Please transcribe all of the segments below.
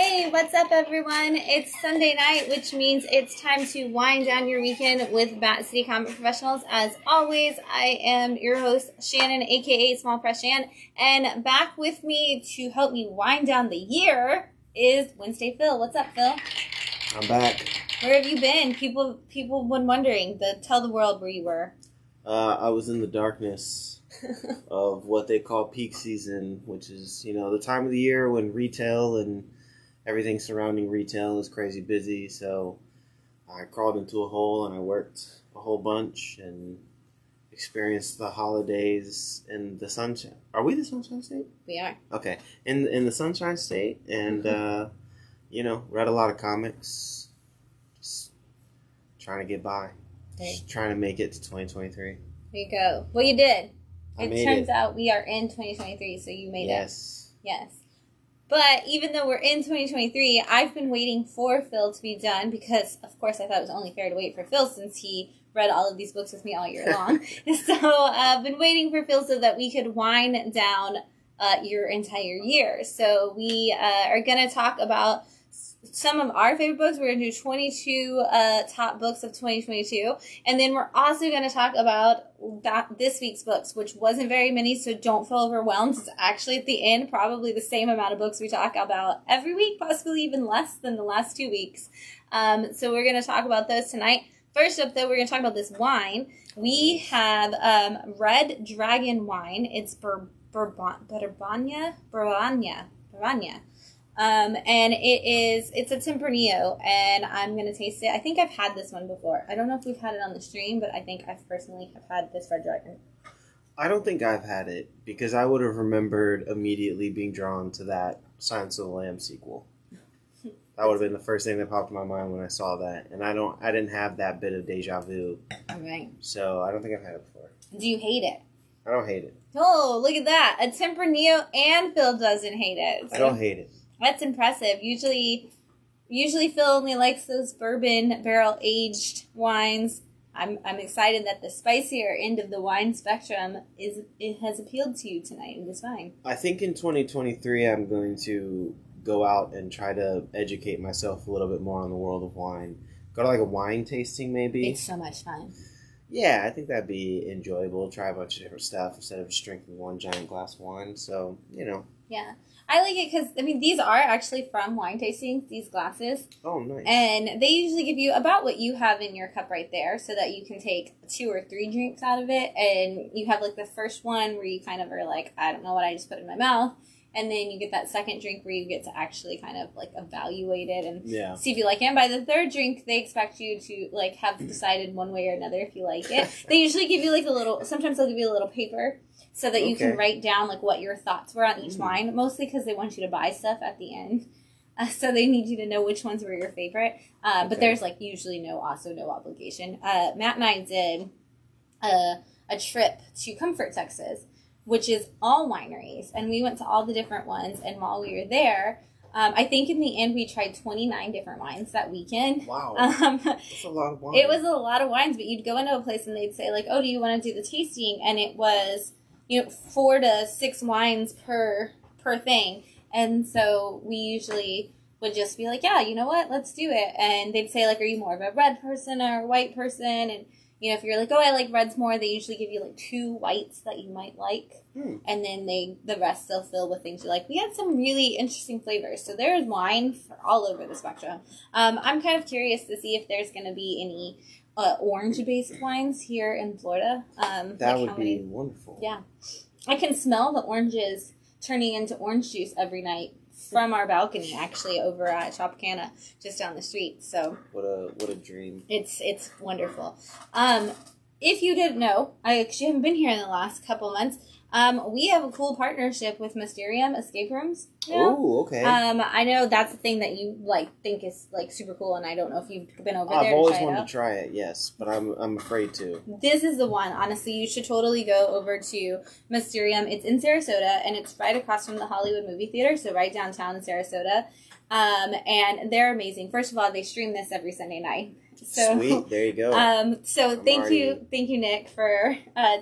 Hey, what's up everyone? It's Sunday night, which means it's time to wind down your weekend with Bat City Comic Professionals. As always, I am your host, Shannon, aka Small Press Shan, and back with me to help me wind down the year is Wednesday Phil. What's up, Phil? I'm back. Where have you been? People have been wondering. Tell the world where you were. I was in the darkness of what they call peak season, which is, you know, the time of the year when retail and everything surrounding retail is crazy busy. So I crawled into a hole and I worked a whole bunch and experienced the holidays in the sunshine. Are we the Sunshine State? We are. Okay. In the Sunshine State, and you know, read a lot of comics. Just trying to get by. Okay. Just trying to make it to 2023. There you go. Well, you did. It turns out we are in 2023, so you made it. Yes. Yes. But even though we're in 2023, I've been waiting for Phil to be done because, of course, I thought it was only fair to wait for Phil since he read all of these books with me all year long. So I've been waiting for Phil so that we could wind down your entire year. So we are going to talk about some of our favorite books. We're going to do 22 top books of 2022. And then we're also going to talk about this week's books, which wasn't very many, so don't feel overwhelmed. It's actually at the end probably the same amount of books we talk about every week, possibly even less than the last 2 weeks. So we're going to talk about those tonight. First up, though, we're going to talk about this wine. We have Red Dragon wine. It's Bourbagna. And it's a Tempranillo, and I'm going to taste it. I think I've had this one before. I don't know if we've had it on the stream, but I think I've personally have had this Red Dragon. I don't think I've had it, because I would have remembered immediately being drawn to that Silence of the Lambs sequel. That would have been the first thing that popped in my mind when I saw that, and I didn't have that bit of deja vu. All right. So I don't think I've had it before. Do you hate it? I don't hate it. Oh, look at that. A Tempranillo, and Phil doesn't hate it. So. I don't hate it. That's impressive. Usually Phil only likes those bourbon barrel aged wines. I'm excited that the spicier end of the wine spectrum has appealed to you tonight in this wine. I think in 2023 I'm going to go out and try to educate myself a little bit more on the world of wine. Go to like a wine tasting maybe. It's so much fun. Yeah, I think that'd be enjoyable. Try a bunch of different stuff instead of just drinking one giant glass of wine. So, you know. Yeah. I like it because, I mean, these are actually from wine tastings, these glasses. Oh, nice. And they usually give you about what you have in your cup right there so that you can take 2 or 3 drinks out of it. And you have, like, the first one where you kind of are like, I don't know what I just put in my mouth. And then you get that second drink where you get to actually kind of, like, evaluate it and see if you like it. And by the third drink, they expect you to, like, have decided one way or another if you like it. They usually give you, like, a little, sometimes they'll give you a little paper so that you can write down, like, what your thoughts were on each wine, mostly because they want you to buy stuff at the end. So they need you to know which ones were your favorite. But there's, like, usually no obligation. Matt and I did a trip to Comfort, Texas, which is all wineries. And we went to all the different ones. And while we were there, I think in the end we tried 29 different wines that weekend. Wow. That's a lot of wine. It was a lot of wines, but you'd go into a place and they'd say, like, oh, do you want to do the tasting? And it was, you know, 4 to 6 wines per thing. And so we usually would just be like, yeah, you know what, let's do it. And they'd say, like, are you more of a red person or a white person? And, you know, if you're like, oh, I like reds more, they usually give you, like, 2 whites that you might like. Mm. And then the rest they'll fill with things you like. We had some really interesting flavors. So there's wine all over the spectrum. I'm kind of curious to see if there's going to be any orange-based wines here in Florida. That would be wonderful. Yeah. I can smell the oranges turning into orange juice every night from our balcony, actually, over at Tropicana, just down the street. So what a dream. It's wonderful. If you didn't know, I actually haven't been here in the last couple months. We have a cool partnership with Mysterium Escape Rooms. You know? Oh, okay. I know that's the thing that you like think is like super cool, and I don't know if you've been over there. I've always wanted to try it, yes, but I'm afraid to. This is the one. Honestly, you should totally go over to Mysterium. It's in Sarasota, and it's right across from the Hollywood movie theater, so right downtown in Sarasota. And they're amazing. First of all, they stream this every Sunday night. So, sweet, there you go. So thank you, Nick, for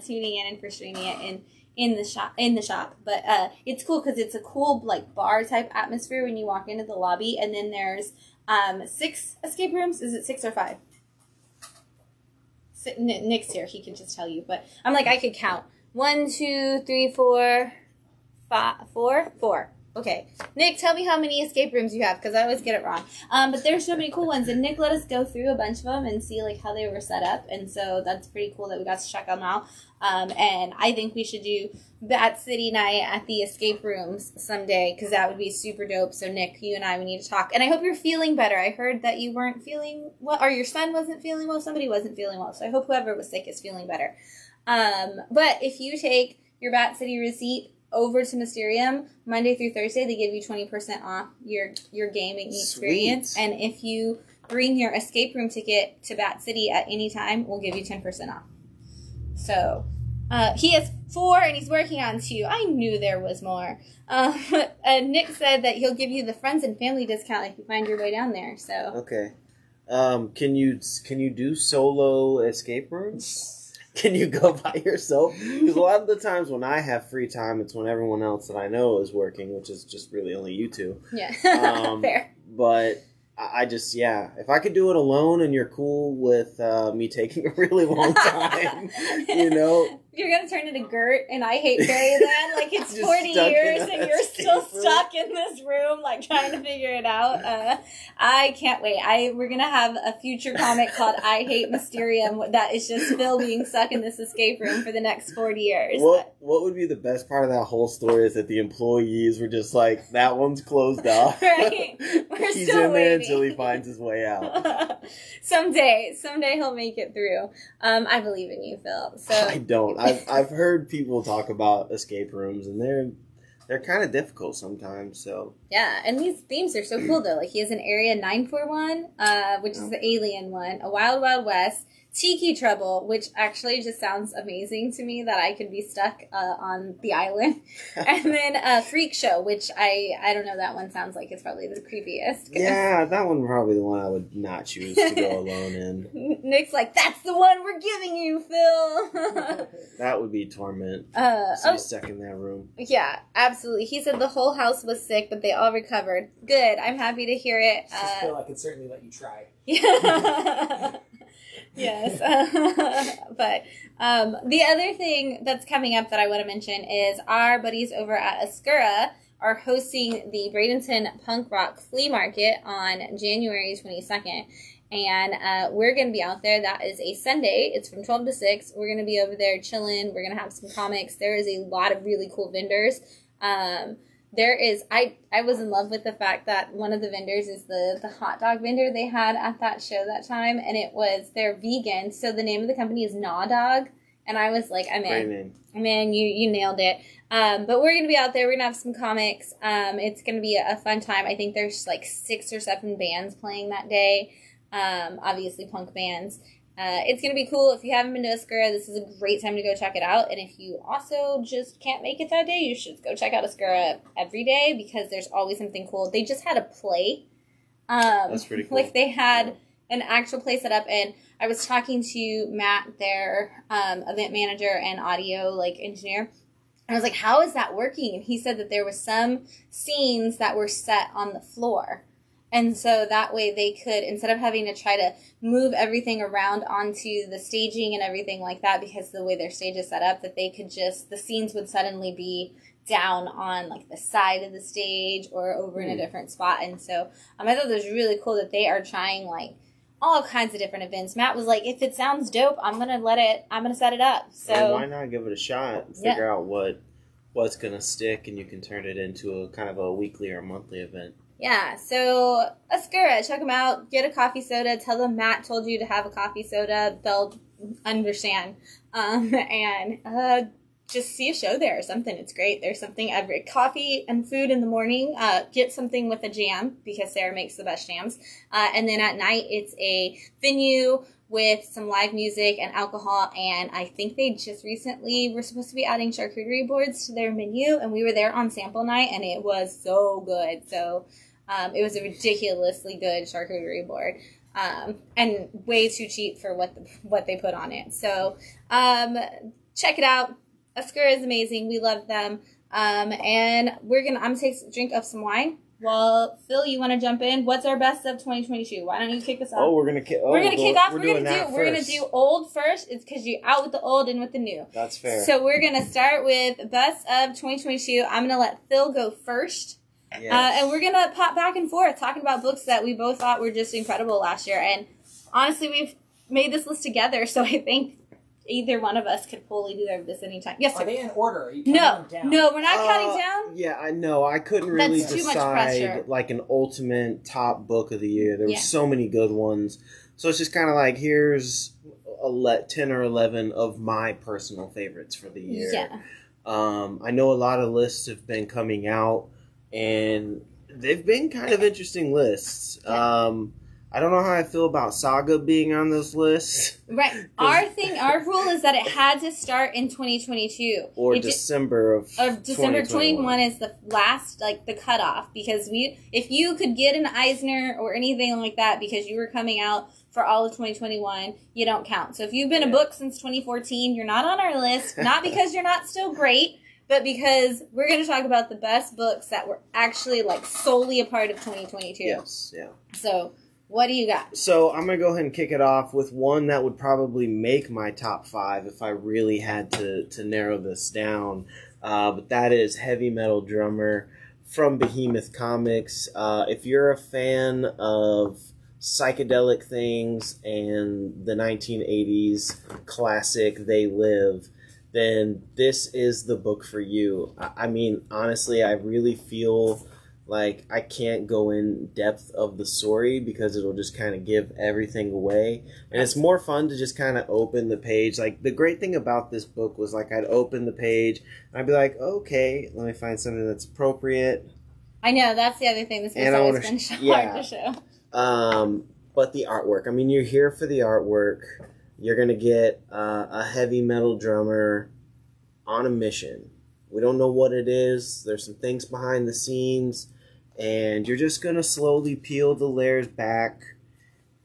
tuning in and for streaming it and. in the shop. But it's cool because it's a cool like bar type atmosphere when you walk into the lobby. And then there's 6 escape rooms. Is it 6 or 5? Nick's here. He can just tell you. But I'm like, I could count. 1, 2, 3, 4, 5, 4. Okay. Nick, tell me how many escape rooms you have, because I always get it wrong. But there's so many cool ones, and Nick let us go through a bunch of them and see like how they were set up, and so that's pretty cool that we got to check them out. And I think we should do Bat City night at the escape rooms someday, because that would be super dope. So Nick, you and I, we need to talk. And I hope you're feeling better. I heard that you weren't feeling well, or your son wasn't feeling well. Somebody wasn't feeling well, so I hope whoever was sick is feeling better. But if you take your Bat City receipt over to Mysterium Monday through Thursday, they give you 20% off your gaming experience. Sweet. And if you bring your escape room ticket to Bat City at any time, we'll give you 10% off. So he has 4 and he's working on 2. I knew there was more. And Nick said that he'll give you the friends and family discount if you find your way down there. So okay, can you do solo escape rooms? Can you go by yourself? Because a lot of the times when I have free time, it's when everyone else that I know is working, which is just really only you two. Yeah, fair. But I just, yeah, if I could do it alone and you're cool with me taking a really long time, you know. You're going to turn into Gert, and I hate Fairyland. Like, it's 40 years, and you're still stuck in this room, like, trying to figure it out. I can't wait. We're going to have a future comic called I Hate Mysterium that is just Phil being stuck in this escape room for the next 40 years. What would be the best part of that whole story is that the employees were just like, that one's closed off. Right? We're He's still in waiting. There until he finds his way out. Someday he'll make it through. I believe in you, Phil. So I don't. I've heard people talk about escape rooms, and they're kind of difficult sometimes. So yeah, and these themes are so cool though. Like he has an Area 941, which is the alien one, a Wild Wild West, Tiki Trouble, which actually just sounds amazing to me that I could be stuck on the island, and then Freak Show, which I don't know, that one sounds like it's probably the creepiest. Yeah, that one probably the one I would not choose to go alone in. Nick's like, that's the one we're giving you, Phil. That would be torment. Stuck in that room. Yeah, absolutely. He said the whole house was sick, but they all recovered. Good. I'm happy to hear it. I feel I could certainly let you try. Yeah. Yes. But the other thing that's coming up that I want to mention is our buddies over at Ascura are hosting the Bradenton Punk Rock Flea Market on January 22nd. And we're going to be out there. That is a Sunday. It's from 12 to 6. We're going to be over there chilling. We're going to have some comics. There is a lot of really cool vendors. There is, I was in love with the fact that one of the vendors is the hot dog vendor they had at that show that time, and they're vegan, so the name of the company is Gnaw Dog, and I was like, I'm in. I'm in, you nailed it. But we're going to be out there, we're going to have some comics, it's going to be a fun time. I think there's like 6 or 7 bands playing that day, obviously punk bands. It's going to be cool. If you haven't been to Ascura, this is a great time to go check it out. And if you also just can't make it that day, you should go check out Ascura every day because there's always something cool. They just had a play. That's pretty cool. Like they had an actual play set up, and I was talking to Matt, their event manager and audio like engineer. And I was like, how is that working? And he said that there was some scenes that were set on the floor. And so that way they could, instead of having to try to move everything around onto the staging and everything like that, because the way their stage is set up, that they could just, the scenes would suddenly be down on like the side of the stage or over in a different spot. And so I thought it was really cool that they are trying like all kinds of different events. Matt was like, if it sounds dope, I'm going to set it up. So well, why not give it a shot and figure out what's going to stick, and you can turn it into a kind of a weekly or monthly event. Yeah, so Ascura, check them out. Get a coffee soda. Tell them Matt told you to have a coffee soda. They'll understand. And just see a show there or something. It's great. There's something every coffee and food in the morning. Get something with a jam because Sarah makes the best jams. And then at night, it's a venue with some live music and alcohol, and I think they just recently were supposed to be adding charcuterie boards to their menu, and we were there on sample night, and it was so good. So it was a ridiculously good charcuterie board, and way too cheap for what they put on it. So check it out. Ascura is amazing. We love them. And I'm gonna take a drink of some wine. Well, Phil, you want to jump in? What's our best of 2022? Why don't you kick us off? Oh, we're gonna kick off. We're gonna do old first. It's because you're out with the old and with the new. That's fair. So we're gonna start with best of 2022. I'm gonna let Phil go first. Yes. And we're gonna pop back and forth talking about books that we both thought were just incredible last year. And honestly, we've made this list together, so I think either one of us could fully do this anytime. Yes, sir. Are they in order? Are you no, we're not counting down. Yeah, I know. I couldn't really decide like an ultimate top book of the year. There were so many good ones. So it's just kind of like, here's 10 or 11 of my personal favorites for the year. Yeah. I know a lot of lists have been coming out, and they've been kind of interesting lists. Yeah. I don't know how I feel about Saga being on this list. Right. Our rule is that it had to start in 2022. Or December 21 is the last, like, the cutoff. Because if you could get an Eisner or anything like that because you were coming out for all of 2021, you don't count. So if you've been a book since 2014, you're not on our list. Not because you're not still great, but because we're going to talk about the best books that were actually, like, solely a part of 2022. Yes, yeah. So... what do you got? So I'm going to go ahead and kick it off with one that would probably make my top five if I really had to narrow this down. But that is Heavy Metal Drummer from Behemoth Comics. If you're a fan of psychedelic things and the 1980s classic They Live, then this is the book for you. I mean, honestly, I really feel... like, I can't go in depth of the story because it'll just kind of give everything away. And it's more fun to just kind of open the page. Like, the great thing about this book was, like, I'd open the page and I'd be like, okay, let me find something that's appropriate. I know, that's the other thing. This book's always been hard to show. But the artwork. I mean, you're here for the artwork. You're going to get a heavy metal drummer on a mission. We don't know what it is. There's some things behind the scenes. And you're just going to slowly peel the layers back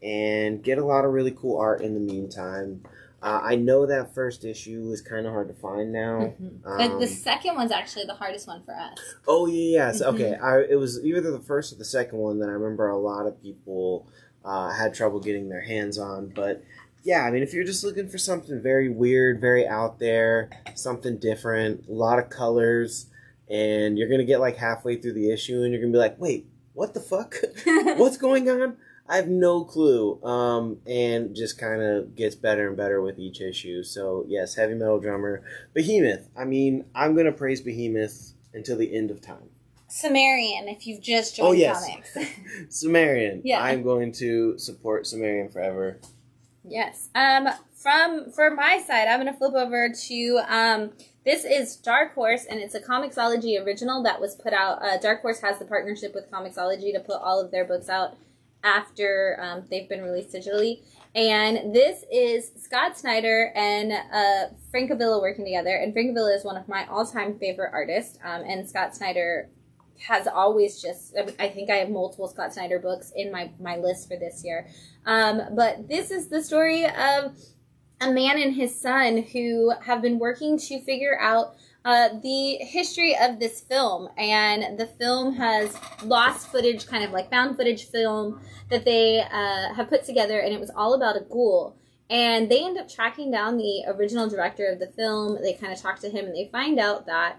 and get a lot of really cool art in the meantime. I know that first issue is kind of hard to find now. Mm-hmm. But the second one's actually the hardest one for us. Oh, yeah. Mm-hmm. Okay. It was either the first or the second one that I remember a lot of people had trouble getting their hands on. But, yeah, I mean, if you're just looking for something very weird, very out there, something different, a lot of colors... and you're going to get like halfway through the issue and you're going to be like, wait, what the fuck? What's going on? I have no clue. And just kind of gets better and better with each issue. So, yes, Heavy Metal Drummer. Behemoth. I mean, I'm going to praise Behemoth until the end of time. Sumerian, if you've just joined comics. Sumerian. Yeah. I'm going to support Sumerian forever. Yes. From my side, I'm going to flip over to... this is Dark Horse, and it's a Comixology original that was put out. Dark Horse has the partnership with Comixology to put all of their books out after they've been released digitally. And this is Scott Snyder and Francavilla working together. And Francavilla is one of my all-time favorite artists. And Scott Snyder has always just... I think I have multiple Scott Snyder books in my list for this year. But this is the story of... a man and his son who have been working to figure out the history of this film. And the film has lost footage, kind of like found footage film that they have put together. And it was all about a ghoul. And they end up tracking down the original director of the film. They kind of talk to him and they find out that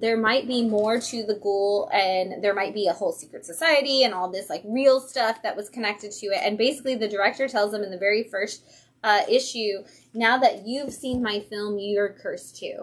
there might be more to the ghoul, and there might be a whole secret society and all this like real stuff that was connected to it. And basically the director tells them in the very first issue, now that you've seen my film, you're cursed too.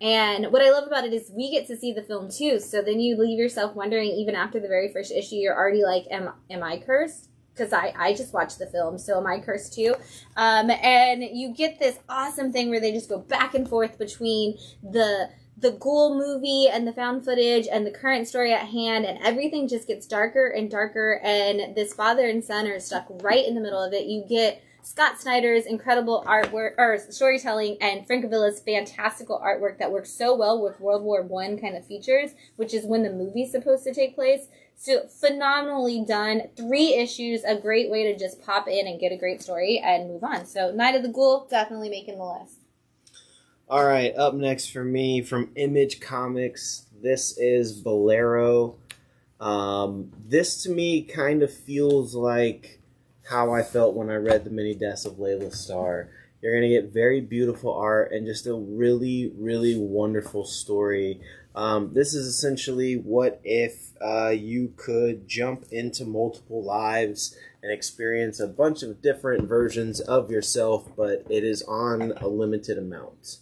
And what I love about it is we get to see the film too, so then you leave yourself wondering, even after the very first issue, you're already like, am I cursed? Because I just watched the film, so am I cursed too? And you get this awesome thing where they just go back and forth between the ghoul movie and the found footage and the current story at hand, and everything just gets darker and darker, and this father and son are stuck right in the middle of it. You get Scott Snyder's incredible artwork or storytelling and Francavilla's fantastical artwork that works so well with World War I kind of features, which is when the movie's supposed to take place. So phenomenally done. 3 issues, a great way to just pop in and get a great story and move on. So Night of the Ghoul, definitely making the list. All right, up next for me from Image Comics, this is Bolero. This to me kind of feels like how I felt when I read The Many Deaths of Layla Starr. You're going to get very beautiful art and just a really, really wonderful story. This is essentially what if you could jump into multiple lives and experience a bunch of different versions of yourself, but it is on a limited amount.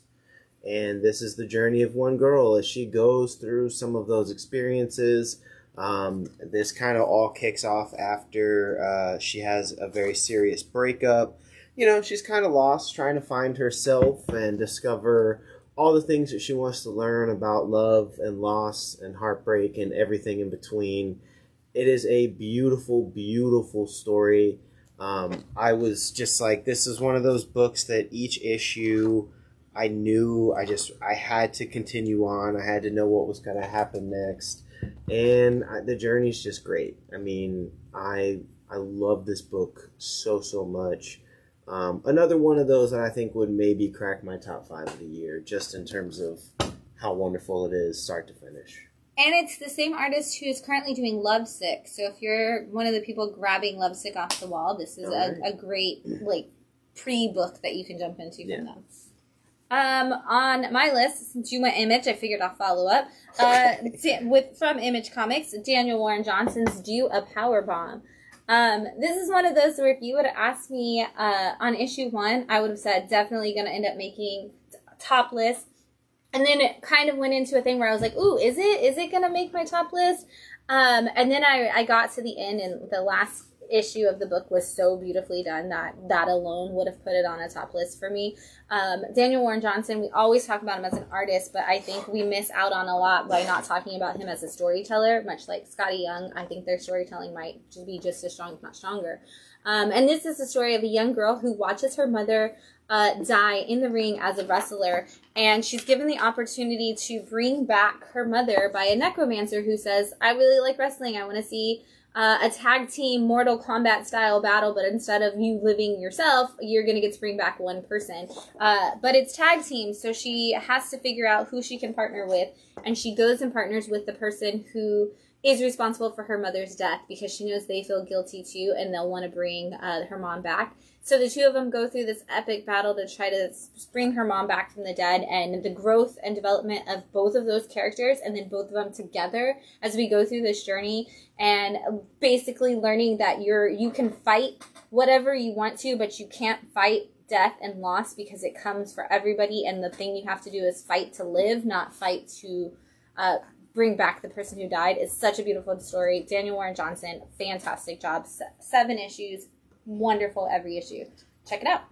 And this is the journey of one girl as she goes through some of those experiences. This kind of all kicks off after she has a very serious breakup. You know, she's kind of lost, trying to find herself and discover all the things that she wants to learn about love and loss and heartbreak and everything in between. It is a beautiful, beautiful story. I was just like, this is one of those books that each issue I knew I had to continue on. I had to know what was going to happen next. And the journey's just great. I mean, I love this book so, so much. Another one of those that I think would maybe crack my top 5 of the year, just in terms of how wonderful it is, start to finish. And it's the same artist who is currently doing Love Sick. So if you're one of the people grabbing Love Sick off the wall, this is a great like pre-book that you can jump into from them. On my list, since you went Image, I figured I'll follow up. From Image Comics, Daniel Warren Johnson's Do a Power Bomb. This is one of those where if you would have asked me on issue 1, I would have said definitely going to end up making top list. And then it kind of went into a thing where I was like, ooh, is it going to make my top list? And then I got to the end, and the last issue of the book was so beautifully done that that alone would have put it on a top list for me. Daniel Warren Johnson, we always talk about him as an artist, but I think we miss out on a lot by not talking about him as a storyteller, much like Scotty Young. I think their storytelling might be just as strong, if not stronger. And this is the story of a young girl who watches her mother die in the ring as a wrestler, and she's given the opportunity to bring back her mother by a necromancer who says, I really like wrestling. I want to see a tag team Mortal Kombat style battle, but instead of you living yourself, you're going to get to bring back one person. But it's tag team, so she has to figure out who she can partner with, and she goes and partners with the person who is responsible for her mother's death, because she knows they feel guilty too, and they'll want to bring her mom back. So the two of them go through this epic battle to try to bring her mom back from the dead, and the growth and development of both of those characters, and then both of them together as we go through this journey, and basically learning that you can fight whatever you want to, but you can't fight death and loss, because it comes for everybody, and the thing you have to do is fight to live, not fight to bring back the person who died. It's such a beautiful story. Daniel Warren Johnson, fantastic job. 7 issues. Wonderful every issue. Check it out.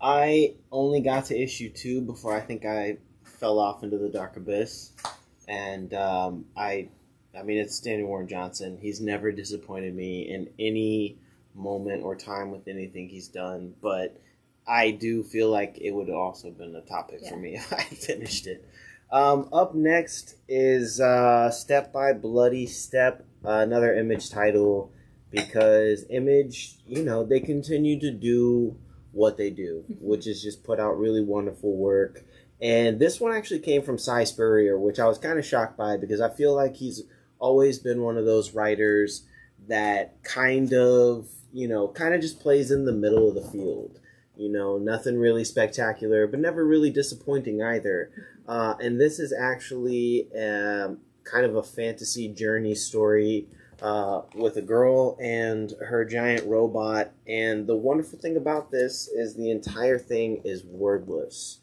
I only got to issue 2 before I think I fell off into the dark abyss. And I mean, it's Daniel Warren Johnson. He's never disappointed me in any moment or time with anything he's done. But I do feel like it would also have been a top pick for me if I finished it. Up next is Step by Bloody Step, another Image title. Because Image, you know, they continue to do what they do, which is just put out really wonderful work. And this one actually came from Cy Spurrier, which I was kind of shocked by, because I feel like he's always been one of those writers that kind of, you know, just plays in the middle of the field. You know, nothing really spectacular, but never really disappointing either. And this is actually kind of a fantasy journey story with a girl and her giant robot. And the wonderful thing about this is the entire thing is wordless.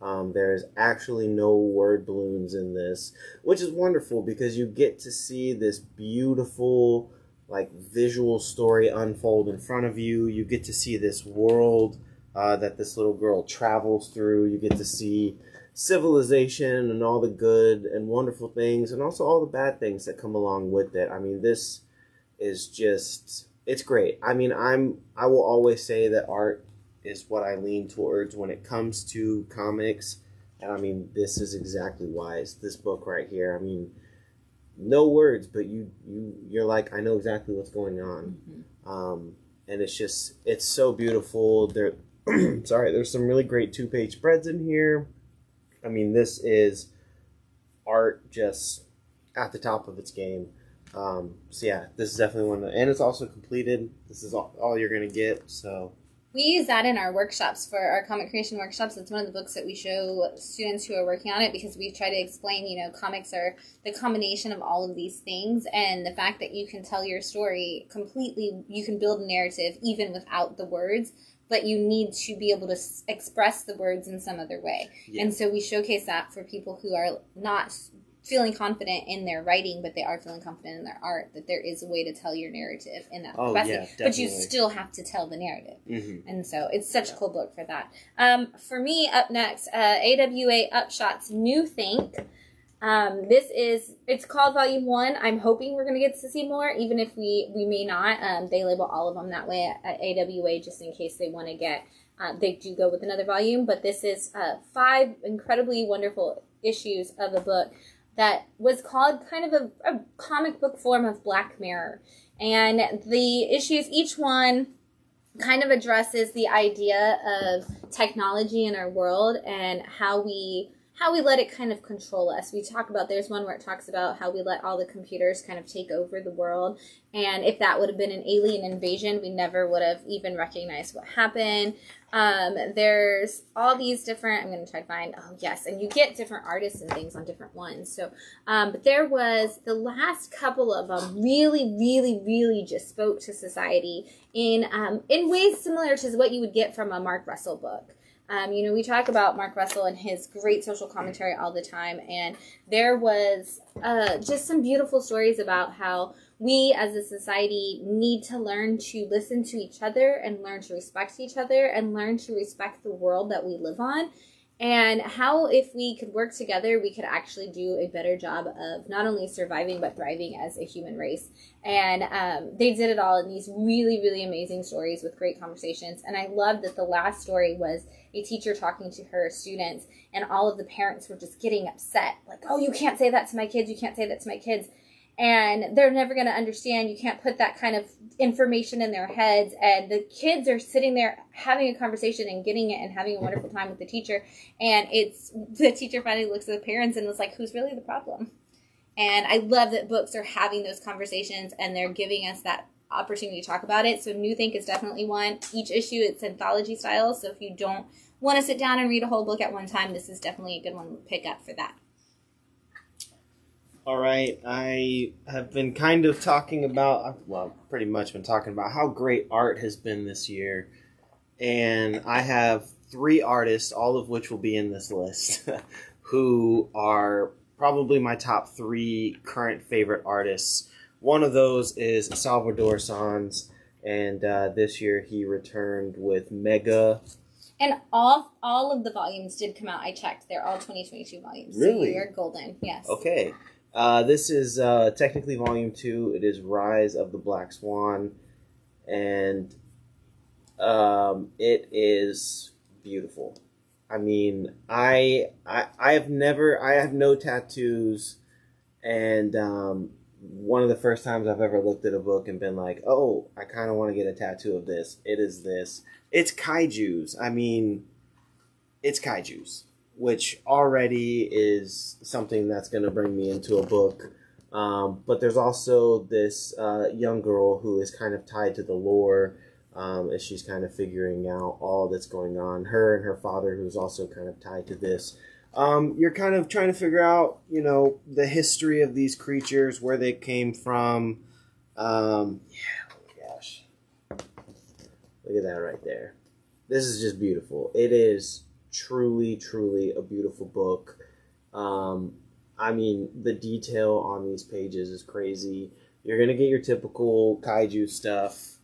There is actually no word balloons in this, which is wonderful, because you get to see this beautiful, like, visual story unfold in front of you. You get to see this world that this little girl travels through. You get to see civilization and all the good and wonderful things, and also all the bad things that come along with it. I mean, this is just, it's great. I mean, I will always say that art is what I lean towards when it comes to comics, and I mean, this is exactly why. It's this book right here. I mean, no words, but you're like, I know exactly what's going on. And it's just, it's so beautiful. There's some really great 2-page spreads in here. I mean, this is art just at the top of its game. So yeah, this is definitely one of the, and it's also completed. This is all you're going to get, so. We use that in our workshops, for our comic creation workshops. It's one of the books that we show students who are working on it, because we try to explain, you know, comics are the combination of all of these things, and the fact that you can tell your story completely, you can build a narrative even without the words, but you need to be able to express the words in some other way. Yeah. And so we showcase that for people who are not feeling confident in their writing, but they are feeling confident in their art, that there is a way to tell your narrative in that capacity. Yeah, but you still have to tell the narrative. Mm-hmm. And so it's such a cool book for that. For me, up next, AWA Upshot's New Think. It's called Volume 1. I'm hoping we're going to get to see more, even if we may not. They label all of them that way at AWA, just in case they want to get, they do go with another volume. But this is 5 incredibly wonderful issues of a book that was called kind of a comic book form of Black Mirror. And the issues, each one kind of addresses the idea of technology in our world and how we let it kind of control us. We talk about, there's one where it talks about how we let all the computers kind of take over the world. And if that would have been an alien invasion, we never would have even recognized what happened. There's all these different, I'm going to try to find, oh yes, and you get different artists and things on different ones. So, but there was, the last couple of them really just spoke to society in ways similar to what you would get from a Mark Russell book. You know, we talk about Mark Russell and his great social commentary all the time, and there was just some beautiful stories about how we as a society need to learn to listen to each other and learn to respect each other and learn to respect the world that we live on, and how if we could work together, we could actually do a better job of not only surviving but thriving as a human race. And they did it all in these really amazing stories with great conversations. And I love that the last story was a teacher talking to her students, and all of the parents were just getting upset, like, oh, you can't say that to my kids, you can't say that to my kids. And they're never going to understand. You can't put that kind of information in their heads. And the kids are sitting there having a conversation and getting it and having a wonderful time with the teacher. And it's, the teacher finally looks at the parents and was like, who's really the problem? And I love that books are having those conversations and they're giving us that opportunity to talk about it. So New Think is definitely one. Each issue, it's anthology style. So if you don't want to sit down and read a whole book at one time, this is definitely a good one to pick up for that. All right, I have been kind of talking about, well, pretty much been talking about how great art has been this year. And I have 3 artists, all of which will be in this list, who are probably my top 3 current favorite artists. One of those is Salvador Sanz, and this year he returned with Mega. And all of the volumes did come out. I checked. They're all 2022 volumes. Really? So you're golden, yes. Okay. This is technically Volume 2. It is Rise of the Black Swan, and it is beautiful. I mean, I have never, I have no tattoos, and one of the first times I've ever looked at a book and been like, oh, I kind of want to get a tattoo of this. It is this. It's kaijus. I mean, it's kaijus, which already is something that's going to bring me into a book. But there's also this young girl who is kind of tied to the lore, as she's kind of figuring out all that's going on. Her and her father, who's also kind of tied to this. You're kind of trying to figure out, you know, the history of these creatures, where they came from. Yeah, gosh. Look at that right there. This is just beautiful. It is truly a beautiful book. I mean, the detail on these pages is crazy. You're gonna get your typical kaiju stuff,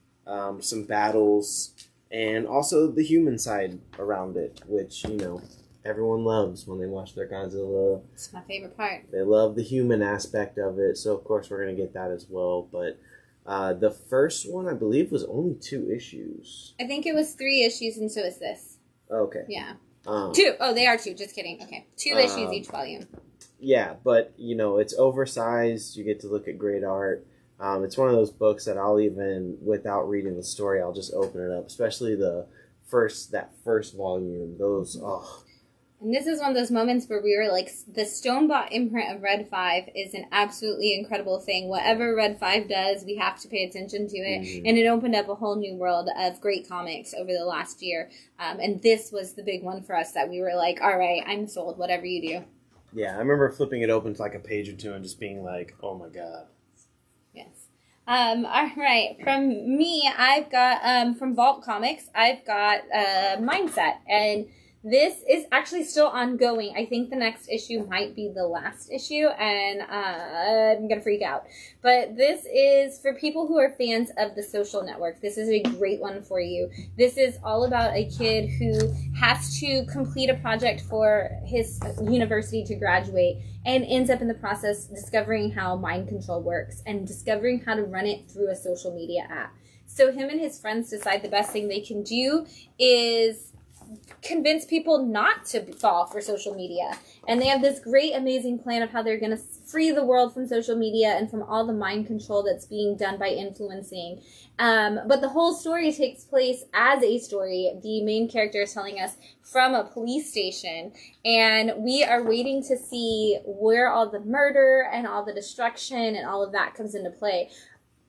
some battles, and also the human side around it, which, you know, everyone loves when they watch their Godzilla. It's my favorite part. They love the human aspect of it, so of course we're gonna get that as well. But the first one, I believe, was only 2 issues. I think it was 3 issues, and so is this. Okay. Yeah. 2. Oh, they are 2. Just kidding. Okay. 2 issues each volume. Yeah, but, you know, it's oversized. You get to look at great art. It's one of those books that I'll even, without reading the story, I'll just open it up. Especially the first, that first volume. Those, oh. And this is one of those moments where we were like, the Stonebot imprint of Red 5 is an absolutely incredible thing. Whatever Red 5 does, we have to pay attention to it. Mm-hmm. And it opened up a whole new world of great comics over the last year. And this was the big one for us that we were like, all right, I'm sold, whatever you do. Yeah, I remember flipping it open to like a page or two and just being like, oh my God. Yes. All right. From me, I've got, from Vault Comics, I've got Mindset. And this is actually still ongoing. I think the next issue might be the last issue, and I'm going to freak out. But this is for people who are fans of The Social Network. This is a great one for you. This is all about a kid who has to complete a project for his university to graduate and ends up in the process discovering how mind control works and discovering how to run it through a social media app. So him and his friends decide the best thing they can do is convince people not to fall for social media. And they have this great, amazing plan of how they're going to free the world from social media and from all the mind control that's being done by influencing. But the whole story takes place as a story. The main character is telling us from a police station. And we are waiting to see where all the murder and all the destruction and all of that comes into play.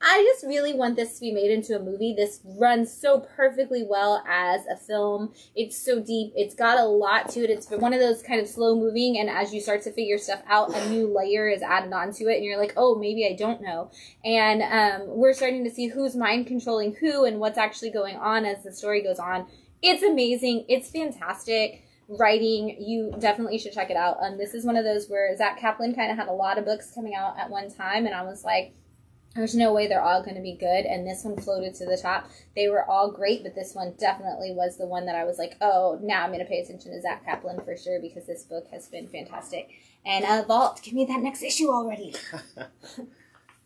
I just really want this to be made into a movie. This runs so perfectly well as a film. It's so deep. It's got a lot to it. It's one of those kind of slow moving, and as you start to figure stuff out, a new layer is added onto it, and you're like, oh, maybe I don't know. And we're starting to see who's mind controlling who and what's actually going on as the story goes on. It's amazing. It's fantastic writing. You definitely should check it out. This is one of those where Zach Kaplan kind of had a lot of books coming out at one time, and I was like, there's no way they're all going to be good, and this one floated to the top. They were all great, but this one definitely was the one that I was like, oh, now I'm going to pay attention to Zach Kaplan for sure, because this book has been fantastic. And Vault, give me that next issue already.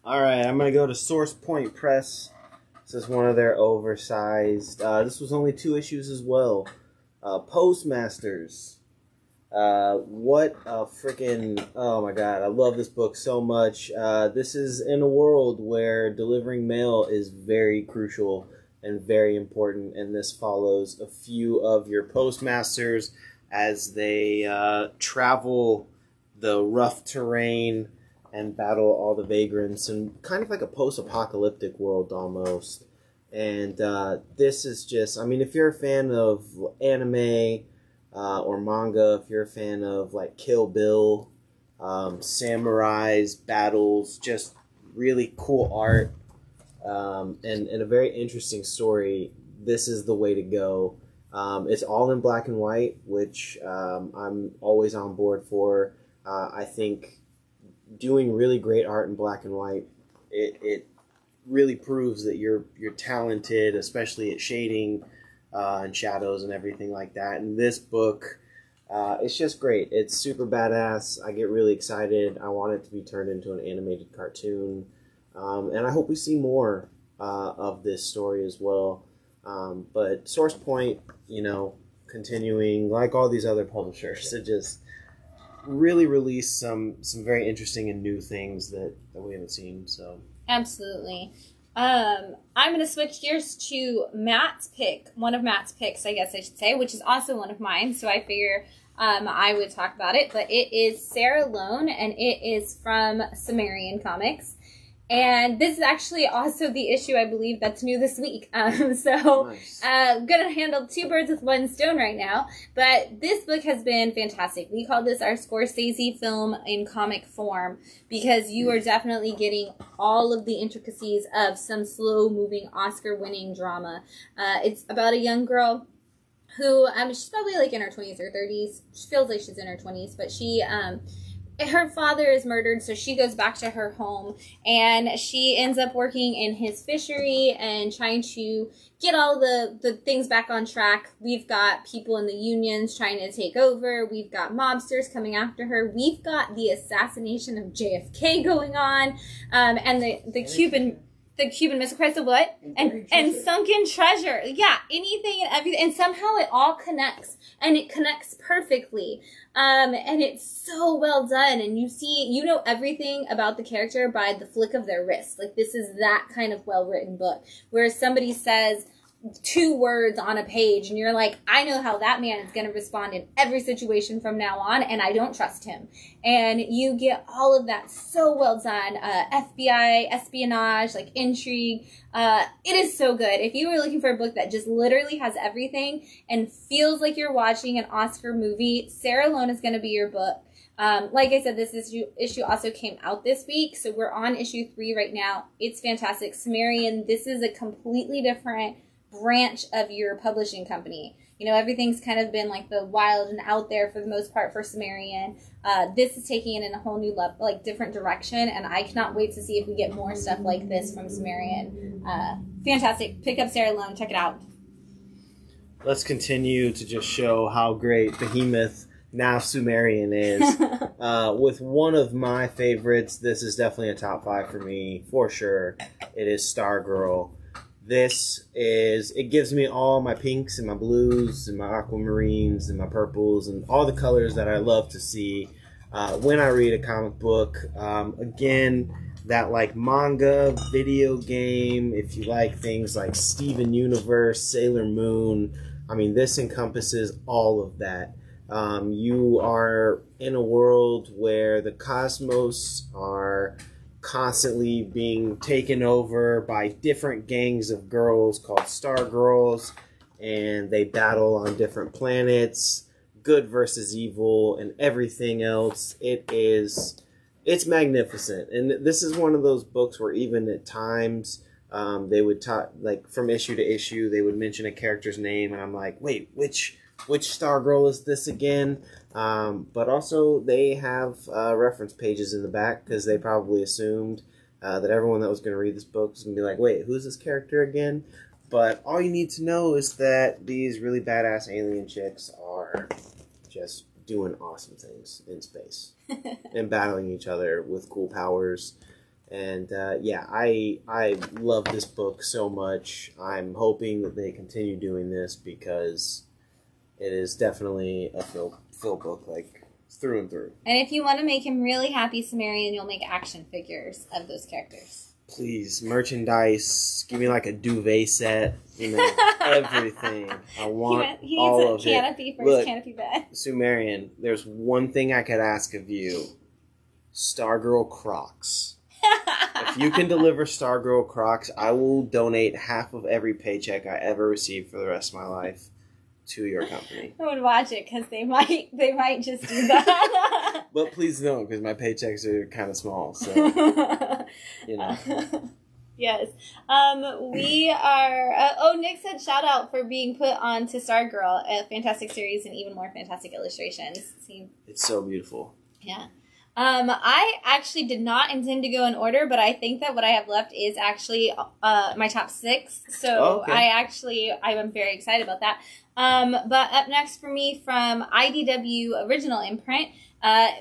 All right, I'm going to go to Source Point Press. This is one of their oversized. This was only 2 issues as well. Postmasters. What a freaking, oh my God, I love this book so much. This is in a world where delivering mail is very crucial and very important, and this follows a few of your postmasters as they travel the rough terrain and battle all the vagrants, and kind of like a post-apocalyptic world almost. And this is just, I mean, if you're a fan of anime, or manga, if you're a fan of like Kill Bill, samurais, battles, just really cool art, and a very interesting story, this is the way to go. It's all in black and white, which I'm always on board for. I think doing really great art in black and white, it really proves that you're talented, especially at shading. And shadows and everything like that. And this book, it's just great. It's super badass. I get really excited. I want it to be turned into an animated cartoon. And I hope we see more of this story as well. But Source Point, you know, continuing, like all these other publishers, to just really release some very interesting and new things that we haven't seen. So absolutely. I'm going to switch gears to Matt's pick, one of Matt's picks, I guess I should say, which is also one of mine, so I figure I would talk about it. But it is Sara Lone, and it is from Sumerian Comics. And this is actually also the issue, I believe, that's new this week. Nice. Gonna handle 2 birds with 1 stone right now. But this book has been fantastic. We call this our Scorsese film in comic form, because you are definitely getting all of the intricacies of some slow-moving, Oscar-winning drama. It's about a young girl who, she's probably like in her 20s or 30s. She feels like she's in her 20s, but she, her father is murdered, so she goes back to her home, and she ends up working in his fishery and trying to get all the things back on track. We've got people in the unions trying to take over. We've got mobsters coming after her. We've got the assassination of JFK going on, and the Cuban Missile Crisis, what? And sunken treasure. Yeah, anything and everything. And somehow it all connects, and it connects perfectly. And it's so well done. And you see, you know everything about the character by the flick of their wrist. Like, this is that kind of well-written book where somebody says, two words on a page, and you're like, I know how that man is going to respond in every situation from now on, and I don't trust him. And you get all of that so well done. FBI, espionage, like intrigue. It is so good. If you were looking for a book that just literally has everything and feels like you're watching an Oscar movie, Sara Lone is going to be your book. Like I said, this issue also came out this week, so we're on issue 3 right now. It's fantastic. Sumerian, this is a completely different branch of your publishing company. You know, everything's kind of been like the wild and out there for the most part for Sumerian. This is taking it in a whole new level, like different direction, and I cannot wait to see if we get more stuff like this from Sumerian. Fantastic. Pick up Sara Lone. Check it out. Let's continue to just show how great Behemoth, now Sumerian, is. With one of my favorites, this is definitely a top 5 for me, for sure. It is Stargirl. This is, it gives me all my pinks and my blues and my aquamarines and my purples and all the colors that I love to see when I read a comic book. Again, that like manga, video game, if you like things like Steven Universe, Sailor Moon, I mean, this encompasses all of that. You are in a world where the cosmos are constantly being taken over by different gangs of girls called Stargirls, and they battle on different planets, good versus evil and everything else. It's magnificent. And this is one of those books where even at times they would talk, like from issue to issue, they would mention a character's name and I'm like, wait, which Stargirl is this again? But also they have reference pages in the back because they probably assumed that everyone that was going to read this book was going to be like, wait, who's this character again? But all you need to know is that these really badass alien chicks are just doing awesome things in space and battling each other with cool powers. And yeah, I love this book so much. I'm hoping that they continue doing this because it is definitely a Phil book, like, through and through. And if you want to make him really happy, Sumerian, you'll make action figures of those characters. Please, merchandise, give me, like, a duvet set, you know, everything. I want all of it. He needs a canopy for his canopy bed. Sumerian, there's one thing I could ask of you. Stargirl Crocs. If you can deliver Stargirl Crocs, I will donate half of every paycheck I ever receive for the rest of my life to your company. I would watch it because they might just do that. But please don't, because my paychecks are kind of small. So, you know. Yes. We are... Nick said shout out for being put on to Stargirl, a fantastic series and even more fantastic illustrations. It's so beautiful. Yeah. I actually did not intend to go in order, but I think that what I have left is actually my top 6. So okay. I'm very excited about that. But up next for me from IDW Original Imprint,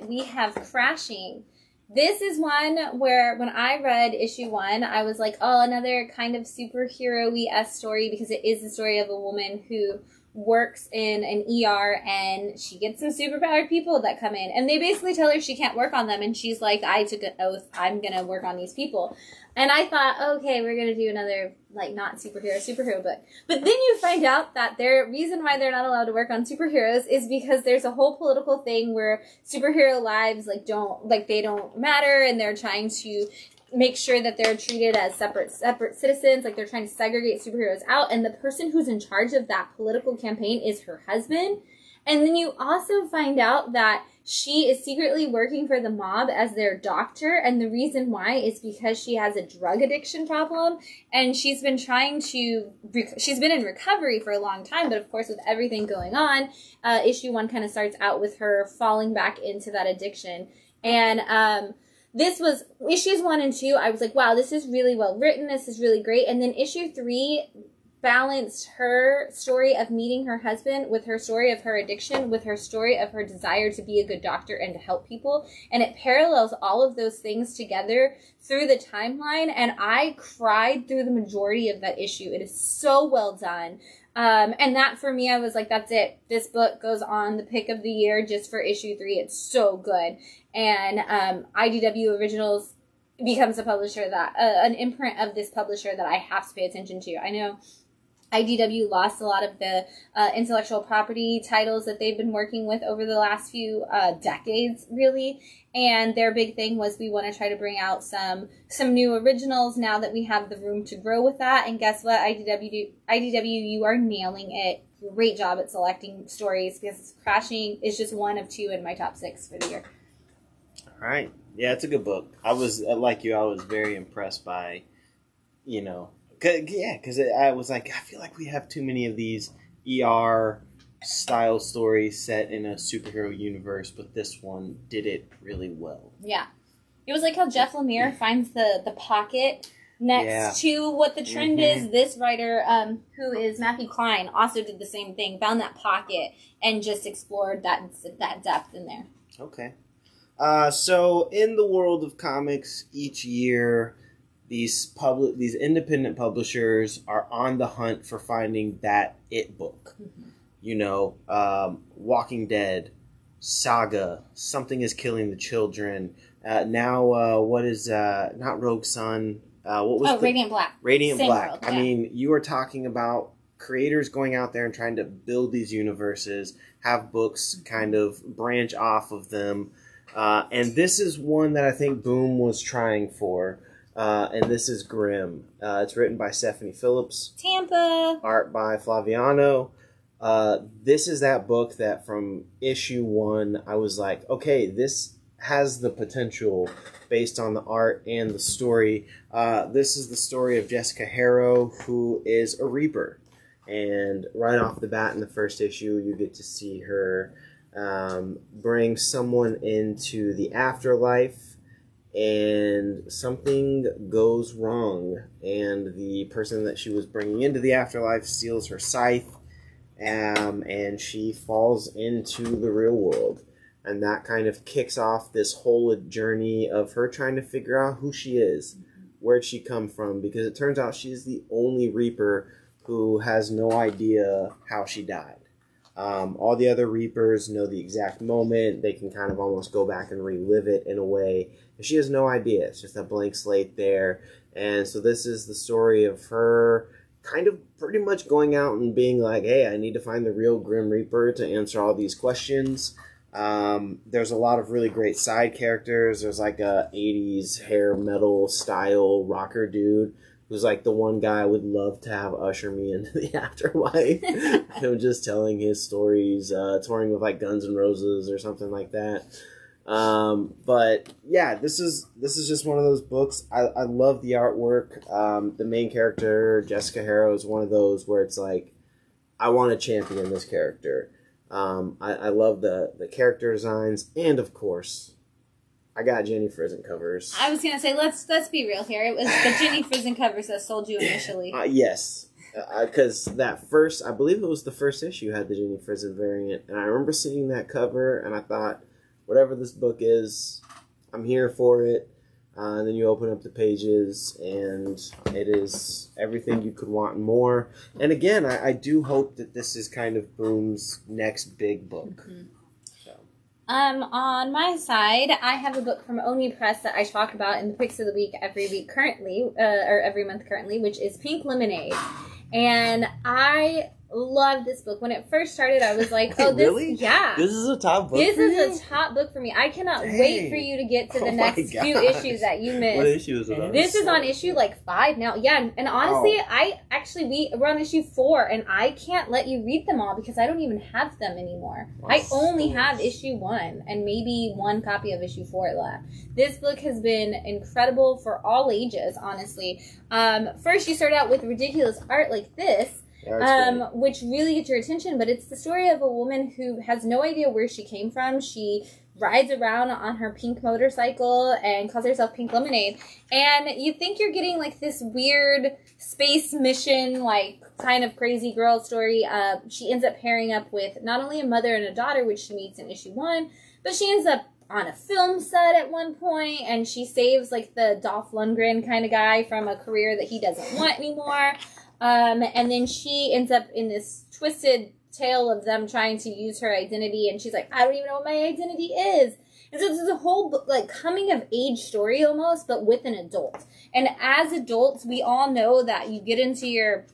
we have Crashing. This is one where when I read issue 1, I was like, oh, another kind of superhero-y-esque story, because it is the story of a woman who works in an ER, and she gets some superpowered people that come in, and they basically tell her she can't work on them, and she's like, I took an oath, I'm gonna work on these people. And I thought, okay, we're gonna do another, like, not superhero book. But then you find out that their reason why they're not allowed to work on superheroes is because there's a whole political thing where superhero lives, like, they don't matter, and they're trying to make sure that they're treated as separate citizens, like they're trying to segregate superheroes out, and the person who's in charge of that political campaign is her husband. And then you also find out that she is secretly working for the mob as their doctor, and the reason why is because she has a drug addiction problem, and she's been she's been in recovery for a long time, but of course with everything going on, issue 1 kind of starts out with her falling back into that addiction. And this was issues 1 and 2. I was like, wow, this is really well written. This is really great. And then issue 3 balanced her story of meeting her husband with her story of her addiction, with her story of her desire to be a good doctor and to help people. And it parallels all of those things together through the timeline. And I cried through the majority of that issue. It is so well done. And that, for me, I was like, that's it. This book goes on the pick of the year just for issue 3. It's so good. And IDW Originals becomes a publisher that, an imprint of this publisher that I have to pay attention to. I know IDW lost a lot of the intellectual property titles that they've been working with over the last few decades, really. And their big thing was, we want to try to bring out some new originals now that we have the room to grow with that. And guess what? IDW, you are nailing it. Great job at selecting stories, because Crashing is just one of two in my top 6 for the year. All right. Yeah, it's a good book. I was, like you, I was very impressed by, you know, because I was like, I feel like we have too many of these ER-style stories set in a superhero universe, but this one did it really well. Yeah. It was like how Jeff Lemire finds the pocket next to what the trend is. This writer, who is Matthew Klein, also did the same thing, found that pocket and just explored that depth in there. Okay. So in the world of comics, each year, these independent publishers are on the hunt for finding that it book. Mm-hmm. You know, Walking Dead, Saga, Something is Killing the Children. Now, what is, not Rogue Sun, what was Radiant Black. Radiant Same Black. World, yeah. I mean, you are talking about creators going out there and trying to build these universes, have books kind of branch off of them. And this is one that I think Boom was trying for. And this is Grim. It's written by Stephanie Phillips. Tampa. Art by Flaviano. This is that book that from issue 1, I was like, okay, this has the potential based on the art and the story. This is the story of Jessica Harrow, who is a Reaper. And right off the bat in the first issue, you get to see her bring someone into the afterlife. And something goes wrong, and the person that she was bringing into the afterlife steals her scythe, and she falls into the real world. And that kind of kicks off this whole journey of her trying to figure out who she is, where'd she come from, because it turns out she's the only Reaper who has no idea how she died. All the other Reapers know the exact moment. They can kind of almost go back and relive it in a way. And she has no idea. It's just a blank slate there. And so this is the story of her kind of pretty much going out and being like, hey, I need to find the real Grim Reaper to answer all these questions. There's a lot of really great side characters. There's like a 80s hair metal style rocker dude who's like, the one guy I would love to have usher me into the afterlife. Him just telling his stories, touring with like Guns N' Roses or something like that. But yeah, this is just one of those books. I love the artwork. The main character, Jessica Harrow, is one of those where it's like, I want to champion this character. I love the character designs, and of course, I got Jenny Frizen covers. I was gonna say, let's be real here. It was the Jenny Frizen covers that sold you initially. Yes, because that first, I believe it was the first issue had the Jenny Frizen variant, and I remember seeing that cover, and I thought, whatever this book is, I'm here for it. And then you open up the pages, and it is everything you could want and more. And again, I do hope that this is kind of Boom's next big book. Mm-hmm. On my side, I have a book from Oni Press that I talk about in the picks of the week every week currently, or every month currently, which is Pink Lemonade. And I love this book. When it first started, I was like, oh, this, really? Yeah. This is a top book for you? This is a top book for me. I cannot wait for you to get to the next few issues that you missed. What issue is it? This is on issue like 5 now. Yeah, and honestly, I actually, we're on issue 4, and I can't let you read them all because I don't even have them anymore. I only have issue 1 and maybe one copy of issue 4 left. This book has been incredible for all ages, honestly. First, you start out with ridiculous art like this, which really gets your attention, but it's the story of a woman who has no idea where she came from. She rides around on her pink motorcycle and calls herself Pink Lemonade. And you think you're getting like this weird space mission, like kind of crazy girl story. She ends up pairing up with not only a mother and a daughter, which she meets in issue 1, but she ends up on a film set at one point, and she saves like the Dolph Lundgren kind of guy from a career that he doesn't want anymore. And then she ends up in this twisted tale of them trying to use her identity, and she's like, I don't even know what my identity is. And so this is a whole like coming of age story almost, but with an adult. And as adults, we all know that you get into your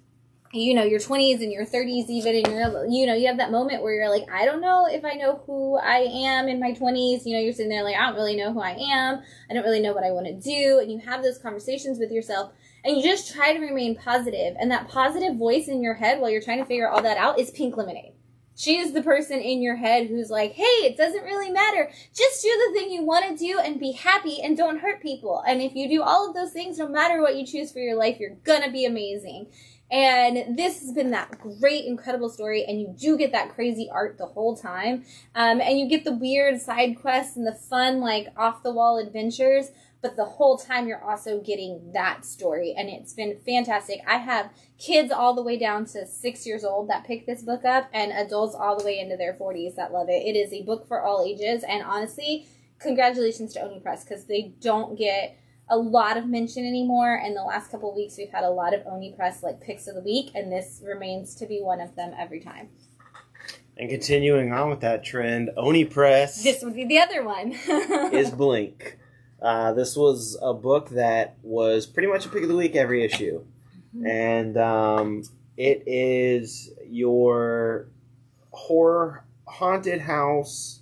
you know, your 20s and your 30s even, and you're, you know, you have that moment where you're like, I don't know if I know who I am in my 20s. You know, you're sitting there like, I don't really know who I am. I don't really know what I want to do. And you have those conversations with yourself, and you just try to remain positive. And that positive voice in your head while you're trying to figure all that out is Pink Lemonade. She is the person in your head who's like, hey, it doesn't really matter. Just do the thing you want to do and be happy and don't hurt people. And if you do all of those things, no matter what you choose for your life, you're going to be amazing. And this has been that great, incredible story, and you do get that crazy art the whole time. And you get the weird side quests and the fun, like, off-the-wall adventures, but the whole time you're also getting that story, and it's been fantastic. I have kids all the way down to 6 years old that pick this book up, and adults all the way into their 40s that love it. It is a book for all ages, and honestly, congratulations to Oni Press, because they don't get a lot of mention anymore, and the last couple of weeks we've had a lot of Oni Press like picks of the week, and this remains to be one of them every time. And continuing on with that trend, Oni Press, this would be the other one, is Blink. This was a book that was pretty much a pick of the week every issue, and it is your horror haunted house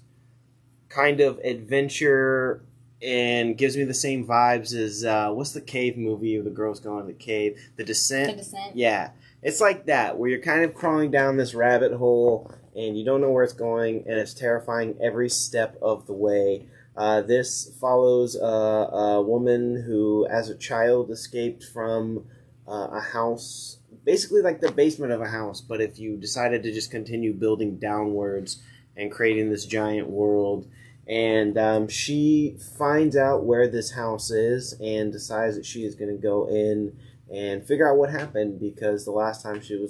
kind of adventure. And gives me the same vibes as, what's the cave movie where the girls go in the cave? The Descent? The Descent. Yeah. It's like that, where you're kind of crawling down this rabbit hole, and you don't know where it's going, and it's terrifying every step of the way. This follows a woman who, as a child, escaped from a house, basically like the basement of a house, but if you decided to just continue building downwards and creating this giant world. And she finds out where this house is and decides that she is going to go in and figure out what happened, because the last time she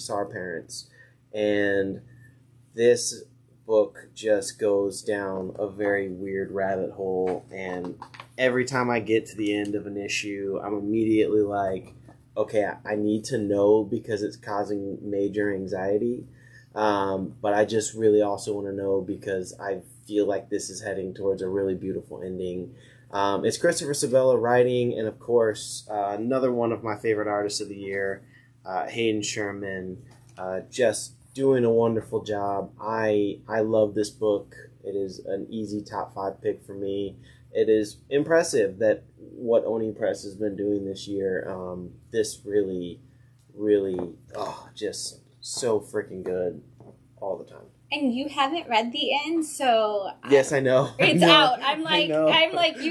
saw her parents. And this book just goes down a very weird rabbit hole. And every time I get to the end of an issue, I'm immediately like, okay, I need to know, because it's causing major anxiety. But I just really also want to know, because I feel like this is heading towards a really beautiful ending. It's Christopher Sabella writing, and of course, another one of my favorite artists of the year, Hayden Sherman, just doing a wonderful job. I love this book. It is an easy top 5 pick for me. It is impressive that what Oni Press has been doing this year. This really, really, just so freaking good all the time. And you haven't read the end, so yes, I know. It's out. I'm like, you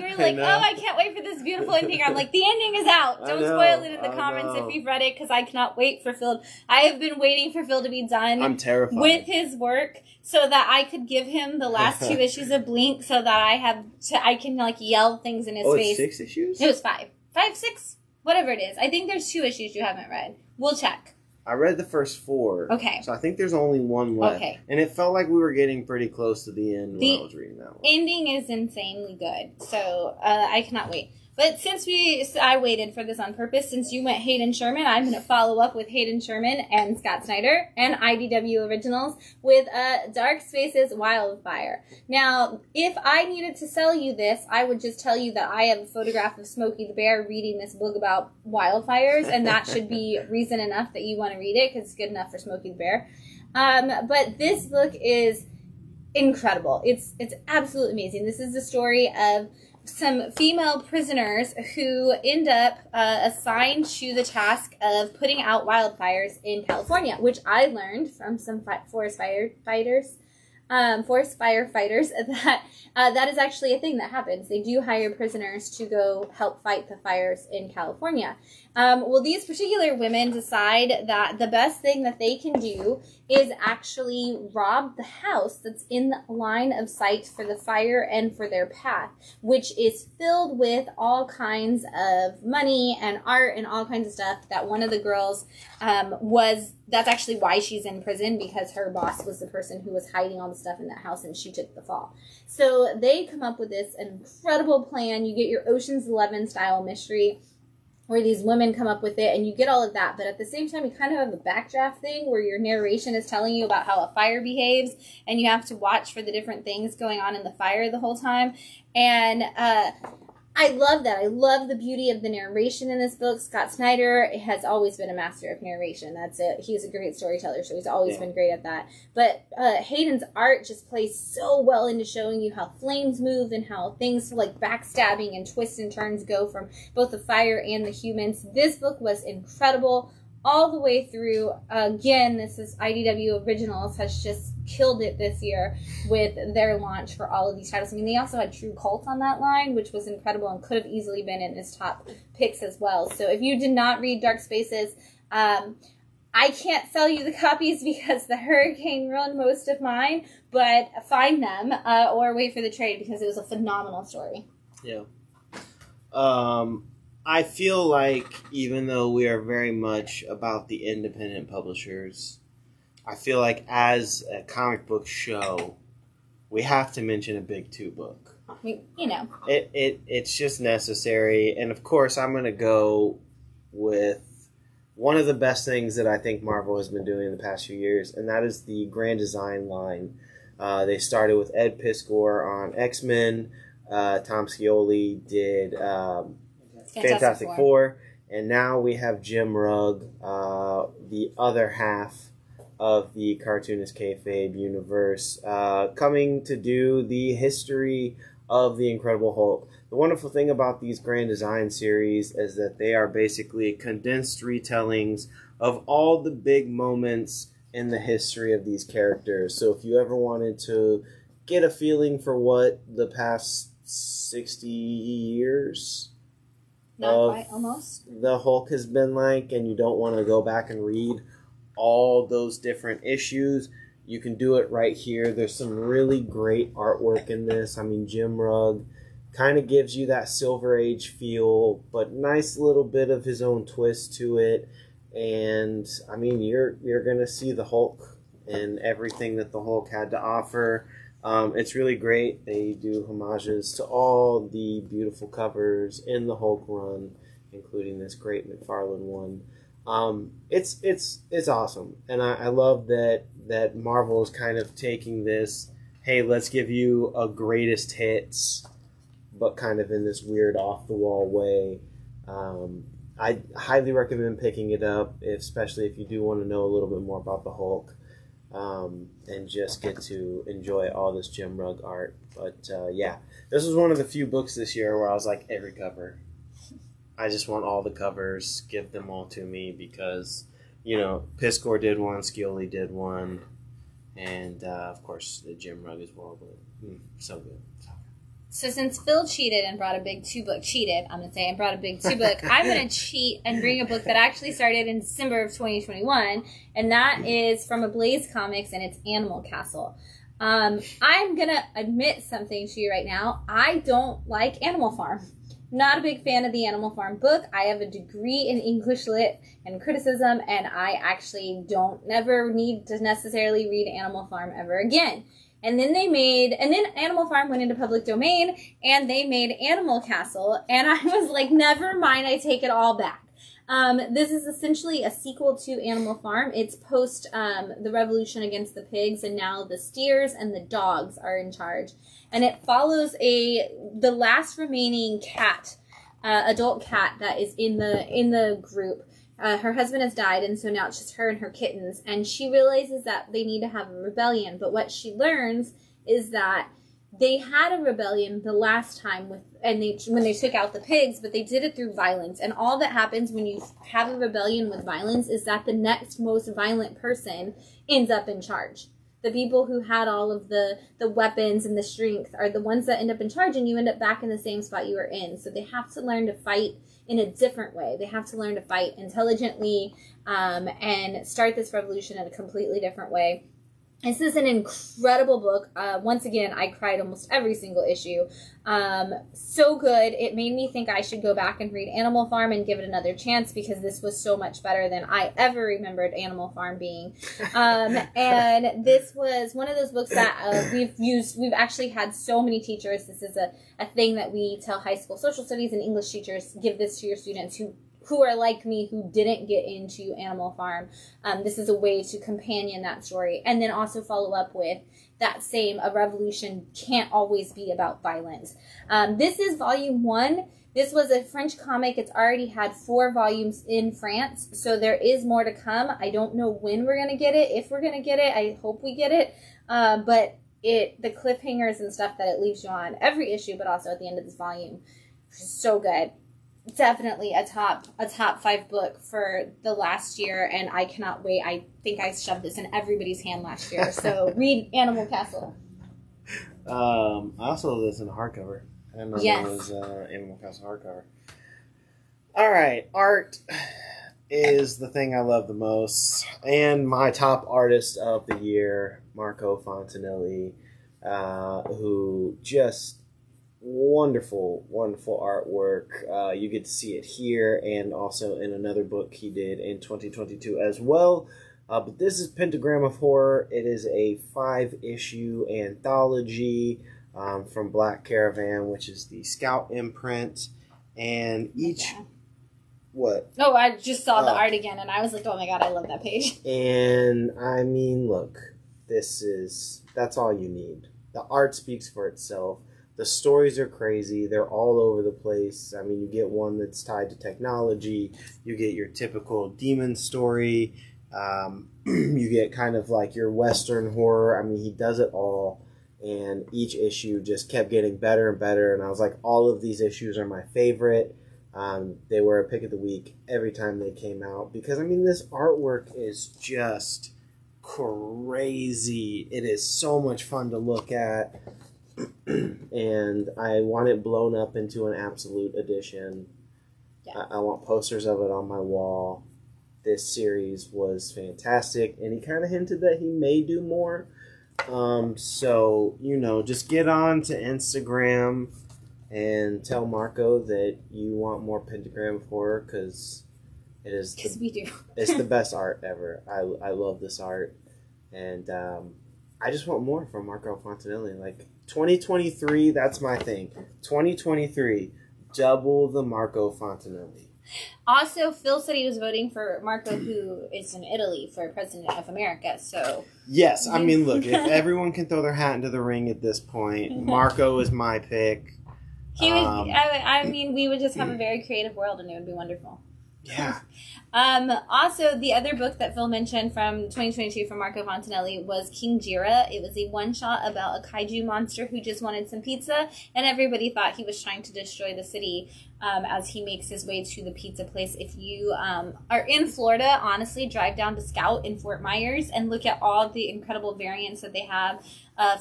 were like, oh, I can't wait for this beautiful ending. I'm like, the ending is out. Don't spoil it in the comments if you've read it, because I cannot wait for Phil. I have been waiting for Phil to be done. I'm terrified with his work, so that I could give him the last 2 issues of Blink, so that I can like yell things in his face. It's 6 issues? It was 5, 6, whatever it is. I think there's 2 issues you haven't read. We'll check. I read the first 4. Okay. So I think there's only 1 left. Okay. And it felt like we were getting pretty close to the end when I was reading that one. The ending is insanely good. So I cannot wait. But since I waited for this on purpose, since you went Hayden Sherman, I'm going to follow up with Hayden Sherman and Scott Snyder and IDW Originals with Dark Spaces Wildfire. Now, if I needed to sell you this, I would just tell you that I have a photograph of Smokey the Bear reading this book about wildfires, and that should be reason enough that you want to read it, because it's good enough for Smokey the Bear. But this book is incredible. It's absolutely amazing. This is the story of some female prisoners who end up assigned to the task of putting out wildfires in California, which I learned from some forest firefighters that that is actually a thing that happens. They do hire prisoners to go help fight the fires in California. Well, these particular women decide that the best thing that they can do is actually rob the house that's in the line of sight for the fire and for their path, which is filled with all kinds of money and art and all kinds of stuff. That one of the girls that's actually why she's in prison, because her boss was the person who was hiding all the stuff in that house, and she took the fall. So they come up with this incredible plan. You get your Ocean's 11 style mystery, where these women come up with it, and you get all of that, but at the same time you kind of have a backdraft thing where your narration is telling you about how a fire behaves, and you have to watch for the different things going on in the fire the whole time. And I love that. I love the beauty of the narration in this book. Scott Snyder has always been a master of narration. That's it. He's a great storyteller, so he's always been great at that. But Hayden's art just plays so well into showing you how flames move and how things like backstabbing and twists and turns go from both the fire and the humans. This book was incredible all the way through. Again, this is IDW Originals has just killed it this year with their launch for all of these titles. I mean, they also had True Cult on that line, which was incredible and could have easily been in his top picks as well. So if you did not read Dark Spaces, I can't sell you the copies because the hurricane ruined most of mine, but find them or wait for the trade because it was a phenomenal story. Yeah. I feel like even though we are very much about the independent publishers, I feel like as a comic book show, we have to mention a big two book. You know. It's just necessary. And of course, I'm going to go with one of the best things that I think Marvel has been doing in the past few years, and that is the Grand Design line. They started with Ed Piskor on X-Men. Tom Scioli did... Fantastic Four. And now we have Jim Rugg, the other half of the Cartoonist Kayfabe universe, coming to do the history of the Incredible Hulk. The wonderful thing about these Grand Design series is that they are basically condensed retellings of all the big moments in the history of these characters. So if you ever wanted to get a feeling for what the past 60 years... Not quite, almost. The Hulk has been like, and you don't want to go back and read all those different issues. You can do it right here. There's some really great artwork in this. I mean, Jim Rugg kind of gives you that Silver Age feel, but nice little bit of his own twist to it. And I mean, you're gonna see the Hulk and everything that the Hulk had to offer. It's really great. They do homages to all the beautiful covers in the Hulk run, including this great McFarlane one. It's awesome, and I love that Marvel is kind of taking this, hey, let's give you a greatest hits, but kind of in this weird off the wall way. I highly recommend picking it up, especially if you do want to know a little bit more about the Hulk. And just get to enjoy all this Jim Rugg art. But yeah, this was one of the few books this year where I was like, every cover. I just want all the covers. Give them all to me because, you know, Piskor did one, Scioli did one, and of course the Jim Rugg as well. But so good. So since Phil cheated and brought a big two book, I'm going to cheat and bring a book that actually started in December of 2021, and that is from Ablaze Comics, and it's Animal Castle. I'm going to admit something to you right now. I don't like Animal Farm. Not a big fan of the Animal Farm book. I have a degree in English Lit and criticism, and I actually don't never need to necessarily read Animal Farm ever again. And then then Animal Farm went into public domain, and they made Animal Castle, and I was like, never mind, I take it all back. This is essentially a sequel to Animal Farm. It's post the revolution against the pigs, and now the steers and the dogs are in charge. And it follows the last remaining cat, adult cat that is in the group. Her husband has died, and so now it's just her and her kittens. And she realizes that they need to have a rebellion. But what she learns is that they had a rebellion the last time when they took out the pigs, but they did it through violence. And all that happens when you have a rebellion with violence is that the next most violent person ends up in charge. The people who had all of the weapons and the strength are the ones that end up in charge, and you end up back in the same spot you were in. So they have to learn to fight in a different way. They have to learn to fight intelligently and start this revolution in a completely different way. This is an incredible book. Once again, I cried almost every single issue. So good. It made me think I should go back and read Animal Farm and give it another chance because this was so much better than I ever remembered Animal Farm being. And this was one of those books that we've actually had so many teachers. This is a thing that we tell high school social studies and English teachers, give this to your students who who are like me, who didn't get into Animal Farm. This is a way to companion that story, and then also follow up with that same, a revolution can't always be about violence. This is volume 1. This was a French comic. It's already had 4 volumes in France, so there is more to come. I don't know when we're going to get it, if we're going to get it. I hope we get it, but the cliffhangers and stuff that it leaves you on every issue, but also at the end of this volume, is so good. Definitely a top 5 book for the last year, and I cannot wait. I think I shoved this in everybody's hand last year, so read Animal Castle. I also love this in hardcover. I remember it was Animal Castle hardcover. All right, art is the thing I love the most, and my top artist of the year, Marco Fontanelli, who just wonderful artwork. You get to see it here and also in another book he did in 2022 as well. But this is Pentagram of Horror. It is a 5-issue anthology from Black Caravan, which is the Scout imprint, and each what? Oh, I just saw the art again, and I was like, oh my god, I love that page. And I mean, look, that's all you need. The art speaks for itself. The stories are crazy. They're all over the place. I mean, you get one that's tied to technology. You get your typical demon story. You get kind of like your Western horror. I mean, he does it all. And each issue just kept getting better and better. And I was like, all of these issues are my favorite. They were a pick of the week every time they came out. Because, I mean, this artwork is just crazy. It is so much fun to look at. And I want it blown up into an absolute edition. Yeah. I want posters of it on my wall. This series was fantastic, and he kind of hinted that he may do more. So, you know, just get on to Instagram and tell Marco that you want more Pentagram of Horror, because it is we do. It's the best art ever. I love this art, and I just want more from Marco Fontanelli. Like, 2023, that's my thing. 2023, double the Marco Fontanelli. Also, Phil said he was voting for Marco, who is in Italy, for President of America, so... Yes, I mean, look, if everyone can throw their hat into the ring at this point, Marco is my pick. He would, I mean, we would just have a very creative world, and it would be wonderful. Yeah. Also, the other book that Phil mentioned from 2022 from Marco Fontanelli was King Ghidorah. It was a one-shot about a kaiju monster who just wanted some pizza, and everybody thought he was trying to destroy the city as he makes his way to the pizza place. If you are in Florida, honestly, drive down to Scout in Fort Myers and look at all the incredible variants that they have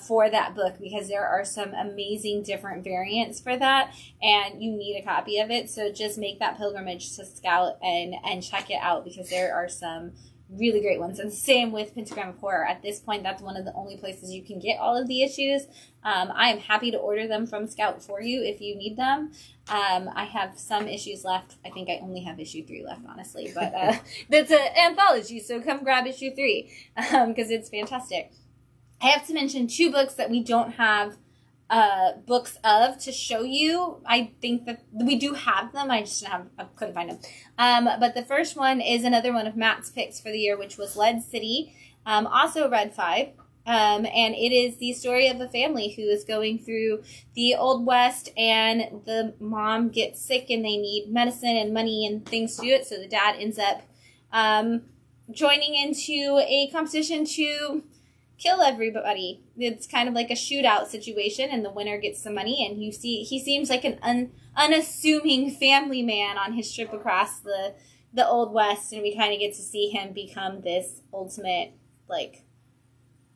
for that book, because there are some amazing different variants for that, and you need a copy of it. So just make that pilgrimage to Scout and check it out, because there are some really great ones. And same with Pentagram of Horror. At this point, that's one of the only places you can get all of the issues. I am happy to order them from Scout for you if you need them. I have some issues left. I think I only have issue 3 left, honestly. But that's an anthology, so come grab issue 3, because it's fantastic. I have to mention 2 books that we don't have books of to show you. I think that we do have them. I just couldn't find them. But the first one is another one of Matt's picks for the year, which was Lead City, also Red 5. And it is the story of a family who is going through the Old West, and the mom gets sick and they need medicine and money and things to do it. So the dad ends up joining into a competition to kill everybody. It's kind of like a shootout situation, and the winner gets some money, and you see he seems like an unassuming family man on his trip across the Old West, and we kind of get to see him become this ultimate, like,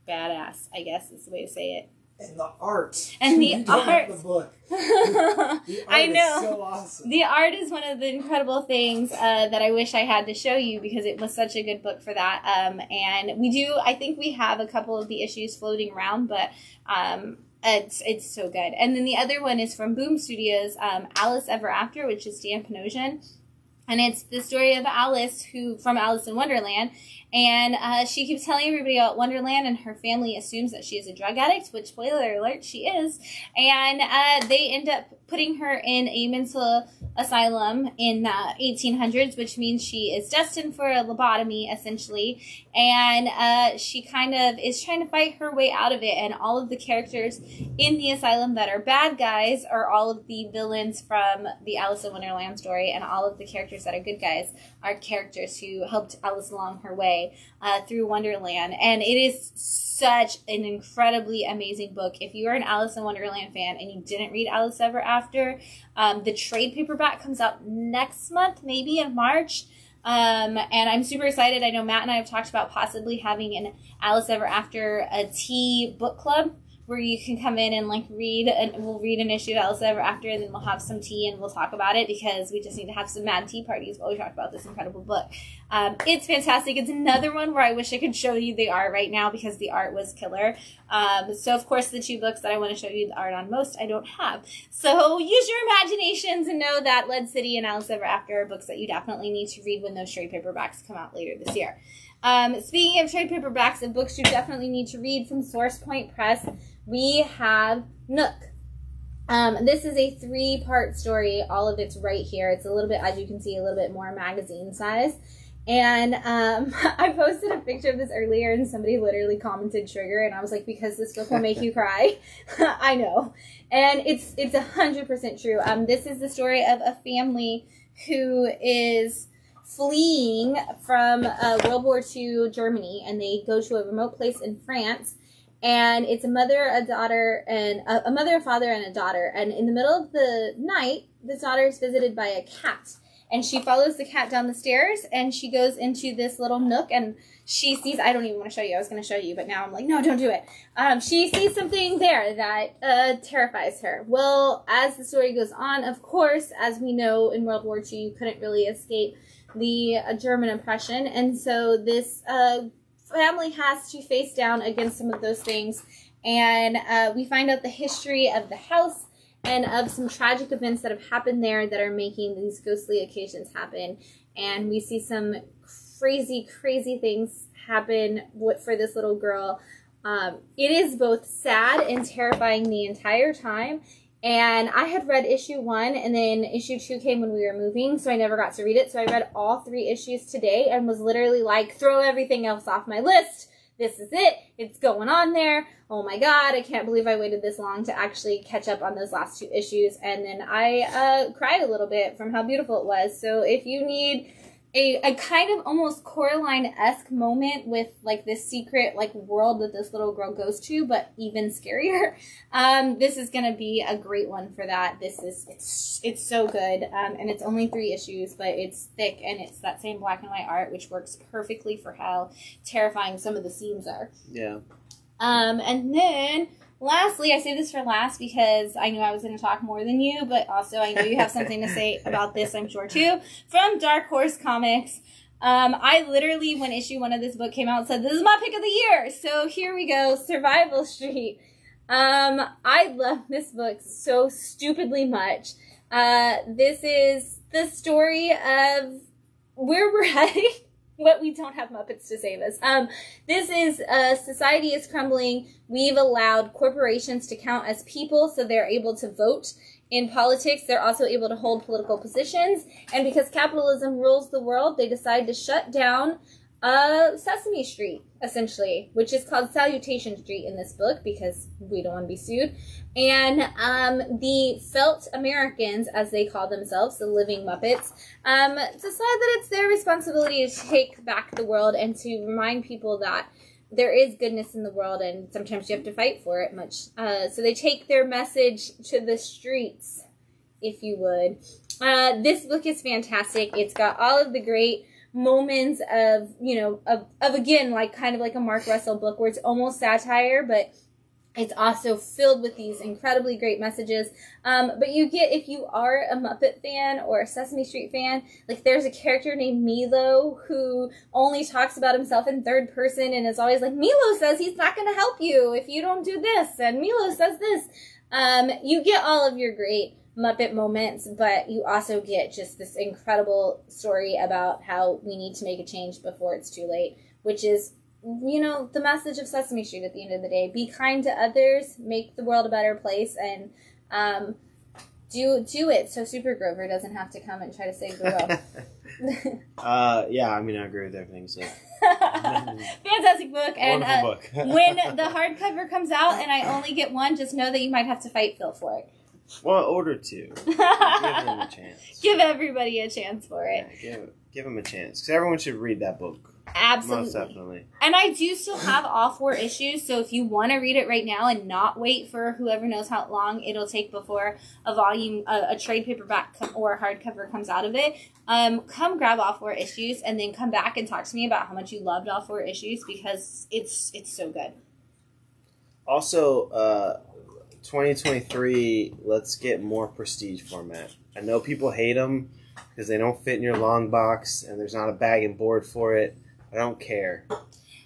badass, I guess is the way to say it. And the art. And the art. The book. The art I know. Is so awesome. The art is one of the incredible things that I wish I had to show you, because it was such a good book for that. And we do, I think we have a couple of the issues floating around, but it's so good. And then the other one is from Boom! Studios, Alice Ever After, which is Dan Panosian. And it's the story of Alice, who from Alice in Wonderland, And she keeps telling everybody about Wonderland, and her family assumes that she is a drug addict, which, spoiler alert, she is. And they end up putting her in a mental asylum in the 1800s, which means she is destined for a lobotomy, essentially. And she kind of is trying to fight her way out of it. And all of the characters in the asylum that are bad guys are all of the villains from the Alice in Wonderland story. And all of the characters that are good guys are characters who helped Alice along her way through Wonderland. And it is such an incredibly amazing book. If you are an Alice in Wonderland fan and you didn't read Alice Ever After, the trade paperback comes out next month, maybe in March. And I'm super excited. I know Matt and I have talked about possibly having an Alice Ever After a tea book club where you can come in and like read, and we'll read an issue of Alice Ever After, and then we'll have some tea and we'll talk about it, because we just need to have some mad tea parties while we talk about this incredible book. It's fantastic. It's another one where I wish I could show you the art right now, because the art was killer. So of course the two books that I want to show you the art on most I don't have. So use your imaginations and know that Lead City and Alice Ever After are books that you definitely need to read when those trade paperbacks come out later this year. Speaking of trade paperbacks and books you definitely need to read from Source Point Press, we have Nook. This is a three-part story. All of it's right here. It's a little bit, as you can see, a little bit more magazine size. And I posted a picture of this earlier, and somebody literally commented "trigger," and I was like, because this book will make you cry. I know. And it's 100% true. This is the story of a family who is fleeing from World War II Germany, and they go to a remote place in France. And it's a mother, a daughter, and a mother, a father, and a daughter. And in the middle of the night, this daughter is visited by a cat. And she follows the cat down the stairs, and she goes into this little nook, and she sees, I don't even want to show you, I was going to show you, but now I'm like, no, don't do it. She sees something there that terrifies her. Well, as the story goes on, of course, as we know, in World War II, you couldn't really escape the German oppression, and so this family has to face down against some of those things, and we find out the history of the house and of some tragic events that have happened there that are making these ghostly occasions happen. And we see some crazy, crazy things happen for this little girl. It is both sad and terrifying the entire time. And I had read issue 1, and then issue 2 came when we were moving, so I never got to read it. So I read all 3 issues today and was literally like, throw everything else off my list. This is it. It's going on there. Oh my God, I can't believe I waited this long to actually catch up on those last 2 issues. And then I cried a little bit from how beautiful it was. So if you need a kind of almost Coraline-esque moment with like this secret like world that this little girl goes to, but even scarier, this is going to be a great one for that. It's so good. And it's only 3 issues, but it's thick, and it's that same black and white art, which works perfectly for how terrifying some of the scenes are. Yeah. And then lastly, I say this for last because I knew I was going to talk more than you, but also I know you have something to say about this, I'm sure, too, from Dark Horse Comics. I literally, when issue 1 of this book came out, said, this is my pick of the year. So here we go, Survival Street. I love this book so stupidly much. This is the story of where we're heading. What we don't have Muppets to save us. This is, society is crumbling. We've allowed corporations to count as people, so they're able to vote in politics. They're also able to hold political positions. And because capitalism rules the world, they decide to shut down Sesame Street, essentially, which is called Salutation Street in this book because we don't want to be sued. And the felt Americans, as they call themselves, the living Muppets, decide that it's their responsibility to take back the world and to remind people that there is goodness in the world, and sometimes you have to fight for it much. So they take their message to the streets, if you would. This book is fantastic. It's got all of the great moments of, you know, of again, like kind of like a Mark Russell book where it's almost satire, but it's also filled with these incredibly great messages. But you get, if you are a Muppet fan or a Sesame Street fan, like there's a character named Milo who only talks about himself in third person and is always like, Milo says he's not going to help you if you don't do this, and Milo says this. You get all of your great Muppet moments, but you also get just this incredible story about how we need to make a change before it's too late, which is, you know, the message of Sesame Street at the end of the day. Be kind to others, make the world a better place, and do it so Super Grover doesn't have to come and try to save the world. Yeah, I mean, I agree with everything. So. Fantastic book. And book. When the hardcover comes out and I only get one, just know that you might have to fight Phil for it. Well, order two. Give them a chance. Give everybody a chance for it. Yeah, give them a chance. Because everyone should read that book. Absolutely. Most definitely. And I do still have all 4 issues, so if you want to read it right now and not wait for whoever knows how long it'll take before a volume, a trade paperback or a hardcover comes out of it, come grab all 4 issues and then come back and talk to me about how much you loved all 4 issues, because it's so good. Also, 2023, let's get more prestige format. I know people hate them because they don't fit in your long box and there's not a bag and board for it. I don't care.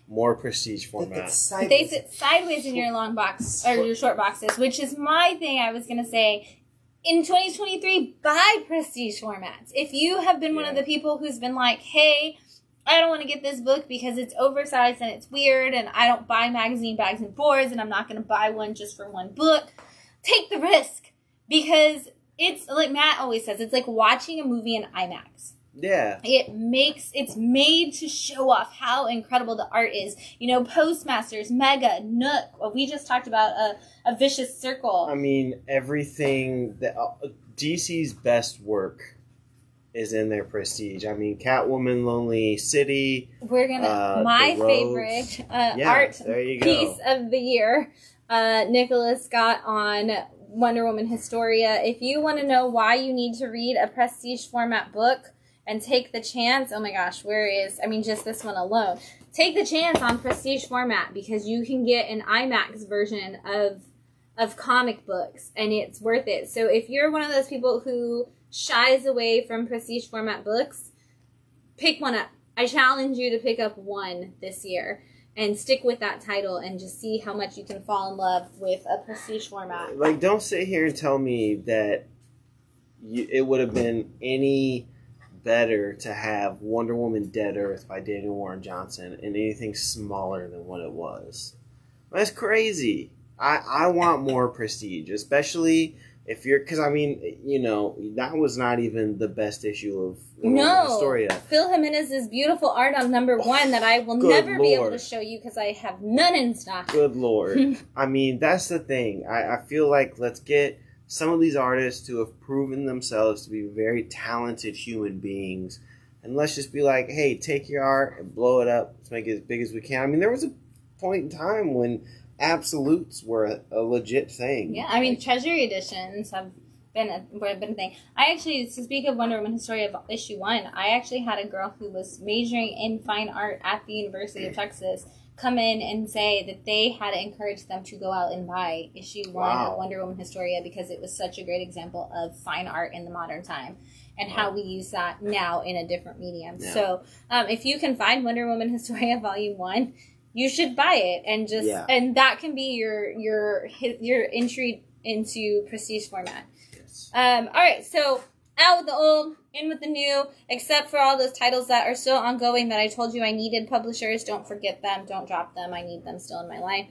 More prestige format. They sit sideways in your long box or your short boxes, which is my thing I was going to say. In 2023, buy prestige formats. If you have been one of the people who's been like, hey, I don't want to get this book because it's oversized and it's weird and I don't buy magazine bags and boards and I'm not going to buy one just for one book, take the risk, because it's like Matt always says, it's like watching a movie in IMAX. Yeah. It's made to show off how incredible the art is. You know, Postmasters, Mega, Nook. Well, we just talked about a Vicious Circle. I mean, everything that DC's best work is in their prestige. I mean, Catwoman, Lonely City. We're gonna my favorite art piece of the year, Nicholas Scott on Wonder Woman Historia. If you want to know why you need to read a prestige format book and take the chance, oh my gosh, just this one alone. Take the chance on prestige format, because you can get an IMAX version of comic books and it's worth it. So if you're one of those people who shies away from prestige format books, pick one up. I challenge you to pick up one this year. And stick with that title and just see how much you can fall in love with a prestige format. Like, don't sit here and tell me that it would have been any better to have Wonder Woman Dead Earth by Daniel Warren Johnson and anything smaller than what it was. That's crazy. I want more prestige, especially if you're... Because, I mean, you know, that was not even the best issue of... No, Phil Jimenez's beautiful art on number 1 that I will never be able to show you because I have none in stock. Good Lord. I mean, that's the thing. I feel like let's get some of these artists who have proven themselves to be very talented human beings, and let's just be like, hey, take your art and blow it up. Let's make it as big as we can. I mean, there was a point in time when absolutes were a legit thing. Yeah, I mean, like, Treasury editions have... been a thing. I actually, to speak of Wonder Woman Historia of issue 1, I actually had a girl who was majoring in fine art at the University of Texas come in and say that they had encouraged them to go out and buy issue 1 of Wonder Woman Historia because it was such a great example of fine art in the modern time and how we use that now in a different medium. Yeah. So if you can find Wonder Woman Historia volume 1, you should buy it and just and that can be your entry into prestige format. All right, so out with the old, in with the new, except for all those titles that are still ongoing that I told you I needed. Publishers, don't forget them. Don't drop them. I need them still in my life.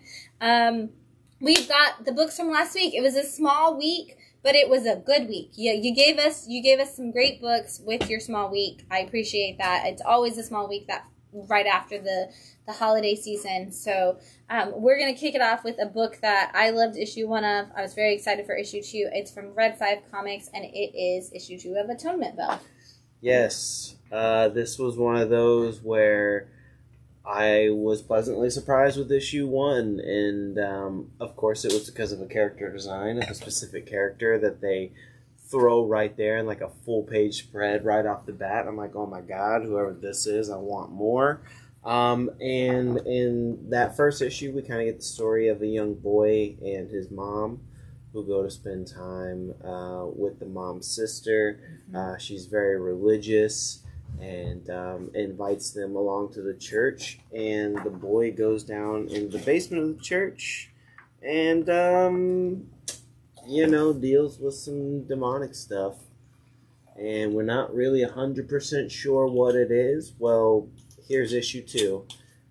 We've got the books from last week. It was a small week, but it was a good week. You gave us some great books with your small week. I appreciate that. It's always a small week that right after the holiday season. So we're going to kick it off with a book that I loved issue 1 of. I was very excited for issue 2. It's from Red 5 Comics, and it is issue 2 of Atonement Bell. Yes. This was one of those where I was pleasantly surprised with issue 1. And, of course, it was because of a character design of a specific character that they throw right there in like a full-page spread right off the bat. I'm like, oh, my God, whoever this is, I want more. And in that first issue, we kind of get the story of a young boy and his mom who go to spend time with the mom's sister. She's very religious and invites them along to the church. And the boy goes down in the basement of the church and, you know, deals with some demonic stuff. And we're not really 100% sure what it is. Well, here's issue 2,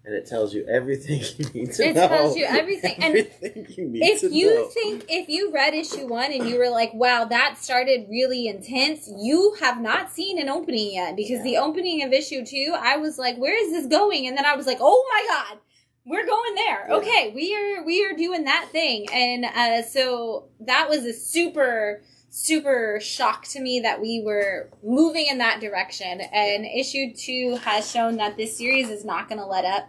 and it tells you everything you need to know. It tells you everything. Everything you need to know. If you read issue one and you were like, wow, that started really intense, you have not seen an opening yet. Because the opening of issue two, I was like, where is this going? And then I was like, oh my God, we're going there. Yeah. Okay, we are doing that thing. And so that was a super shock to me that we were moving in that direction. And issue two has shown that this series is not going to let up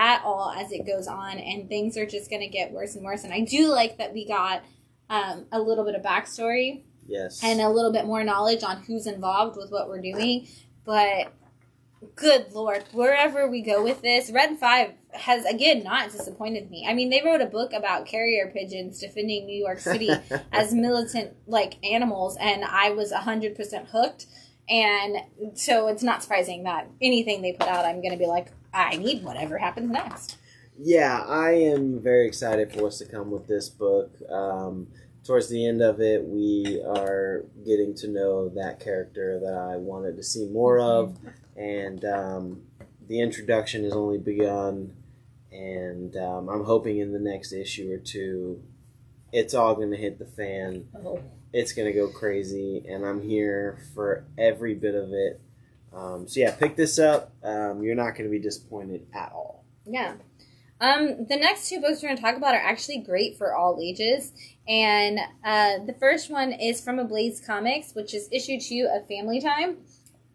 at all as it goes on, and things are just going to get worse and worse. And I do like that we got a little bit of backstory, yes, and a little bit more knowledge on who's involved with what we're doing. But good Lord, wherever we go with this, Red 5 has, again, not disappointed me. I mean, they wrote a book about carrier pigeons defending New York City as militant, like, animals, and I was 100% hooked. And so it's not surprising that anything they put out, I'm going to be like, I need whatever happens next. Yeah, I am very excited for what's to come with this book. Towards the end of it, we are getting to know that character that I wanted to see more of. And the introduction has only begun, and I'm hoping in the next issue or two, it's all going to hit the fan. Oh. It's going to go crazy, and I'm here for every bit of it. So yeah, pick this up. You're not going to be disappointed at all. Yeah. The next two books we're going to talk about are actually great for all ages. And the first one is from Ablaze Comics, which is issue 2 of Family Time.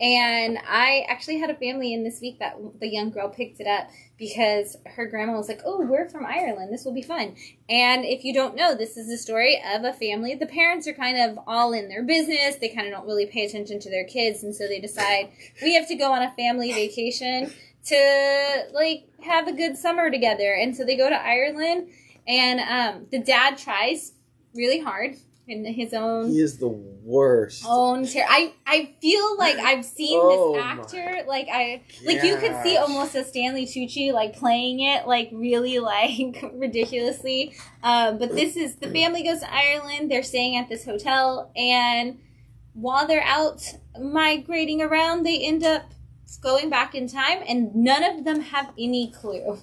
And I actually had a family in this week that the young girl picked it up because her grandma was like, oh, we're from Ireland. This will be fun. And if you don't know, this is the story of a family. The parents are kind of all in their business. They kind of don't really pay attention to their kids. And so they decide we have to go on a family vacation to, like, have a good summer together. And so they go to Ireland, and the dad tries really hard. In his own... He is the worst. I feel like I've seen this actor. Like, you could see almost a Stanley Tucci, like, playing it, like, really, like, ridiculously. But this is... The family goes to Ireland. They're staying at this hotel. And while they're out migrating around, they end up going back in time. And none of them have any clue.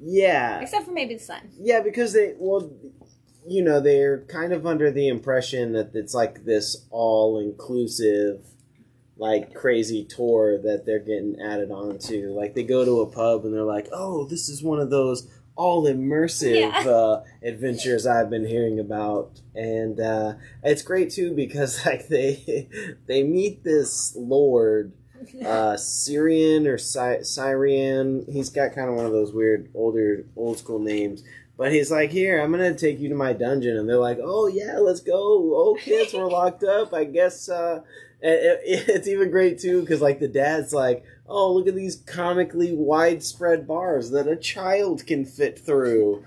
Yeah. Except for maybe the son. Yeah, because they... Well... You know, they're kind of under the impression that it's like this all-inclusive, like, crazy tour that they're getting added on to. Like, they go to a pub and they're like, oh, this is one of those all-immersive adventures I've been hearing about. And it's great, too, because, like, they meet this lord, Syrian or Syrian. He's got kind of one of those weird, old-school names. But he's like, here, I'm going to take you to my dungeon. And they're like, oh, yeah, let's go. Oh, kids, we're locked up. I guess it's even great, too, because, like, the dad's like, oh, look at these comically widespread bars that a child can fit through.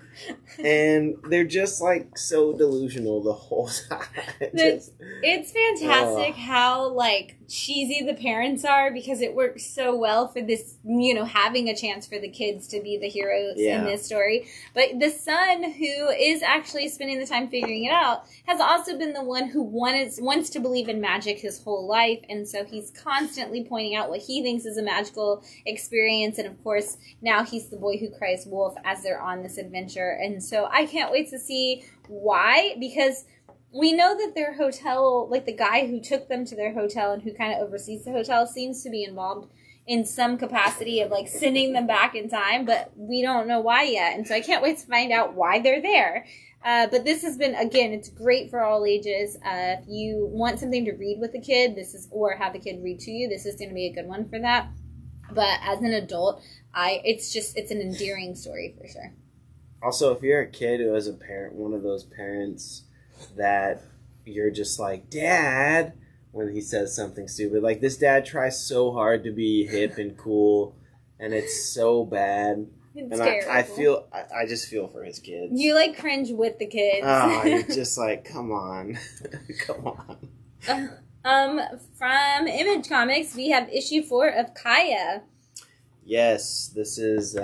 And they're just, like, so delusional the whole time. It's fantastic how, like, cheesy the parents are, because it works so well for this, you know, having a chance for the kids to be the heroes in this story. But the son, who is actually spending the time figuring it out, has also been the one who wants to believe in magic his whole life. And so he's constantly pointing out what he thinks is a magical experience. And, of course, now he's the boy who cries wolf as they're on this adventure. And so I can't wait to see why, because we know that their hotel, like the guy who took them to their hotel and who kind of oversees the hotel, seems to be involved in some capacity of, like, sending them back in time, but we don't know why yet. And so I can't wait to find out why they're there. But this has been, again, it's great for all ages. If you want something to read with a kid, this is, or have a kid read to you, this is going to be a good one for that. But as an adult, it's an endearing story for sure. Also, if you're a kid who is a parent, one of those parents that you're just like, Dad, when he says something stupid. Like, this dad tries so hard to be hip and cool, and it's so bad. It's terrible. I just feel for his kids. You, like, cringe with the kids. Oh, you're just like, come on. Come on. From Image Comics, we have issue 4 of Kaya. Yes, this is...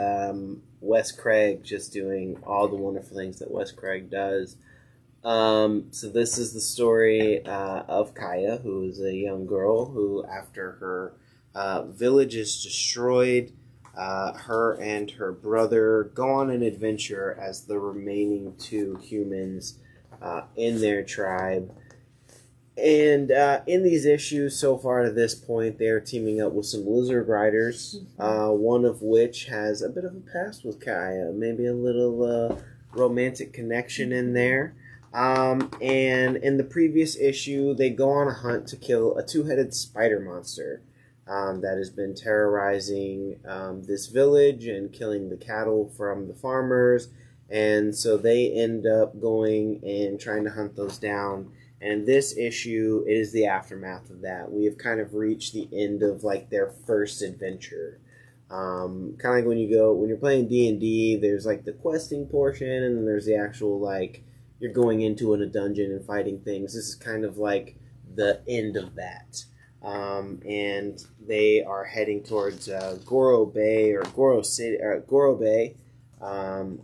Wes Craig just doing all the wonderful things that Wes Craig does. So this is the story of Kaya, who is a young girl who, after her village is destroyed, her and her brother go on an adventure as the remaining two humans in their tribe. And in these issues so far to this point, they are teaming up with some lizard riders, one of which has a bit of a past with Kaya, maybe a little romantic connection in there. And in the previous issue, they go on a hunt to kill a two-headed spider monster that has been terrorizing this village and killing the cattle from the farmers. And so they end up going and trying to hunt those down. And this issue is the aftermath of that. We have kind of reached the end of like their first adventure. Kind of like when you're playing D&D, there's like the questing portion, and then there's the actual like you're going into a dungeon and fighting things. This is kind of like the end of that. And they are heading towards Goro Bay or Goro City, Goro Bay,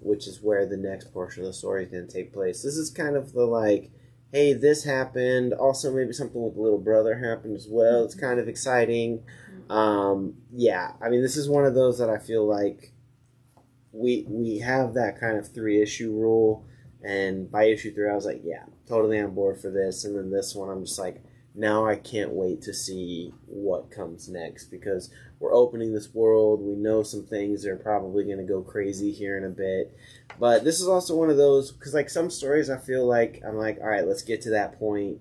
which is where the next portion of the story is going to take place. This is kind of the like, hey, this happened. Also, maybe something with the little brother happened as well. It's kind of exciting. Yeah, I mean, this is one of those that I feel like we have that kind of 3-issue rule. And by issue 3, I was like, yeah, totally on board for this. And then this one, I'm just like, now I can't wait to see what comes next. Because we're opening this world. We know some things that are probably going to go crazy here in a bit. But this is also one of those, because like some stories I feel like, I'm like, all right, let's get to that point.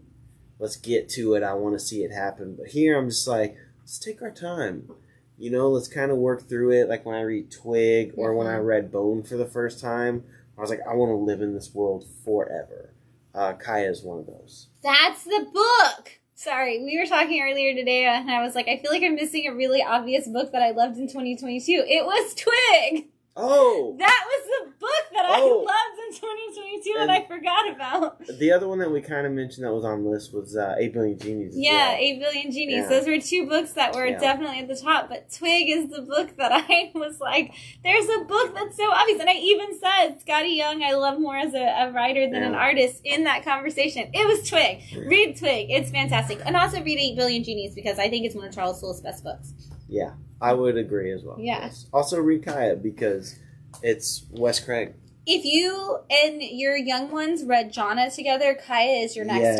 Let's get to it. I want to see it happen. But here I'm just like, let's take our time. You know, let's kind of work through it. Like when I read Twig or when I read Bone for the first time, I was like, I want to live in this world forever. Kaya is one of those. That's the book! Sorry, we were talking earlier today, and I was like, I feel like I'm missing a really obvious book that I loved in 2022. It was Twig! Oh! That was the book that I loved in 2022 and I forgot about. The other one that we kind of mentioned that was on the list was 8 Billion Genies. Yeah, well. 8 Billion Genies. Yeah. Those were two books that were definitely at the top, but Twig is the book that I was like, there's a book that's so obvious. And I even said, Scotty Young, I love more as a writer than an artist in that conversation. It was Twig. Read Twig. It's fantastic. And also read 8 Billion Genies because I think it's one of Charles Soule's best books. Yeah, I would agree as well. Yeah. Yes. Also read Kaya because it's Wes Craig. If you and your young ones read Jonna together, Kaya is your next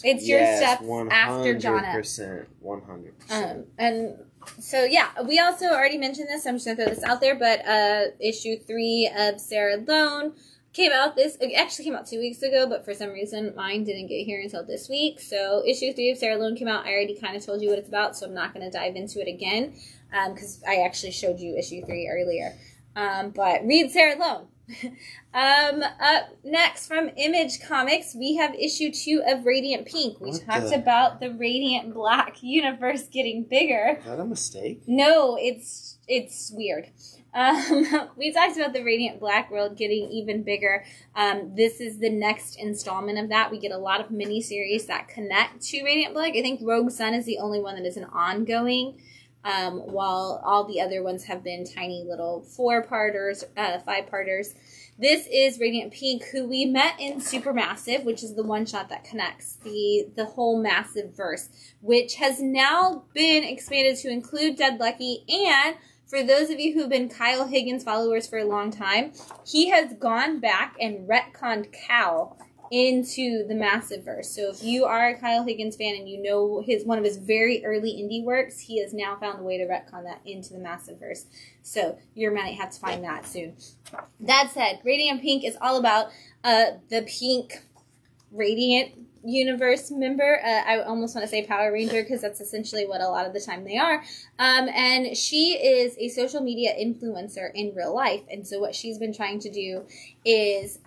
step. It's your step after Jonna. 100%. 100%. And so, yeah, we also already mentioned this. So I'm just going to throw this out there. But issue 3 of Sara Lone came out it actually came out 2 weeks ago, but for some reason mine didn't get here until this week. So issue 3 of Sara Lone came out. I already kind of told you what it's about, so I'm not going to dive into it again because I actually showed you issue 3 earlier. But read Sara Lone. Up next from Image Comics, we have issue 2 of Radiant Pink. We talked about the Radiant Black universe getting bigger. Is that a mistake? No, it's weird. We talked about the Radiant Black world getting even bigger. This is the next installment of that. We get a lot of miniseries that connect to Radiant Black. I think Rogue Sun is the only one that is an ongoing, while all the other ones have been tiny little 5-parters. This is Radiant Pink, who we met in Supermassive, which is the one-shot that connects the whole Massive verse, which has now been expanded to include Dead Lucky. And for those of you who've been Kyle Higgins followers for a long time, he has gone back and retconned Cal into the Massive verse. So if you are a Kyle Higgins fan and you know one of his very early indie works, he has now found a way to retcon that into the Massive verse. So you might have to find that soon. That said, Radiant Pink is all about the Pink Radiant universe member. I almost want to say Power Ranger because that's essentially what a lot of the time they are. And she is a social media influencer in real life. And so what she's been trying to do is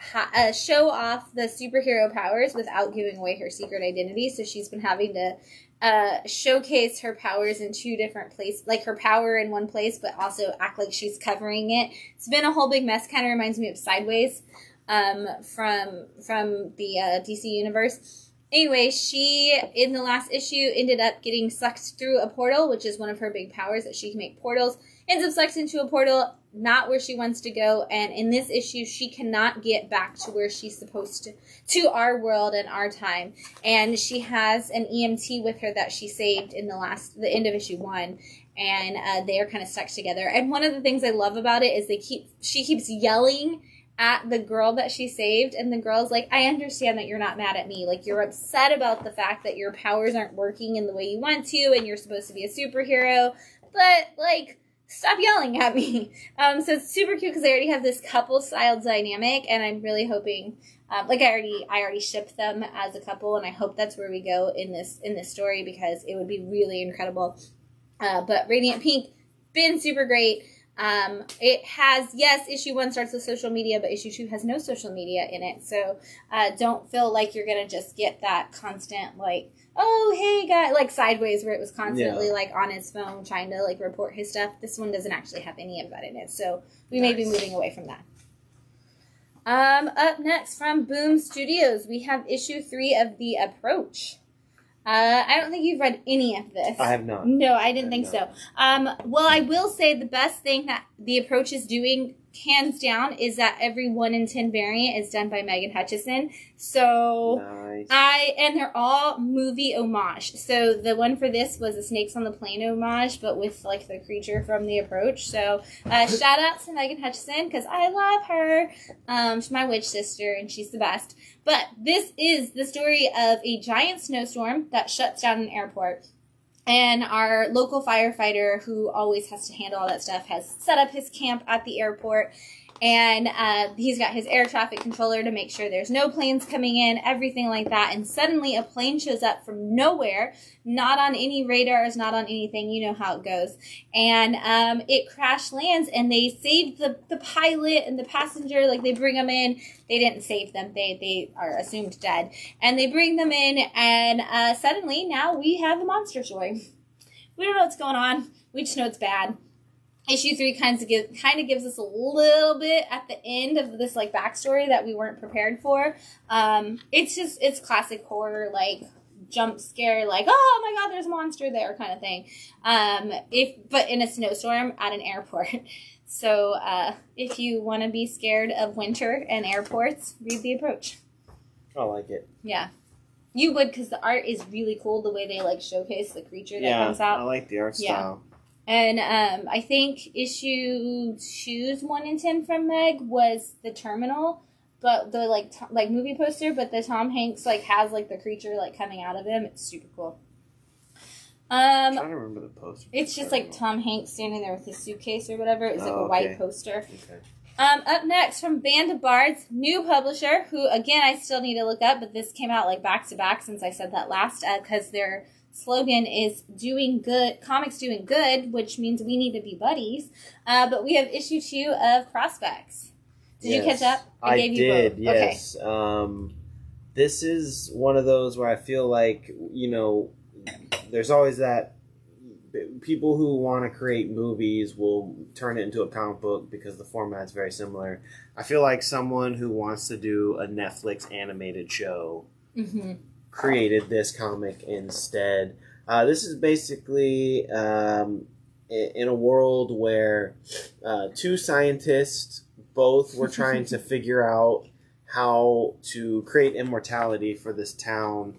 show off the superhero powers without giving away her secret identity. So she's been having to showcase her powers in two different places, like her power in one place, but also act like she's covering it. It's been a whole big mess. Kind of reminds me of Sideways from the DC universe. Anyway, she, in the last issue, ended up getting sucked through a portal, which is one of her big powers, that she can make portals. Ends up sucked into a portal, not where she wants to go. And in this issue, she cannot get back to where she's supposed to our world and our time. And she has an EMT with her that she saved in the end of issue 1. and they are kind of stuck together. And one of the things I love about it is she keeps yelling at the girl that she saved, and the girl's like, I understand that you're not mad at me. Like, you're upset about the fact that your powers aren't working in the way you want to, and you're supposed to be a superhero, but, like, stop yelling at me. So it's super cute because they already have this couple-style dynamic, and I'm really hoping, I already shipped them as a couple, and I hope that's where we go in this story, because it would be really incredible. But Radiant Pink, been super great. It has, yes, issue 1 starts with social media, but issue 2 has no social media in it. So, don't feel like you're going to just get that constant, like, oh, hey, guy, like Sideways, where it was constantly, like, on his phone trying to, like, report his stuff. This one doesn't actually have any of that in it. So, we may be moving away from that. Up next from Boom! Studios, we have issue 3 of The Approach. I don't think you've read any of this. I have not. No, I didn't think so. Well, I will say the best thing that The Approach is doing, hands down, is that every 1 in 10 variant is done by Megan Hutchison. So nice. And they're all movie homage. So the one for this was a Snakes on the Plane homage, but with like the creature from The Approach. So shout out to Megan Hutchison, because I love her. She's my witch sister and she's the best. But this is the story of a giant snowstorm that shuts down an airport. And our local firefighter, who always has to handle all that stuff, has set up his camp at the airport. And he's got his air traffic controller to make sure there's no planes coming in, everything like that. And suddenly a plane shows up from nowhere, not on any radars, not on anything. You know how it goes. And it crash lands, and they saved the pilot and the passenger. Like, they bring them in. They didn't save them. They are assumed dead. And they bring them in, and suddenly now we have a monster story. We don't know what's going on. We just know it's bad. Issue 3 kind of gives us a little bit at the end of this, like, backstory that we weren't prepared for. It's classic horror, like, jump scare, like, oh my god, there's a monster there kind of thing. But in a snowstorm at an airport. So if you want to be scared of winter and airports, read The Approach. I like it. Yeah. You would, because the art is really cool, the way they, like, showcase the creature that comes out. Yeah, I like the art style. Yeah. And I think issue 2's 1 in 10 from Meg was The Terminal, but the like movie poster. But the Tom Hanks has the creature coming out of him. It's super cool. I'm trying to remember the poster. It's just Tom Hanks standing there with his suitcase or whatever. It was a white poster. Okay. Up next from Band of Bards, new publisher, who again I still need to look up, but this came out back to back since I said that last, because they're slogan is doing good, comics doing good, which means we need to be buddies. But we have issue 2 of Prospects. Did you catch up? I did, yes. Okay. This is one of those where I feel like, you know, there's always that people who want to create movies will turn it into a comic book because the format's very similar. I feel like someone who wants to do a Netflix animated show created this comic instead. This is basically in a world where two scientists both were trying to figure out how to create immortality for this town,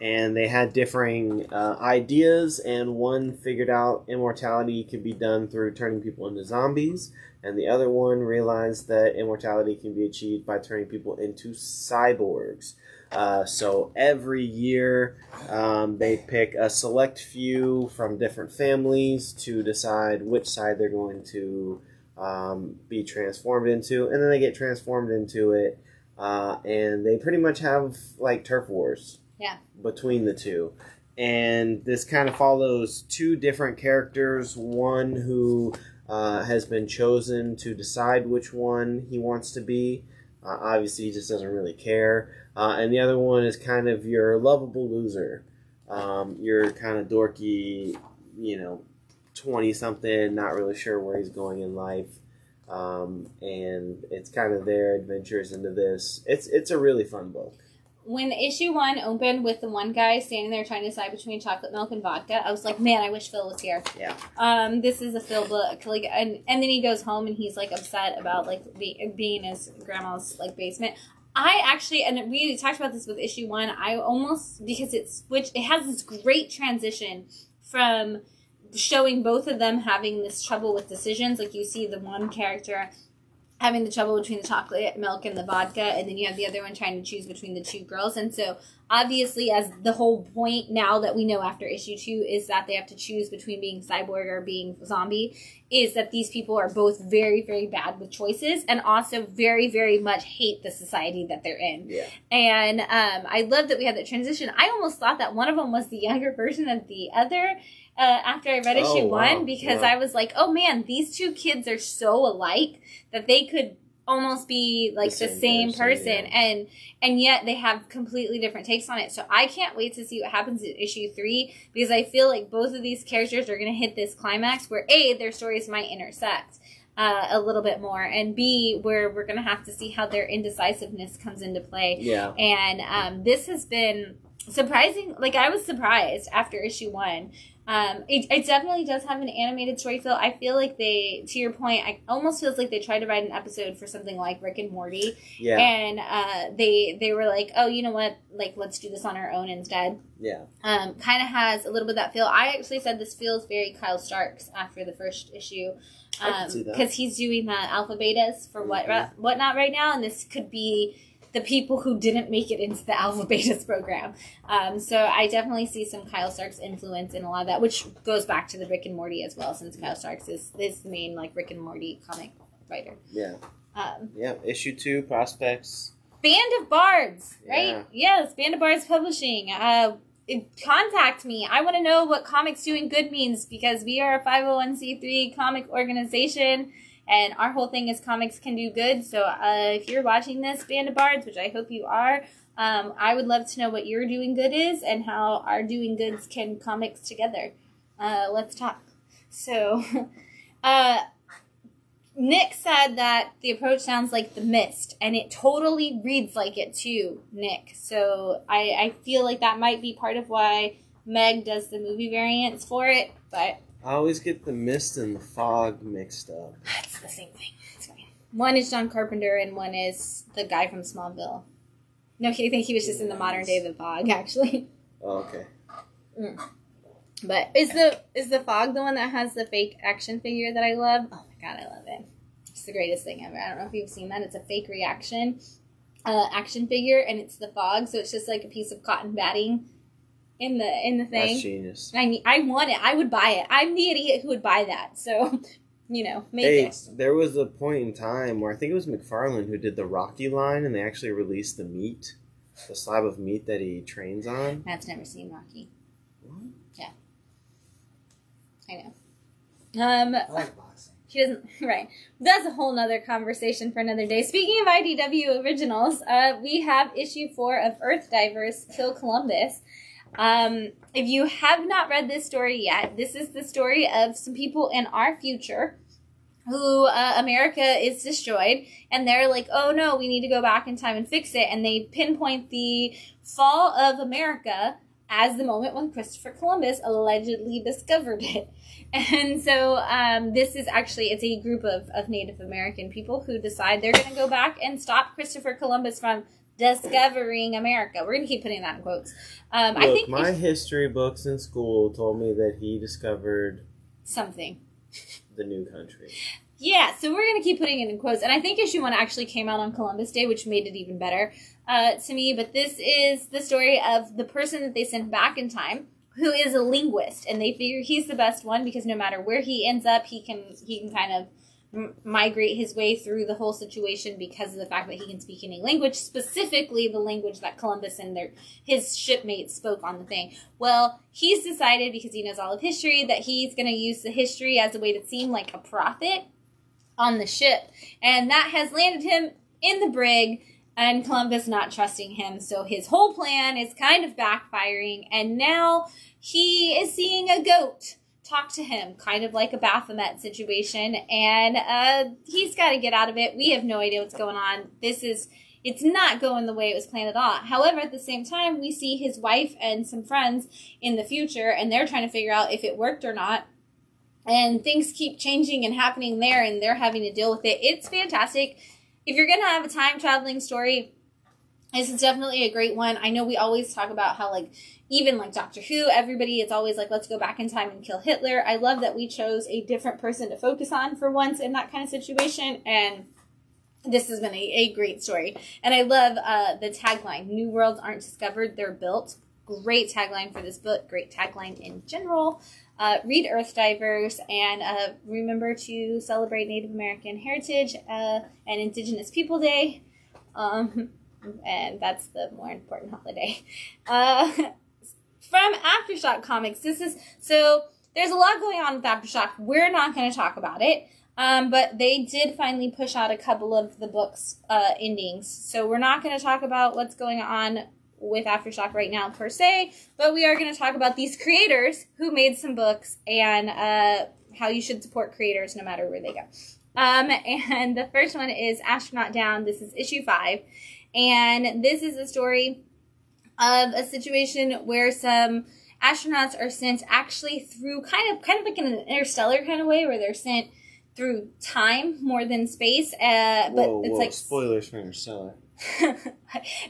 and they had differing ideas, and one figured out immortality could be done through turning people into zombies, and the other one realized that immortality can be achieved by turning people into cyborgs. So every year they pick a select few from different families to decide which side they're going to be transformed into, and then they get transformed into it, and they pretty much have turf wars between the two. And this kind of follows two different characters, one who has been chosen to decide which one he wants to be. Obviously, he just doesn't really care. And the other one is kind of your lovable loser. You're kind of dorky, 20-something, not really sure where he's going in life. And it's kind of their adventures into this. It's a really fun book. When issue 1 opened with the one guy standing there trying to decide between chocolate milk and vodka, I was like, man, I wish Phil was here. Yeah. This is a Phil book. And then he goes home and he's upset about being in his grandma's basement. I actually, and we talked about this with issue 1, I almost, because it has this great transition from showing both of them having this trouble with decisions. Like, you see the one character having the trouble between the chocolate milk and the vodka, and then you have the other one trying to choose between the two girls. And so obviously, as the whole point now that we know after issue 2 is that they have to choose between being cyborg or being zombie, is that these people are both very, very bad with choices and also very, very much hate the society that they're in. Yeah. And I love that we had that transition. I almost thought that one of them was the younger version of the other after I read issue 1, because I was like, oh man, these two kids are so alike that they could almost be like the same person. Yeah. And yet they have completely different takes on it. So I can't wait to see what happens in issue 3, because I feel like both of these characters are going to hit this climax where A, their stories might intersect a little bit more, and B, where we're going to have to see how their indecisiveness comes into play. Yeah. And this has been surprising. Like, I was surprised after issue 1. It definitely does have an animated story feel. I feel like they, to your point, I almost feels like they tried to write an episode for something like Rick and Morty. Yeah. And they were like, oh, you know what? Like, let's do this on our own instead. Yeah. Kind of has a little bit of that feel. I actually said this feels very Kyle Starks after the first issue. Because he's doing the alpha betas for whatnot right now, and this could be the people who didn't make it into the Alpha Betas program. So I definitely see some Kyle Stark's influence in a lot of that, which goes back to the Rick and Morty as well, since Kyle Starks is the main, like, Rick and Morty comic writer. Yeah. Yeah, issue 2, Prospects. Band of Bards, right? Yeah. Yes, Band of Bards Publishing. Contact me. I want to know what Comics Doing Good means, because we are a 501c3 comic organization. And our whole thing is comics can do good. So if you're watching this, Band of Bards, which I hope you are, I would love to know what your doing good is and how our doing goods can comics together. Let's talk. So Nick said that the approach sounds like The Mist, and it totally reads like it too, Nick. So I feel like that might be part of why Meg does the movie variants for it, but I always get The Mist and The Fog mixed up. It's the same thing. It's fine. One is John Carpenter and one is the guy from Smallville. No, I think he was just in the modern day of The Fog, actually. Oh, okay. Mm. But is the Fog the one that has the fake action figure that I love? Oh my god, I love it. It's the greatest thing ever. I don't know if you've seen that. It's a fake reaction action figure, and it's The Fog, so it's just like a piece of cotton batting in the thing. That's genius. I want it. I would buy it. I'm the idiot who would buy that. So, you know, maybe. There was a point in time where I think it was McFarlane who did the Rocky line, and they actually released the meat, the slab of meat that he trains on. Matt's never seen Rocky. What? Yeah. I know. I like boxing. She doesn't. Right. That's a whole nother conversation for another day. Speaking of IDW Originals, we have issue 4 of Earth Divers Kill Columbus. If you have not read this story yet, this is the story of some people in our future who, America is destroyed, and they're like, oh no, we need to go back in time and fix it. And they pinpoint the fall of America as the moment when Christopher Columbus allegedly discovered it. And so, this is actually, it's a group of Native American people who decide they're going to go back and stop Christopher Columbus from discovering America. We're going to keep putting that in quotes. Look, I think my history books in school told me that he discovered something. The new country. Yeah, so we're going to keep putting it in quotes. And I think issue 1 actually came out on Columbus Day, which made it even better to me. But this is the story of the person that they sent back in time, who is a linguist. And they figure he's the best one because no matter where he ends up, he can kind of migrate his way through the whole situation because of the fact that he can speak any language, specifically the language that Columbus and his shipmates spoke on the thing. Well, he's decided, because he knows all of history, that he's going to use the history as a way to seem like a prophet on the ship. And that has landed him in the brig, and Columbus not trusting him. So his whole plan is kind of backfiring, and now he is seeing a goat talk to him, kind of like a Baphomet situation, and he's got to get out of it. We have no idea what's going on. It's not going the way it was planned at all. However, at the same time, we see his wife and some friends in the future, and they're trying to figure out if it worked or not, and things keep changing and happening there, and they're having to deal with it. It's fantastic. If you're going to have a time-traveling story, It's definitely a great one. I know we always talk about how, like, even, like, Doctor Who, everybody, it's always like, let's go back in time and kill Hitler. I love that we chose a different person to focus on for once in that kind of situation, and this has been a great story. And I love the tagline, New Worlds Aren't Discovered, They're Built. Great tagline for this book, great tagline in general. Read Earthdivers, and remember to celebrate Native American Heritage and Indigenous People Day. And that's the more important holiday. From Aftershock Comics, this is, so there's a lot going on with Aftershock. We're not going to talk about it, but they did finally push out a couple of the book's endings. So we're not going to talk about what's going on with Aftershock right now per se, but we are going to talk about these creators who made some books and how you should support creators no matter where they go. And the first one is Astronaut Down. This is issue 5. And this is a story of a situation where some astronauts are sent actually through kind of like an interstellar kind of way, where they're sent through time more than space. But whoa, it's like spoilers for Interstellar.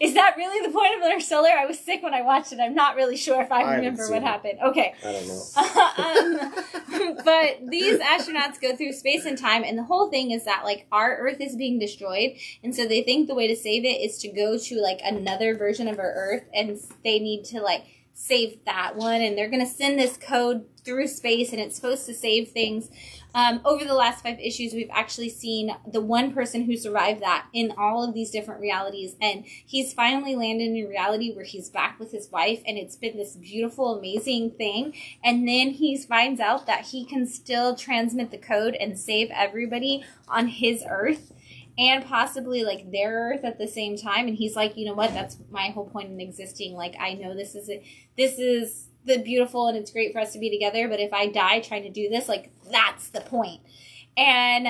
Is that really the point of Interstellar? I was sick when I watched it. I'm not really sure if I remember what happened. Okay. I don't know. But these astronauts go through space and time, and the whole thing is that, like, our Earth is being destroyed, and so they think the way to save it is to go to, like, another version of our Earth, and they need to, like, save that one, and they're going to send this code through space, and it's supposed to save things. Over the last 5 issues, we've actually seen the one person who survived that in all of these different realities, and he's finally landed in reality where he's back with his wife, and it's been this beautiful, amazing thing. And then he finds out that he can still transmit the code and save everybody on his Earth, and possibly, like, their Earth at the same time. And he's like, you know what, that's my whole point in existing. Like, I know this is it. This is the beautiful, and it's great for us to be together, but if I die trying to do this, like, that's the point. And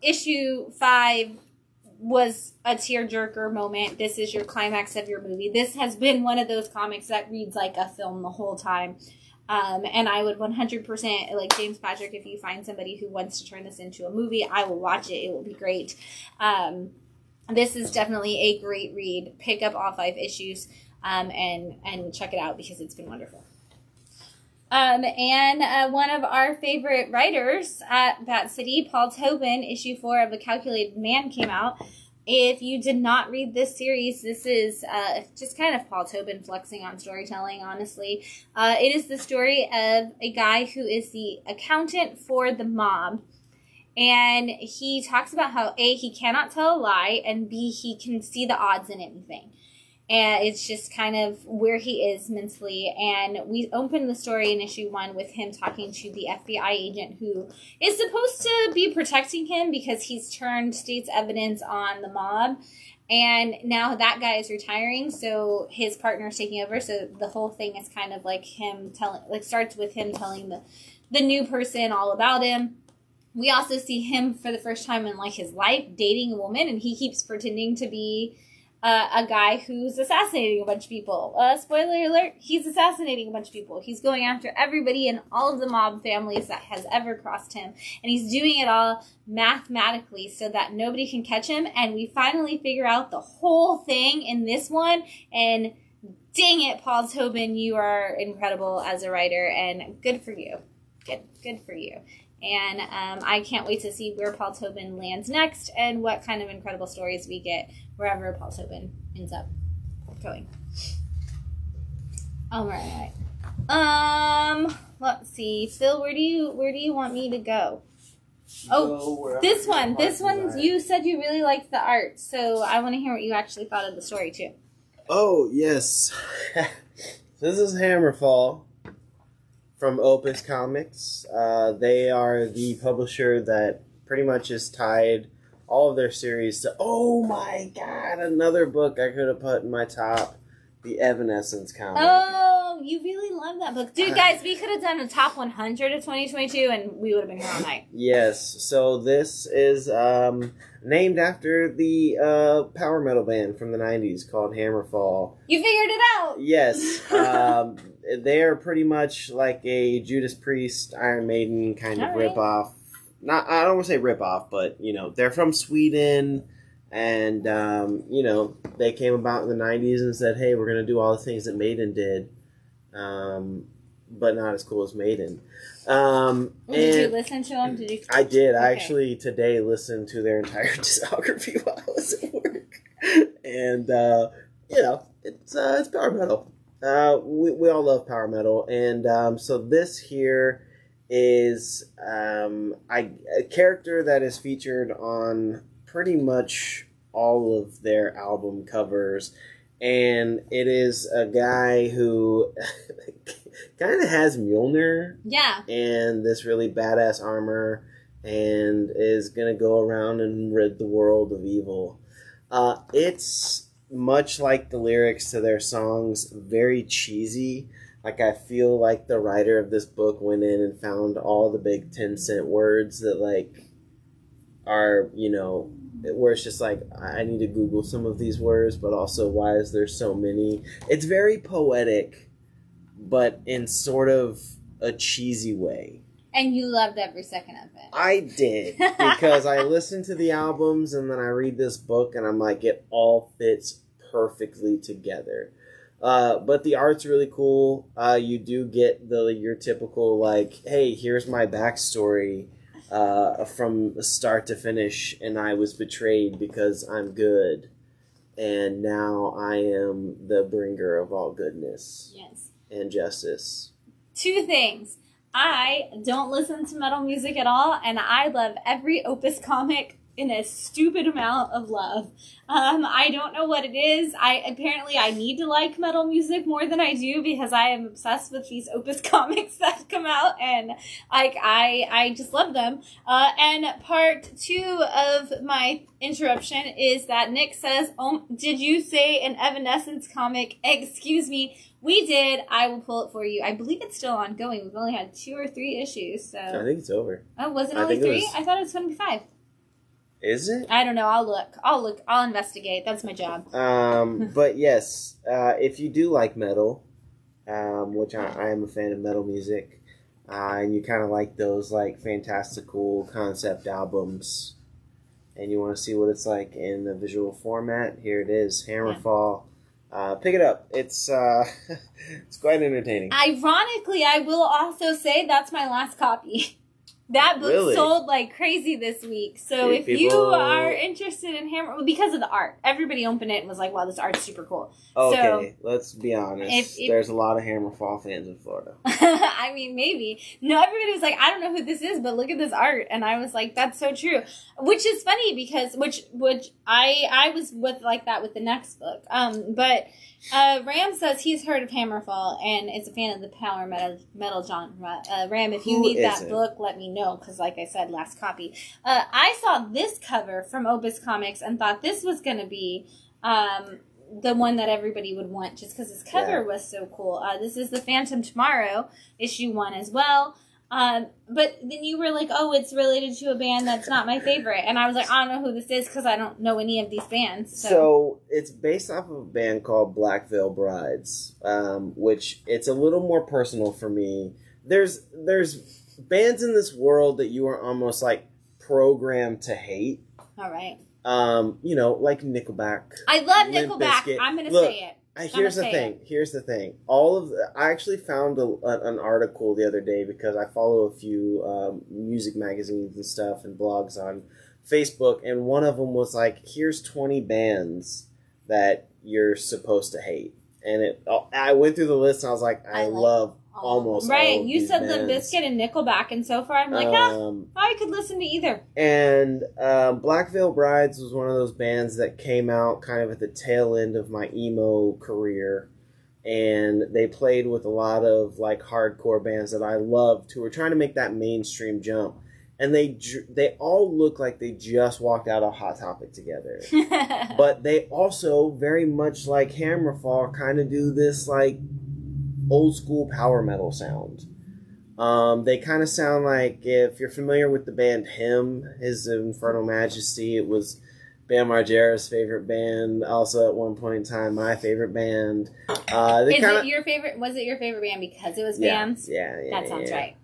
issue 5 was a tearjerker moment. This is your climax of your movie. This has been one of those comics that reads like a film the whole time. And I would 100%, like James Patrick, if you find somebody who wants to turn this into a movie, I will watch it. It will be great. This is definitely a great read. Pick up all 5 issues and check it out, because it's been wonderful. And one of our favorite writers at Bat City, Paul Tobin, issue 4 of A Calculated Man came out. If you did not read this series, this is just kind of Paul Tobin flexing on storytelling, honestly. It is the story of a guy who is the accountant for the mob. And he talks about how, A, he cannot tell a lie, and B, he can see the odds in anything. And it's just kind of where he is mentally. And we opened the story in issue 1 with him talking to the FBI agent who is supposed to be protecting him because he's turned state's evidence on the mob. And now that guy is retiring, so his partner is taking over. So the whole thing is kind of like him telling, like, starts with him telling the new person all about him. We also see him for the first time in, like, his life dating a woman, and he keeps pretending to be a guy who's assassinating a bunch of people. Spoiler alert, he's assassinating a bunch of people. He's going after everybody and all of the mob families that has ever crossed him. And he's doing it all mathematically so that nobody can catch him. And we finally figure out the whole thing in this one. And dang it, Paul Tobin, you are incredible as a writer. And good for you. Good for you. And I can't wait to see where Paul Tobin lands next and what kind of incredible stories we get wherever Paul Tobin ends up going. All right. Let's see. Phil, where do you want me to go? Oh, this one. This one, you said you really liked the art, so I want to hear what you actually thought of the story, too. Oh, yes. This is Hammerfall. From Opus Comics. They are the publisher that pretty much has tied all of their series to, oh my god, another book I could have put in my top, the Evanescence comic. Oh, you really love that book. Dude, guys, we could have done the top 100 of 2022 and we would have been here all night. Yes, so this is named after the power metal band from the 90s called Hammerfall. You figured it out! Yes. They are pretty much like a Judas Priest, Iron Maiden kind of ripoff. Not, I don't want to say ripoff, but, you know, they're from Sweden. And, you know, they came about in the 90s and said, hey, we're going to do all the things that Maiden did, but not as cool as Maiden. Well, did you listen to them? Did you... I did. Okay. I actually today listened to their entire discography while I was at work. And, you know, it's power metal. We all love power metal. And so this here is a character that is featured on pretty much all of their album covers, and it is a guy who kind of has Mjolnir, yeah, and this really badass armor, and is gonna go around and rid the world of evil. It's much like the lyrics to their songs, very cheesy. Like, I feel like the writer of this book went in and found all the big 10-cent words that, like, are, you know, where it's just like, I need to Google some of these words, but also why is there so many? It's very poetic, but in sort of a cheesy way. And you loved every second of it. I did, because I listened to the albums and then I read this book and I'm like, it all fits perfectly together. But the art's really cool. You do get your typical, like, hey, here's my backstory. From start to finish, and I was betrayed because I'm good, and now I am the bringer of all goodness. Yes. And justice. Two things. I don't listen to metal music at all, and I love every Opus comic in a stupid amount of love. I don't know what it is. Apparently I need to like metal music more than I do, because I am obsessed with these Opus comics that come out, and like I just love them. And part two of my interruption is that Nick says, "Oh, did you say an Evanescence comic? Excuse me." We did. I will pull it for you. I believe it's still ongoing. We've only had 2 or 3 issues, so I think it's over. Oh, was it only 3? I thought it was going to be 5. Is it? I don't know. I'll look. I'll investigate. That's my job. But yes, if you do like metal, which I am a fan of metal music, and you kind of like those like fantastical concept albums, and you want to see what it's like in the visual format, here it is, Hammerfall. Yeah. Pick it up. It's quite entertaining. Ironically, I will also say that's my last copy. That book sold like crazy this week. So if you are interested in Hammer, because of the art, everybody opened it and was like, wow, this art's super cool. Okay, so, let's be honest. There's a lot of Hammerfall fans in Florida. I mean, maybe. No, everybody was like, I don't know who this is, but look at this art. And I was like, that's so true. Which is funny because, which I was with like that with the next book. But Ram says he's heard of Hammerfall and is a fan of the power metal genre. Ram, if you need that book, let me know. No, because like I said, last copy. I saw this cover from Opus Comics and thought this was going to be the one that everybody would want, just because this cover was so cool. This is The Phantom Tomorrow, issue 1 as well. But then you were like, oh, it's related to a band that's not my favorite. And I was like, I don't know who this is because I don't know any of these bands. So it's based off of a band called Black Veil Brides, which it's a little more personal for me. There's bands in this world that you are almost like programmed to hate. All right. You know, like Nickelback. I love Nickelback. Bizkit. I'm going to say it. Here's the thing. I actually found an article the other day because I follow a few music magazines and stuff and blogs on Facebook, and one of them was like, here's 20 bands that you're supposed to hate. And I went through the list and I was like, I love almost right. You said Limp Bizkit and Nickelback, and so far I'm like, I could listen to either. And Black Veil Brides was one of those bands that came out kind of at the tail end of my emo career, and they played with a lot of like hardcore bands that I loved who were trying to make that mainstream jump, and they all look like they just walked out of Hot Topic together. But they also very much like Hammerfall kind of do this like old school power metal sound. They kind of sound like, if you're familiar with the band Him, his Infernal Majesty, it was Bam Margera's favorite band, also at one point in time my favorite band. Was it your favorite band because it was BAMS? Yeah. That sounds right.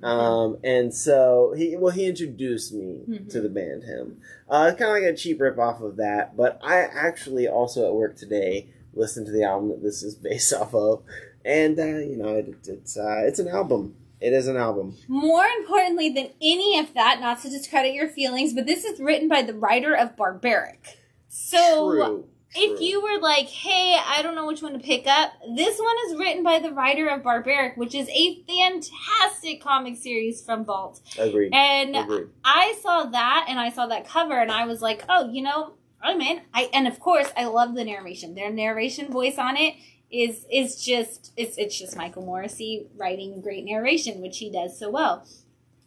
And so he introduced me to the band. It's kind of like a cheap rip off of that. But I actually also at work today listened to the album that this is based off of, and it's an album. It is an album. More importantly than any of that, not to discredit your feelings, but this is written by the writer of Barbaric. So if you were like, hey, I don't know which one to pick up, this one is written by the writer of Barbaric, which is a fantastic comic series from Vault. Agreed. And I saw that, and I saw that cover, and I was like, oh, I'm in. And of course, I love the narration. Their narration voice on it is just Michael Morrissey writing great narration, which he does so well.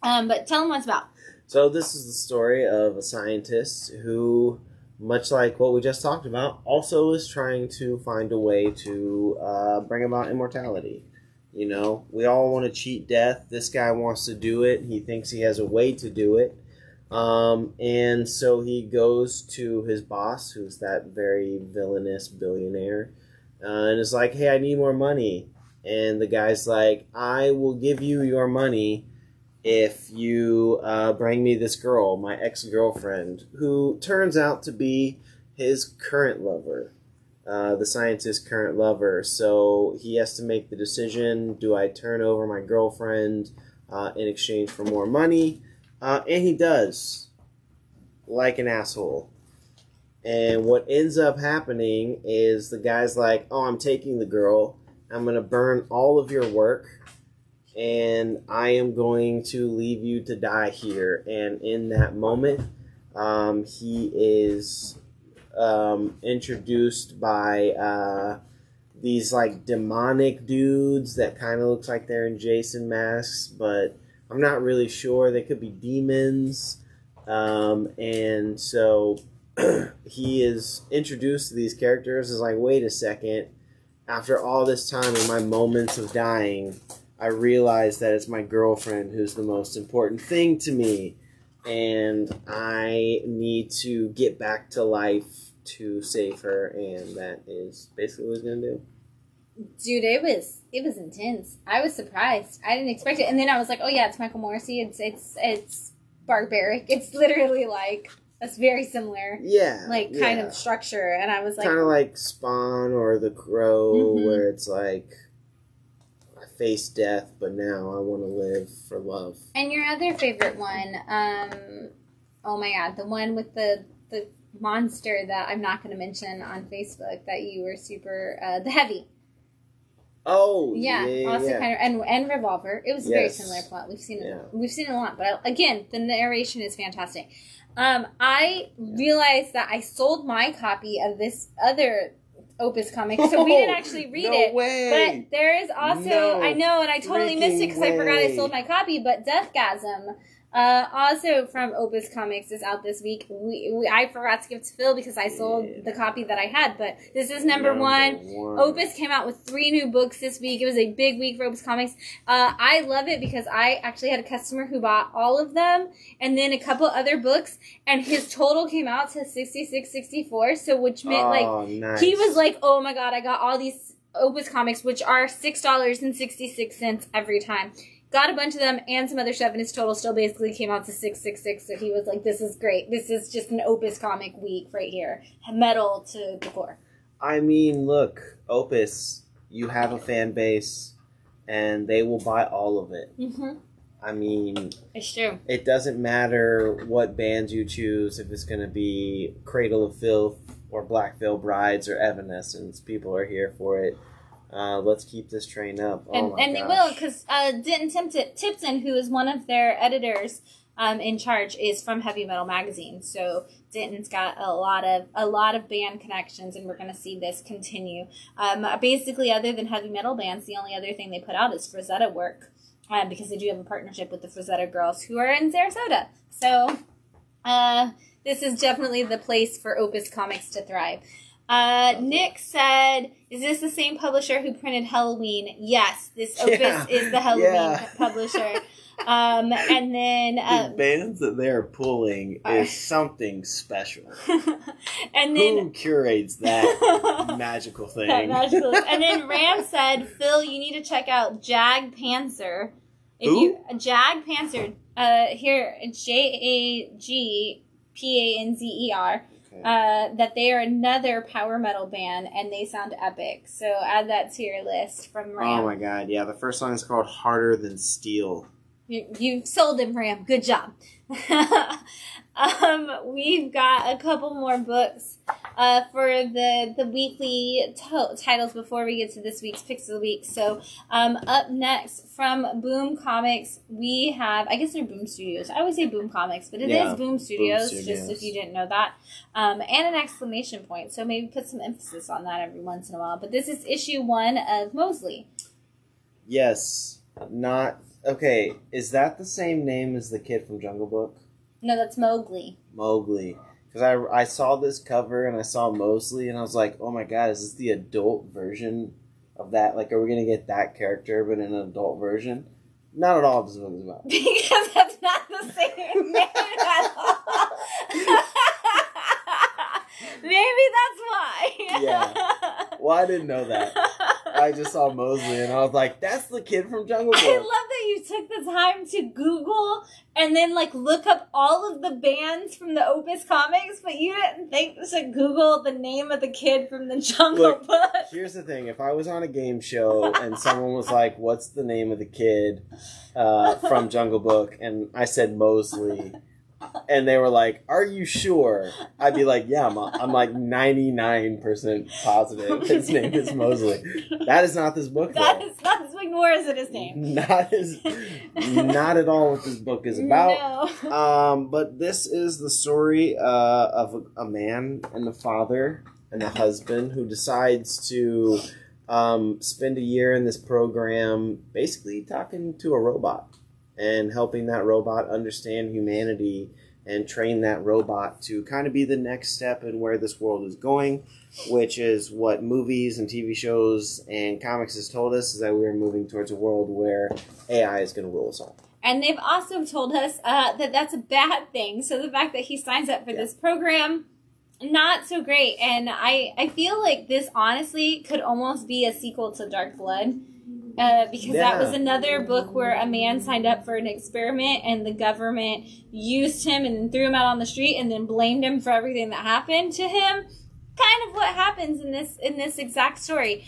But tell him what it's about. So this is the story of a scientist who, much like what we just talked about, also is trying to find a way to bring about immortality. We all want to cheat death. This guy wants to do it. He thinks he has a way to do it. And so he goes to his boss, who's that very villainous billionaire, and it's like, hey, I need more money. And the guy's like, I will give you your money if you bring me this girl, my ex-girlfriend, who turns out to be his current lover, the scientist's current lover. So he has to make the decision, do I turn over my girlfriend in exchange for more money? And he does, like an asshole. And what ends up happening is the guy's like, oh, I'm taking the girl. I'm going to burn all of your work. And I am going to leave you to die here. And in that moment, he is introduced by these like demonic dudes that kind of looks like they're in Jason masks. But I'm not really sure. They could be demons. And so he is introduced to these characters. Is like, wait a second. After all this time and my moments of dying, I realize that it's my girlfriend who's the most important thing to me. And I need to get back to life to save her. And that is basically what he's going to do. Dude, it was intense. I was surprised. I didn't expect it. And then I was like, oh, yeah, it's Michael Morrissey. It's Barbaric. It's literally like... That's very similar. Yeah. Like, kind of structure. And I was like... Kind of like Spawn or The Crow, where it's like, I face death, but now I want to live for love. And your other favorite one, oh my god, the one with the monster that I'm not going to mention on Facebook that you were super... the Heavy. Oh, yeah. Also kind of, and Revolver. It was a very similar plot. We've seen it a lot. But, again, the narration is fantastic. I realized that I sold my copy of this other Opus comic, so we didn't actually read it. Way. But there is also, I know, and I totally missed it because I forgot I sold my copy, but Deathgasm, also from Opus Comics, is out this week. I forgot to give to Phil because I sold the copy that I had, but this is number one. Opus came out with 3 new books this week. It was a big week for Opus Comics. I love it because I actually had a customer who bought all of them and then a couple other books, and his total came out to $66.64, so which meant he was like, oh my god, I got all these Opus Comics, which are $6.66 every time. Got a bunch of them and some other stuff, and his total still basically came out to $666. So he was like, "This is great. This is just an Opus comic week right here, metal to the core." I mean, look, Opus, you have a fan base, and they will buy all of it. I mean, it's true. It doesn't matter what bands you choose, if it's going to be Cradle of Filth or Black Veil Brides or Evanescence. People are here for it. Let's keep this train up. They will, because Denton Tipton, who is one of their editors in charge, is from Heavy Metal Magazine. So Denton's got a lot of band connections, and we're going to see this continue. Basically, other than heavy metal bands, the only other thing they put out is Frazetta work, because they do have a partnership with the Frazetta Girls, who are in Sarasota. So this is definitely the place for Opus Comics to thrive. Nick said, is this the same publisher who printed Helloween? Yes, this opus is the Helloween publisher. And then the bands that they're pulling is something special. And then who curates that magical thing? That magical. And then Ram said, Phil, you need to check out Jag Panzer. If Jag Panzer, here JAG Panzer. Okay. That they are another power metal band, and they sound epic. So add that to your list from Ram. Oh my god, yeah. The first song is called Harder Than Steel. You sold him, Ram. Good job. We've got a couple more books for the weekly titles before we get to this week's Picks of the Week. So up next from Boom Comics, we have, I guess they're Boom Studios. I always say Boom Comics, but it is Boom Studios, just if you didn't know that. And an exclamation point, so maybe put some emphasis on that every once in a while. But this is issue 1 of Mosley. Yes. Not... Okay, is that the same name as the kid from Jungle Book? No, that's Mowgli. Mowgli. Because I saw this cover and I saw Mosley and I was like, oh my god, is this the adult version of that? Like, are we going to get that character but in an adult version? Not at all this book is about. Because that's not the same name at all. Maybe that's why. Yeah. Well, I didn't know that. I just saw Mosley and I was like, that's the kid from Jungle Book. I love that you took the time to Google and then like look up all of the bands from the Opus Comics, but you didn't think to Google the name of the kid from the Jungle Book. Here's the thing. If I was on a game show and someone was like, what's the name of the kid from Jungle Book? And I said Mosley. And they were like, are you sure? I'd be like, yeah, I'm like 99% positive his name is Mosley. That is not this book, though. That is not this book, nor is it his name. Not at all what this book is about. No. But this is the story of a man and a father and a husband who decides to spend a year in this program basically talking to a robot. And helping that robot understand humanity and train that robot to kind of be the next step in where this world is going, which is what movies and TV shows and comics has told us, is that we're moving towards a world where AI is going to rule us all. And they've also told us that that's a bad thing. So the fact that he signs up for this program, not so great. And I feel like this honestly could almost be a sequel to Dark Blood. Because that was another book where a man signed up for an experiment and the government used him and threw him out on the street and then blamed him for everything that happened to him. Kind of what happens in this exact story,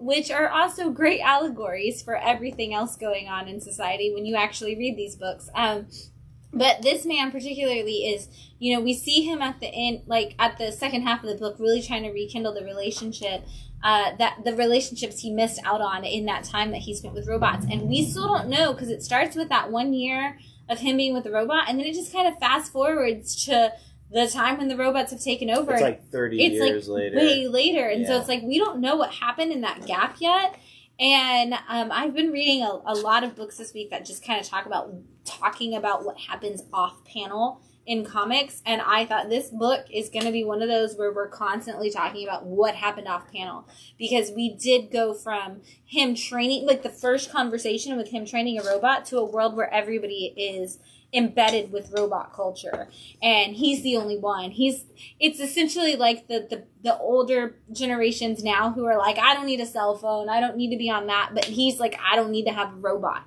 which are also great allegories for everything else going on in society when you actually read these books. But this man particularly is, you know, we see him at the end, like at the second half of the book, really trying to rekindle the relationship. That the relationships he missed out on in that time that he spent with robots. And we still don't know, because it starts with that 1 year of him being with the robot, and then it just kind of fast forwards to the time when the robots have taken over. It's like 30 years later. It's like way later. And so it's like we don't know what happened in that gap yet. And I've been reading a lot of books this week that just kind of talking about what happens off panel in comics, and I thought this book is going to be one of those where we're constantly talking about what happened off panel, because we did go from him training, like the first conversation with him training a robot, to a world where everybody is embedded with robot culture and he's the only one. It's essentially like the older generations now who are like, I don't need a cell phone, I don't need to be on that, but he's like, I don't need to have a robot.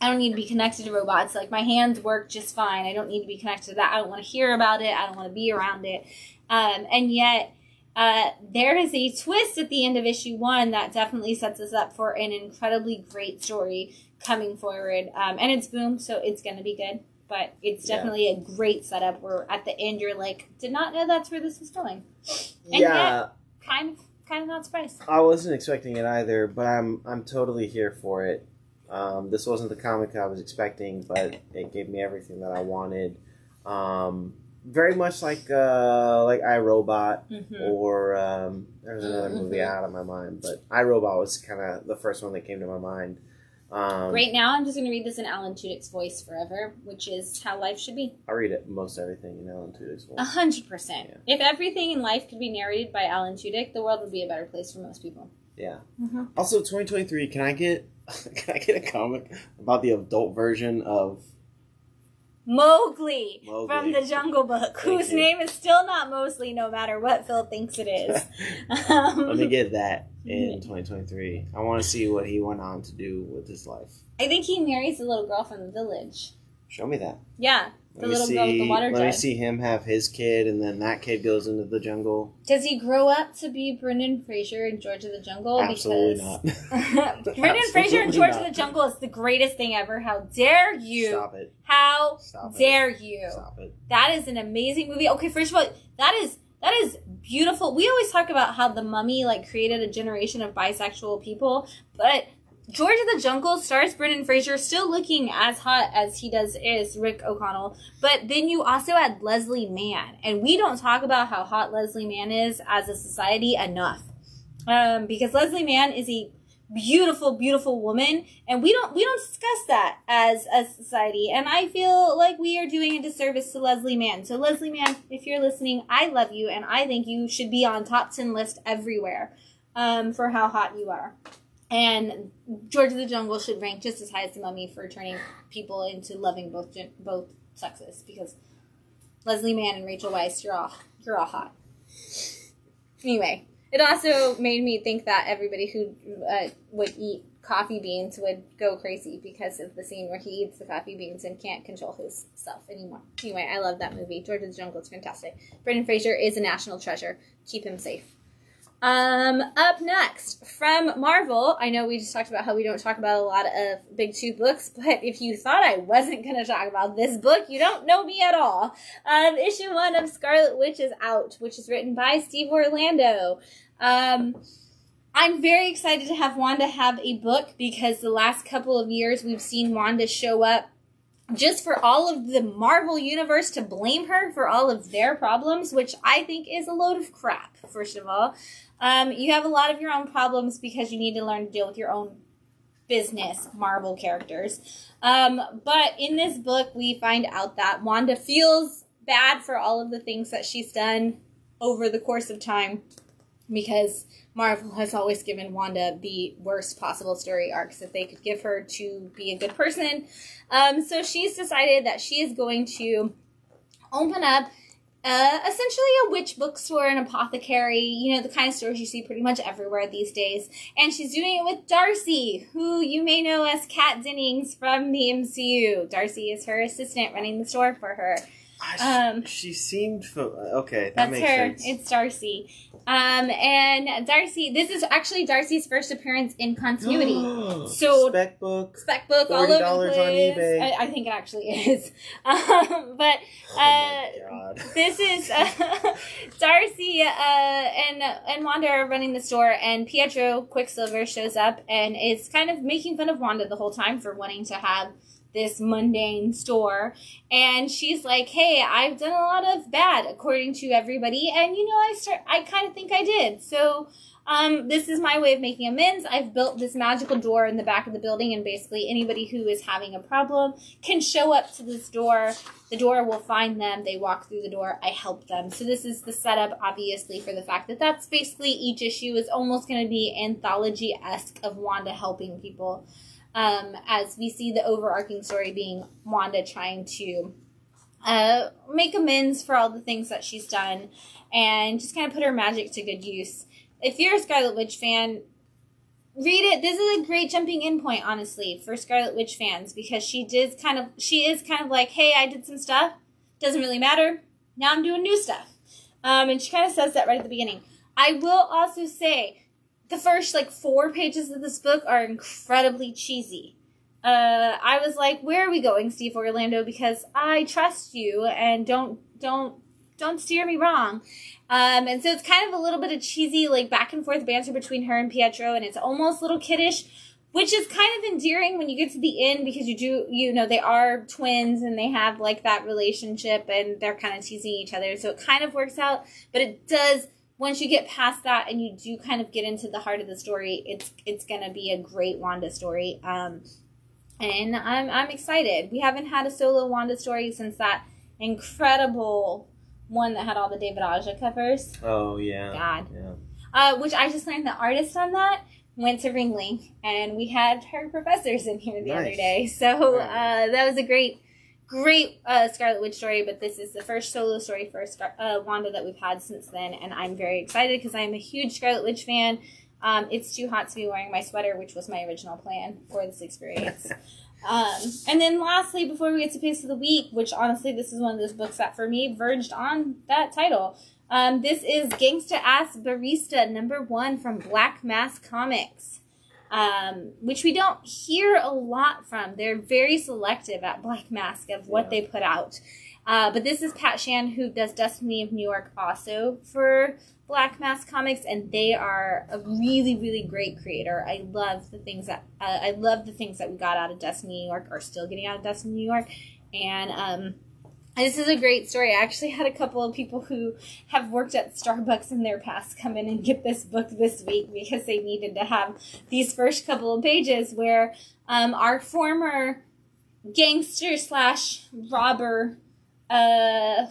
I don't need to be connected to robots. Like, my hands work just fine. I don't need to be connected to that. I don't want to hear about it. I don't want to be around it. And yet, there is a twist at the end of issue 1 that definitely sets us up for an incredibly great story coming forward. And it's Boom, so it's going to be good. But it's definitely a great setup where at the end you're like, did not know that's where this was going. And yet, kind of not surprised. I wasn't expecting it either, but I'm totally here for it. This wasn't the comic I was expecting, but it gave me everything that I wanted. Very much like iRobot, or there was another movie out of my mind, but iRobot was kind of the first one that came to my mind. Right now, I'm just going to read this in Alan Tudyk's voice forever, which is how life should be. I read it, most everything in Alan Tudyk's voice. 100%. Yeah. If everything in life could be narrated by Alan Tudyk, the world would be a better place for most people. Yeah. Mm-hmm. Also, 2023, can I get a comic about the adult version of Mowgli, from the Jungle Book, whose name is still not Mosley, no matter what Phil thinks it is. Let me get that in 2023. I want to see what he went on to do with his life. I think he marries the little girl from the village. Show me that. Yeah, the little girl with the water jar. Let me see him have his kid, and then that kid goes into the jungle. Does he grow up to be Brendan Fraser in George of the Jungle? Absolutely not. Brendan Fraser in George of the Jungle is the greatest thing ever. How dare you? Stop it. How dare you? Stop it. That is an amazing movie. Okay, first of all, that is beautiful. We always talk about how The Mummy like created a generation of bisexual people, but George of the Jungle stars Brendan Fraser, still looking as hot as he does is Rick O'Connell. But then you also had Leslie Mann. And we don't talk about how hot Leslie Mann is as a society enough. Because Leslie Mann is a beautiful, beautiful woman. And we don't discuss that as a society. And I feel like we are doing a disservice to Leslie Mann. So Leslie Mann, if you're listening, I love you. And I think you should be on top 10 list everywhere for how hot you are. And George of the Jungle should rank just as high as The Mummy for turning people into loving both sexes, because Leslie Mann and Rachel Weisz, you're all hot. Anyway, it also made me think that everybody who would eat coffee beans would go crazy because of the scene where he eats the coffee beans and can't control himself anymore. Anyway, I love that movie. George of the Jungle is fantastic. Brendan Fraser is a national treasure. Keep him safe. Up next, from Marvel, I know we just talked about how we don't talk about a lot of big two books, but if you thought I wasn't going to talk about this book, you don't know me at all. Issue 1 of Scarlet Witch is out, which is written by Steve Orlando. I'm very excited to have Wanda have a book, because the last couple of years we've seen Wanda show up just for all of the Marvel Universe to blame her for all of their problems, which I think is a load of crap, first of all. You have a lot of your own problems because you need to learn to deal with your own business, Marvel characters. But in this book, we find out that Wanda feels bad for all of the things that she's done over the course of time, because Marvel has always given Wanda the worst possible story arcs that they could give her to be a good person. So she's decided that she is going to open up essentially a witch bookstore, an apothecary, you know, the kind of stores you see pretty much everywhere these days. And she's doing it with Darcy, who you may know as Kat Dennings from the MCU. Darcy is her assistant running the store for her. She seemed... Okay, that makes sense. That's her. It's Darcy. And Darcy... This is actually Darcy's first appearance in continuity. So Spec book. Spec book all over the place. On eBay. I think it actually is. But... Oh my God. This is... Darcy and Wanda are running the store, and Pietro Quicksilver shows up and is kind of making fun of Wanda the whole time for wanting to have this mundane store, and she's like, hey, I've done a lot of bad according to everybody, and you know, I kind of think I did, so this is my way of making amends. I've built this magical door in the back of the building, and basically anybody who is having a problem can show up to this door. The door will find them, they walk through the door, I help them. So this is the setup, obviously, for the fact that that's basically each issue is almost going to be anthology-esque of Wanda helping people. As we see the overarching story being Wanda trying to make amends for all the things that she's done and just kind of put her magic to good use. If you're a Scarlet Witch fan, read it. This is a great jumping in point, honestly, for Scarlet Witch fans, because she is kind of like, hey, I did some stuff. Doesn't really matter. Now I'm doing new stuff. And she kind of says that right at the beginning. I will also say... The first, 4 pages of this book are incredibly cheesy. I was like, where are we going, Steve Orlando? Because I trust you, and don't steer me wrong. And so it's kind of a little bit of cheesy, back and forth banter between her and Pietro, and it's almost a little kiddish, which is kind of endearing when you get to the end, because they are twins, and they have, that relationship, and they're kind of teasing each other, so it kind of works out, but it does once you get past that and you do kind of get into the heart of the story, it's going to be a great Wanda story. And I'm excited. We haven't had a solo Wanda story since that incredible one that had all the David Aja covers. Oh, yeah. God. Yeah. Which I just learned the artist on that went to Ringling, and we had her professors in here the other day. So that was a great Scarlet Witch story, but this is the first solo story for Wanda that we've had since then, and I'm very excited because I'm a huge Scarlet Witch fan. It's too hot to be wearing my sweater, which was my original plan for this experience. And then lastly, before we get to Piece of the Week, which honestly this is one of those books that for me verged on that title, this is Gangsta Ass Barista #1 from Black Mass Comics, which we don't hear a lot from. They're very selective at Black Mask of what they put out. But this is Pat Shan, who does Destiny of New York also for Black Mask Comics, and they are a really, really great creator. I love the things that we got out of Destiny New York, or still getting out of Destiny New York, and this is a great story. I actually had a couple of people who have worked at Starbucks in their past come in and get this book this week because they needed to have these first couple of pages where our former gangster slash robber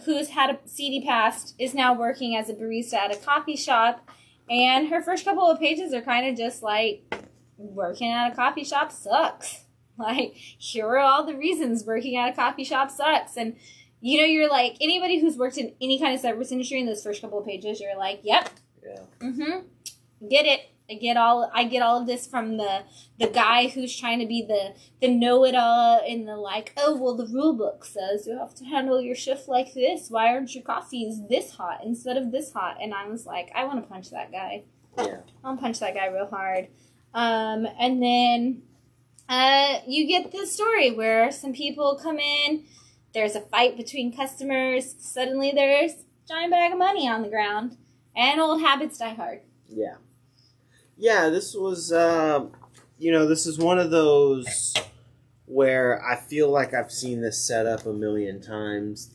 who's had a seedy past is now working as a barista at a coffee shop. And her first couple of pages are kind of just like, working at a coffee shop sucks. Like, here are all the reasons working at a coffee shop sucks. And you know, you're like, anybody who's worked in any kind of service industry in those first couple of pages, you're like, yep. Yeah. Mm-hmm. Get it. I get all of this from the guy who's trying to be the know-it-all and the like, oh, well, the rule book says you have to handle your shift like this. Why aren't your coffees this hot instead of this hot? And I was like, I want to punch that guy. Yeah. I'll punch that guy real hard. And then you get this story where some people come in. There's a fight between customers. Suddenly there's a giant bag of money on the ground. And old habits die hard. Yeah. Yeah, this was, this is one of those where I feel like I've seen this set up a million times.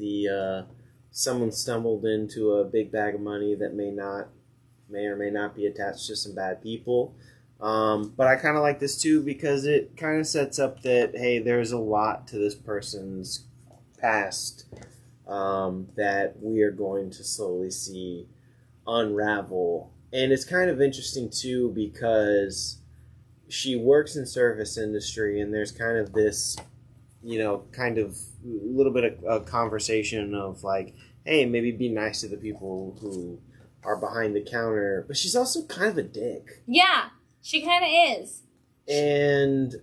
Someone stumbled into a big bag of money that may or may not be attached to some bad people. But I kind of like this too because it kind of sets up that, hey, there's a lot to this person's past that we are going to slowly see unravel. And it's kind of interesting too because she works in service industry, and there's kind of this, kind of a little bit of a conversation of like, hey, maybe be nice to the people who are behind the counter. But she's also kind of a dick. Yeah, she kind of is. And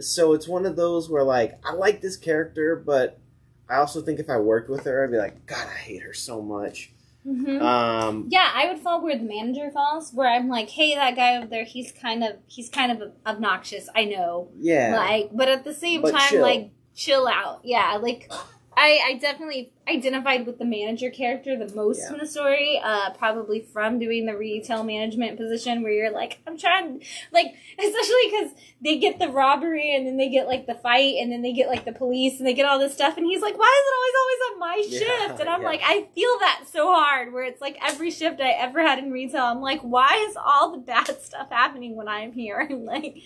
so it's one of those where, like, I like this character, but I also think if I worked with her, I'd be like, God, I hate her so much. Mm-hmm. Yeah, I would fall where the manager falls, where I'm like, hey, that guy over there, he's kind of obnoxious, I know. Yeah. Like, but at the same time, chill. Like, chill out. Yeah, like, I definitely identified with the manager character the most in the story, probably from doing the retail management position where you're like, I'm trying, like, especially because they get the robbery and then they get, like, the fight and then they get, like, the police and they get all this stuff. And he's like, why is it always on my shift? And I'm like, I feel that so hard where it's like every shift I ever had in retail, I'm like, why is all the bad stuff happening when I'm here? And, like,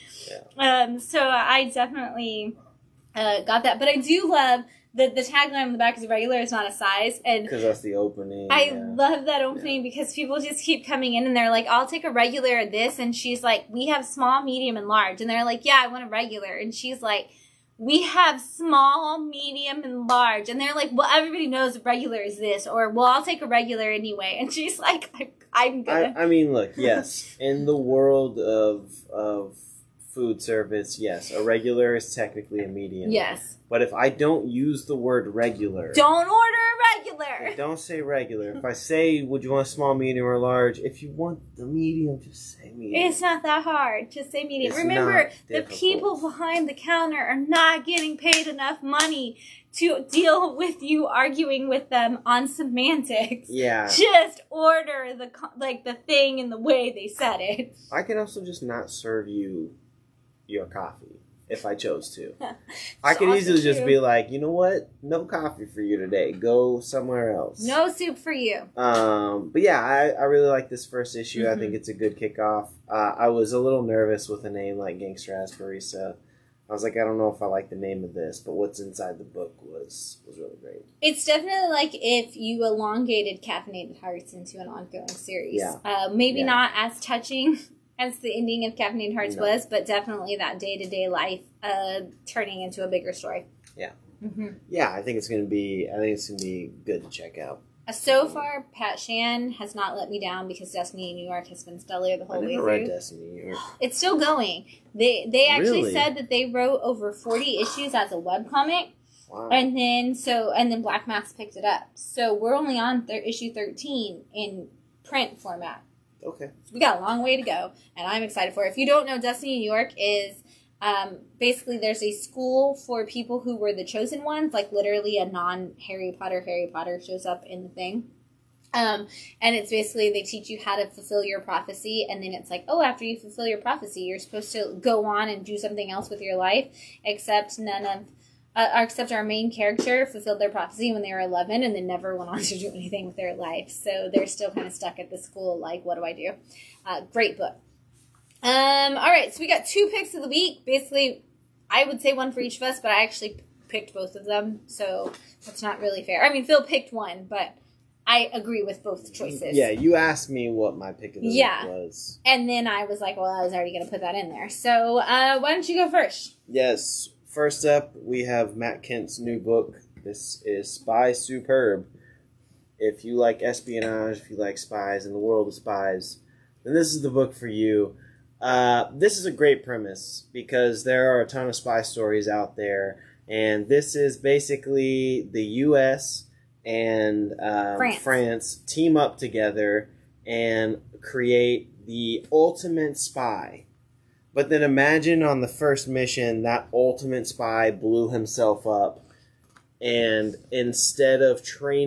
so I definitely got that. But I do love... The tagline on the back is regular, it's not a size. Because that's the opening. I love that opening because people just keep coming in and they're like, I'll take a regular of this. And she's like, we have small, medium, and large. And they're like, yeah, I want a regular. And she's like, we have small, medium, and large. And they're like, well, everybody knows regular is this. Or, well, I'll take a regular anyway. And she's like, I'm good. I mean, look, yes. In the world of food service, yes, a regular is technically a medium. Yes. But if I don't use the word regular... Don't order a regular! Don't say regular. If I say, would you want a small, medium, or large? If you want the medium, just say medium. It's not that hard. Just say medium. It's Remember, the people behind the counter are not getting paid enough money to deal with you arguing with them on semantics. Yeah. Just order the thing in the way they said it. I can also just not serve you your coffee. if I chose to. I could easily just be like, you know what? No coffee for you today. Go somewhere else. No soup for you. But yeah, I really like this first issue. Mm-hmm. I think it's a good kickoff. I was a little nervous with a name like Gangster Ass Barista. I was like, I don't know if I like the name of this, but what's inside the book was really great. It's definitely like if you elongated Caffeinated Hearts into an ongoing series. Yeah. Maybe not as touching as the ending of Caffeinated Hearts was, but definitely that day-to-day life turning into a bigger story. Yeah. Mm-hmm. Yeah, I think it's gonna be good to check out. So far, Pat Shan has not let me down because Destiny in New York has been stellar the whole way through. I never read Destiny in New York. It's still going. They actually said that they wrote over 40 issues as a webcomic. Wow. And then Black Mask picked it up. So we're only on issue 13 in print format. Okay. We got a long way to go, and I'm excited for it. If you don't know, Destiny in New York is basically there's a school for people who were the chosen ones, like literally a non-Harry Potter. Harry Potter shows up in the thing. And it's basically they teach you how to fulfill your prophecy, and then it's like, oh, after you fulfill your prophecy, you're supposed to go on and do something else with your life, except except our main character fulfilled their prophecy when they were 11 and then never went on to do anything with their life. So they're still kind of stuck at the school, like, what do I do? Great book. All right, so we got two picks of the week. Basically, I would say one for each of us, but I actually picked both of them, so that's not really fair. I mean, Phil picked one, but I agree with both choices. Yeah, you asked me what my pick of the week was. And then I was like, well, I was already going to put that in there. So why don't you go first? Yes. First up, we have Matt Kent's new book. This is Spy Superb. If you like espionage, if you like spies and the world of spies, then this is the book for you. This is a great premise because there are a ton of spy stories out there, and this is basically the U.S. and France team up together and create the ultimate spy. But then imagine on the first mission that ultimate spy blew himself up, and instead of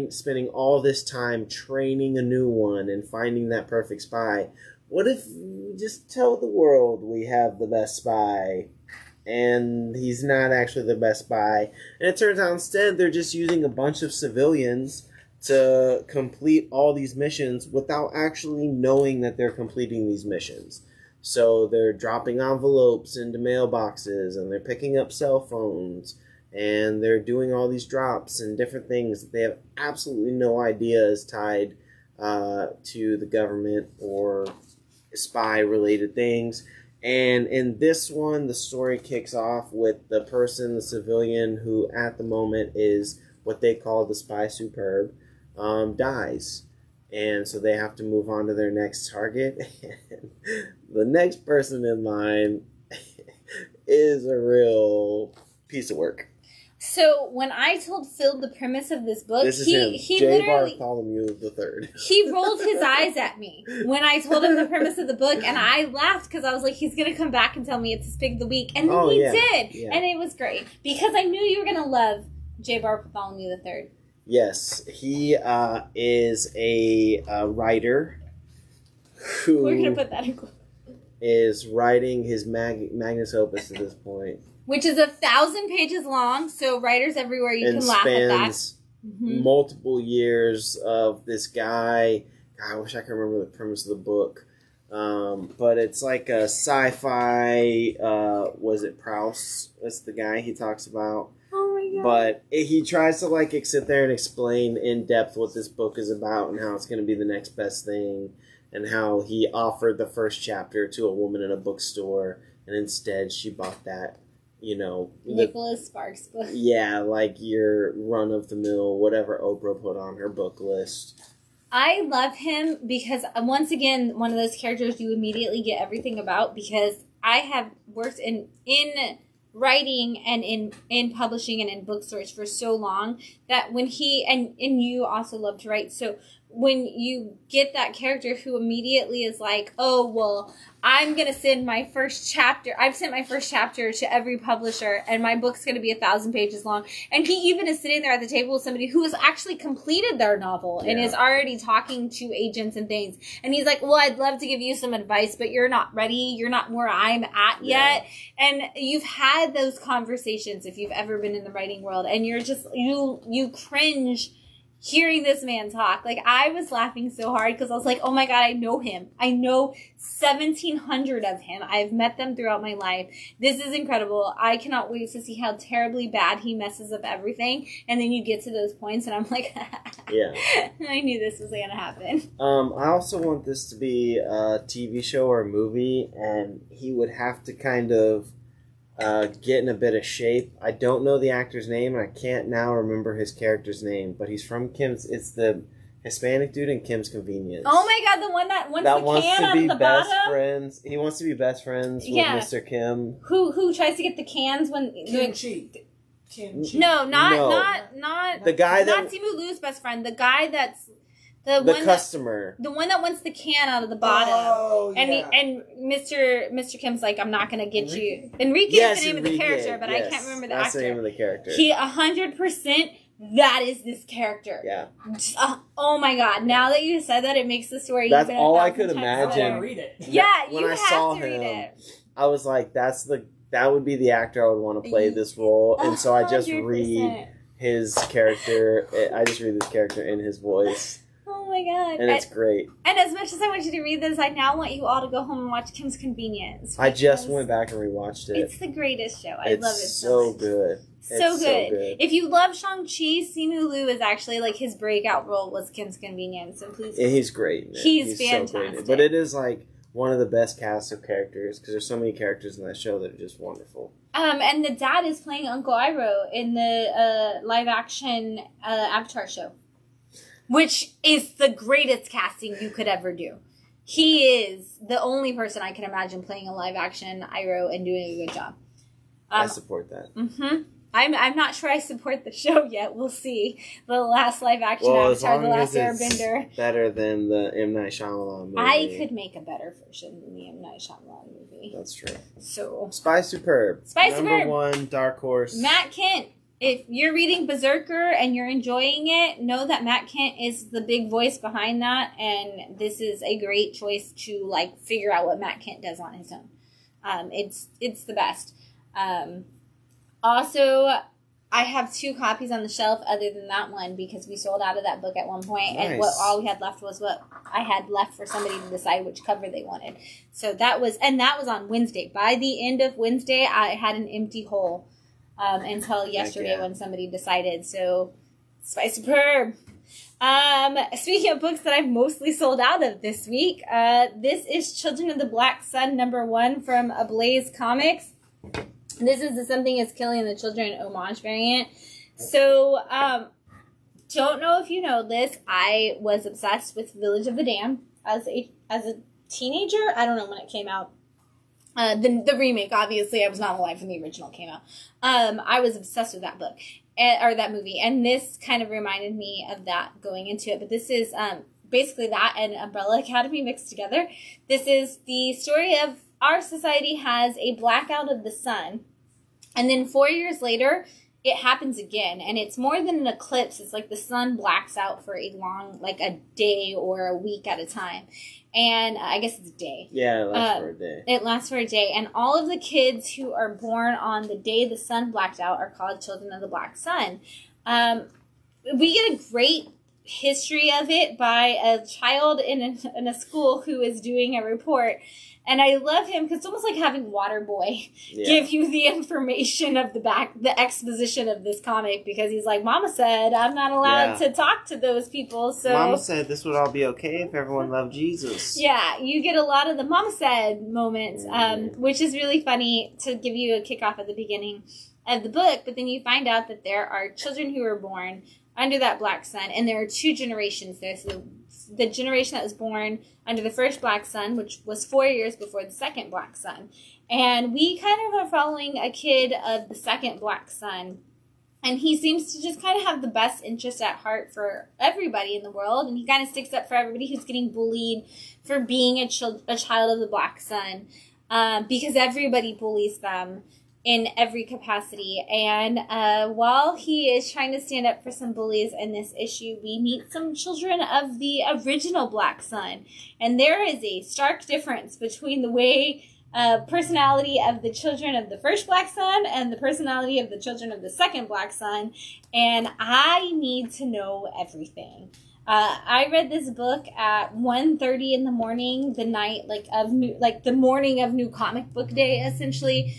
spending all this time training a new one and finding that perfect spy, what if we just tell the world we have the best spy, and he's not actually the best spy? And it turns out instead they're just using a bunch of civilians to complete all these missions without actually knowing that they're completing these missions. So they're dropping envelopes into mailboxes, and they're picking up cell phones, and they're doing all these drops and different things that they have absolutely no idea is tied to the government or spy-related things. And in this one, the story kicks off with the person, the civilian, who at the moment is what they call the Spy Superb, dies. And so they have to move on to their next target. And the next person in line is a real piece of work. So when I told Phil the premise of this book, he literally... J. Bartholomew III. He rolled his eyes at me when I told him the premise of the book, and I laughed because I was like, he's going to come back and tell me it's his pick of the week. And then he did. Yeah. And it was great because I knew you were going to love J. Bartholomew III. Yes, he is a writer who We're gonna put that in. Is writing his magnus opus at this point, which is 1,000 pages long. So writers everywhere, you can laugh at that. Mm-hmm. Multiple years of this guy. God, I wish I could remember the premise of the book, but it's like a sci-fi. Was it Proust? That's the guy he talks about. But he tries to, like, sit there and explain in depth what this book is about and how it's going to be the next best thing and how he offered the first chapter to a woman in a bookstore, and instead she bought that, you know... Nicholas Sparks book. Yeah, like your run-of-the-mill, whatever Oprah put on her book list. I love him because, once again, one of those characters you immediately get everything about, because I have worked in writing and in publishing and in bookstores for so long that when he and you also love to write, so when you get that character who immediately is like, oh, well, I'm gonna send my first chapter, I've sent my first chapter to every publisher, and my book's gonna be 1,000 pages long, and he even is sitting there at the table with somebody who has actually completed their novel and is already talking to agents and things, and he's like, well, I'd love to give you some advice, but you're not ready, you're not where I'm at yet, and you've had had those conversations if you've ever been in the writing world, and you're just, you cringe hearing this man talk. Like, I was laughing so hard because I was like, oh my God, I know him. I know 1,700 of him. I've met them throughout my life. This is incredible. I cannot wait to see how terribly bad he messes up everything. And then you get to those points and I'm like, yeah, I knew this was going to happen. I also want this to be a TV show or a movie, and he would have to kind of get in a bit of shape. I don't know the actor's name, and I can't now remember his character's name, but he's from Kim's. It's the Hispanic dude in Kim's Convenience. Oh my God, the one that wants that the can out of the best bottom. Friends. He wants to be best friends with Mr. Kim. Who tries to get the cans when Kimchi. Kimchi. No, not the guy that, not Simu Lu's best friend. The guy that's the one that wants the can out of the bottom. Oh, and yeah. And Mr. Kim's like, I'm not going to get you. Enrique is the name of the character, but I can't remember the actor. That's the name of the character. He, 100%, that is this character. Yeah. Oh, my God. Now that you said that, it makes the story even better. That's all I could imagine. Read it. Yeah, you have to read it. I was like, that would be the actor I would want to play this role. And so I just read his character. I just read this character in his voice. Oh my God. And it's great. And as much as I want you to read this, I now want you all to go home and watch Kim's Convenience. I just went back and rewatched it. It's the greatest show. I love it so much. So good. If you love Shang-Chi, Simu Liu is actually like his breakout role was Kim's Convenience. And please, he's great. He's fantastic. So great. But it is like one of the best casts of characters, because there's so many characters in that show that are just wonderful. And the dad is playing Uncle Iroh in the live action Avatar show. Which is the greatest casting you could ever do. He is the only person I can imagine playing a live-action Iroh and doing a good job. I support that. Mm-hmm. I'm not sure I support the show yet. We'll see. The last live-action Avatar, The Last Airbender. Better than the M. Night Shyamalan movie. I could make a better version than the M. Night Shyamalan movie. That's true. So Spy Superb. Number one, Dark Horse. Matt Kent. If you're reading Berserker and you're enjoying it, know that Matt Kent is the big voice behind that, and this is a great choice to like figure out what Matt Kent does on his own. It's the best. Also, I have 2 copies on the shelf other than that one because we sold out of that book at one point, and all we had left was what I had left for somebody to decide which cover they wanted. So that was on Wednesday. By the end of Wednesday, I had an empty hole. Until yesterday when somebody decided. So, Spy Superb. Speaking of books that I've mostly sold out of this week, this is Children of the Black Sun #1 from Ablaze Comics. This is the Something is Killing the Children homage variant. So, don't know if you know this. I was obsessed with Village of the Damned as a teenager. I don't know when it came out. The remake, obviously. I was not alive when the original came out. I was obsessed with that book, or that movie, and this kind of reminded me of that going into it. But this is basically that and Umbrella Academy mixed together. This is the story of our society has a blackout of the sun, and then 4 years later, it happens again, and it's more than an eclipse. It's like the sun blacks out for a long, like a day or a week at a time. And I guess it's a day. Yeah, it lasts for a day. It lasts for a day. And all of the kids who are born on the day the sun blacked out are called Children of the Black Sun. We get a great history of it by a child in a school who is doing a report. And I love him because it's almost like having Waterboy give you the information of the exposition of this comic, because he's like, Mama said I'm not allowed to talk to those people. So Mama said this would all be okay if everyone loved Jesus. Yeah, you get a lot of the Mama said moments, which is really funny to give you a kickoff at the beginning of the book. But then you find out that there are children who are born under that black sun, and there are 2 generations there. So the generation that was born under the first black sun, which was 4 years before the second black sun. And we kind of are following a kid of the second black sun. And he seems to just kind of have the best interest at heart for everybody in the world. And he kind of sticks up for everybody who's getting bullied for being a child of the black sun. Because everybody bullies them in every capacity. And while he is trying to stand up for some bullies in this issue, we meet some children of the original Black Sun. And there is a stark difference between the way personality of the children of the first black son and the personality of the children of the second black son, and I need to know everything. I read this book at 1:30 in the morning, the night the morning of New Comic Book Day, essentially,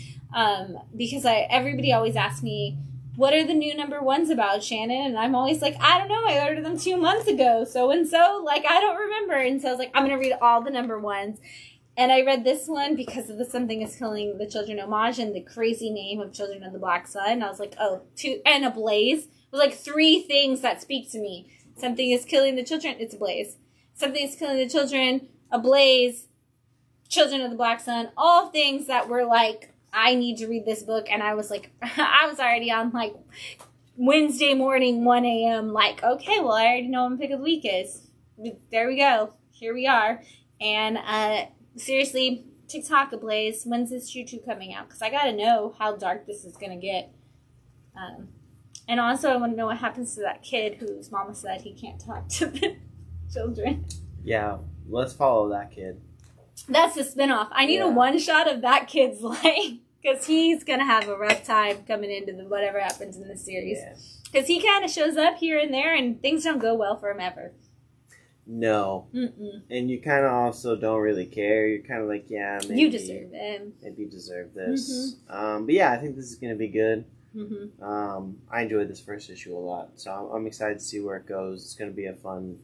because everybody always asks me, what are the new number ones about, Shannon? And I'm always like, I don't know. I ordered them 2 months ago, so-and-so. Like, I don't remember. And so I was like, I'm going to read all the number ones. And I read this one because of the Something is Killing the Children homage and the crazy name of Children of the Black Sun. And I was like, oh, two, and a blaze. It was like three things that speak to me. Something is killing the children. It's a blaze. Something is killing the children. A blaze. Children of the Black Sun. All things that were like, I need to read this book. And I was like, I was already on like Wednesday morning, 1 a.m. Like, okay, well, I already know what my pick of the week is. There we go. Here we are. And seriously, TikTok ablaze. When's this choo-choo coming out? Because I got to know how dark this is going to get. And also, I want to know what happens to that kid whose mama said he can't talk to the children. Yeah, let's follow that kid. That's the spinoff. I need a one-shot of that kid's life because he's going to have a rough time coming into the whatever happens in the series. Because he kind of shows up here and there and things don't go well for him ever. No. Mm-mm. And you kind of also don't really care. You're kind of like, yeah, maybe. You deserve him. Maybe you deserve this. Mm-hmm. But yeah, I think this is going to be good. Mm-hmm. I enjoyed this first issue a lot. So I'm excited to see where it goes. It's going to be a fun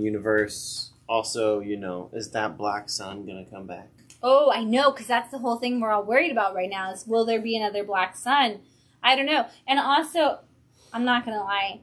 universe. Also, you know, is that black sun going to come back? Oh, I know, because that's the whole thing we're all worried about right now is, will there be another black sun? I don't know. And also, I'm not going to lie,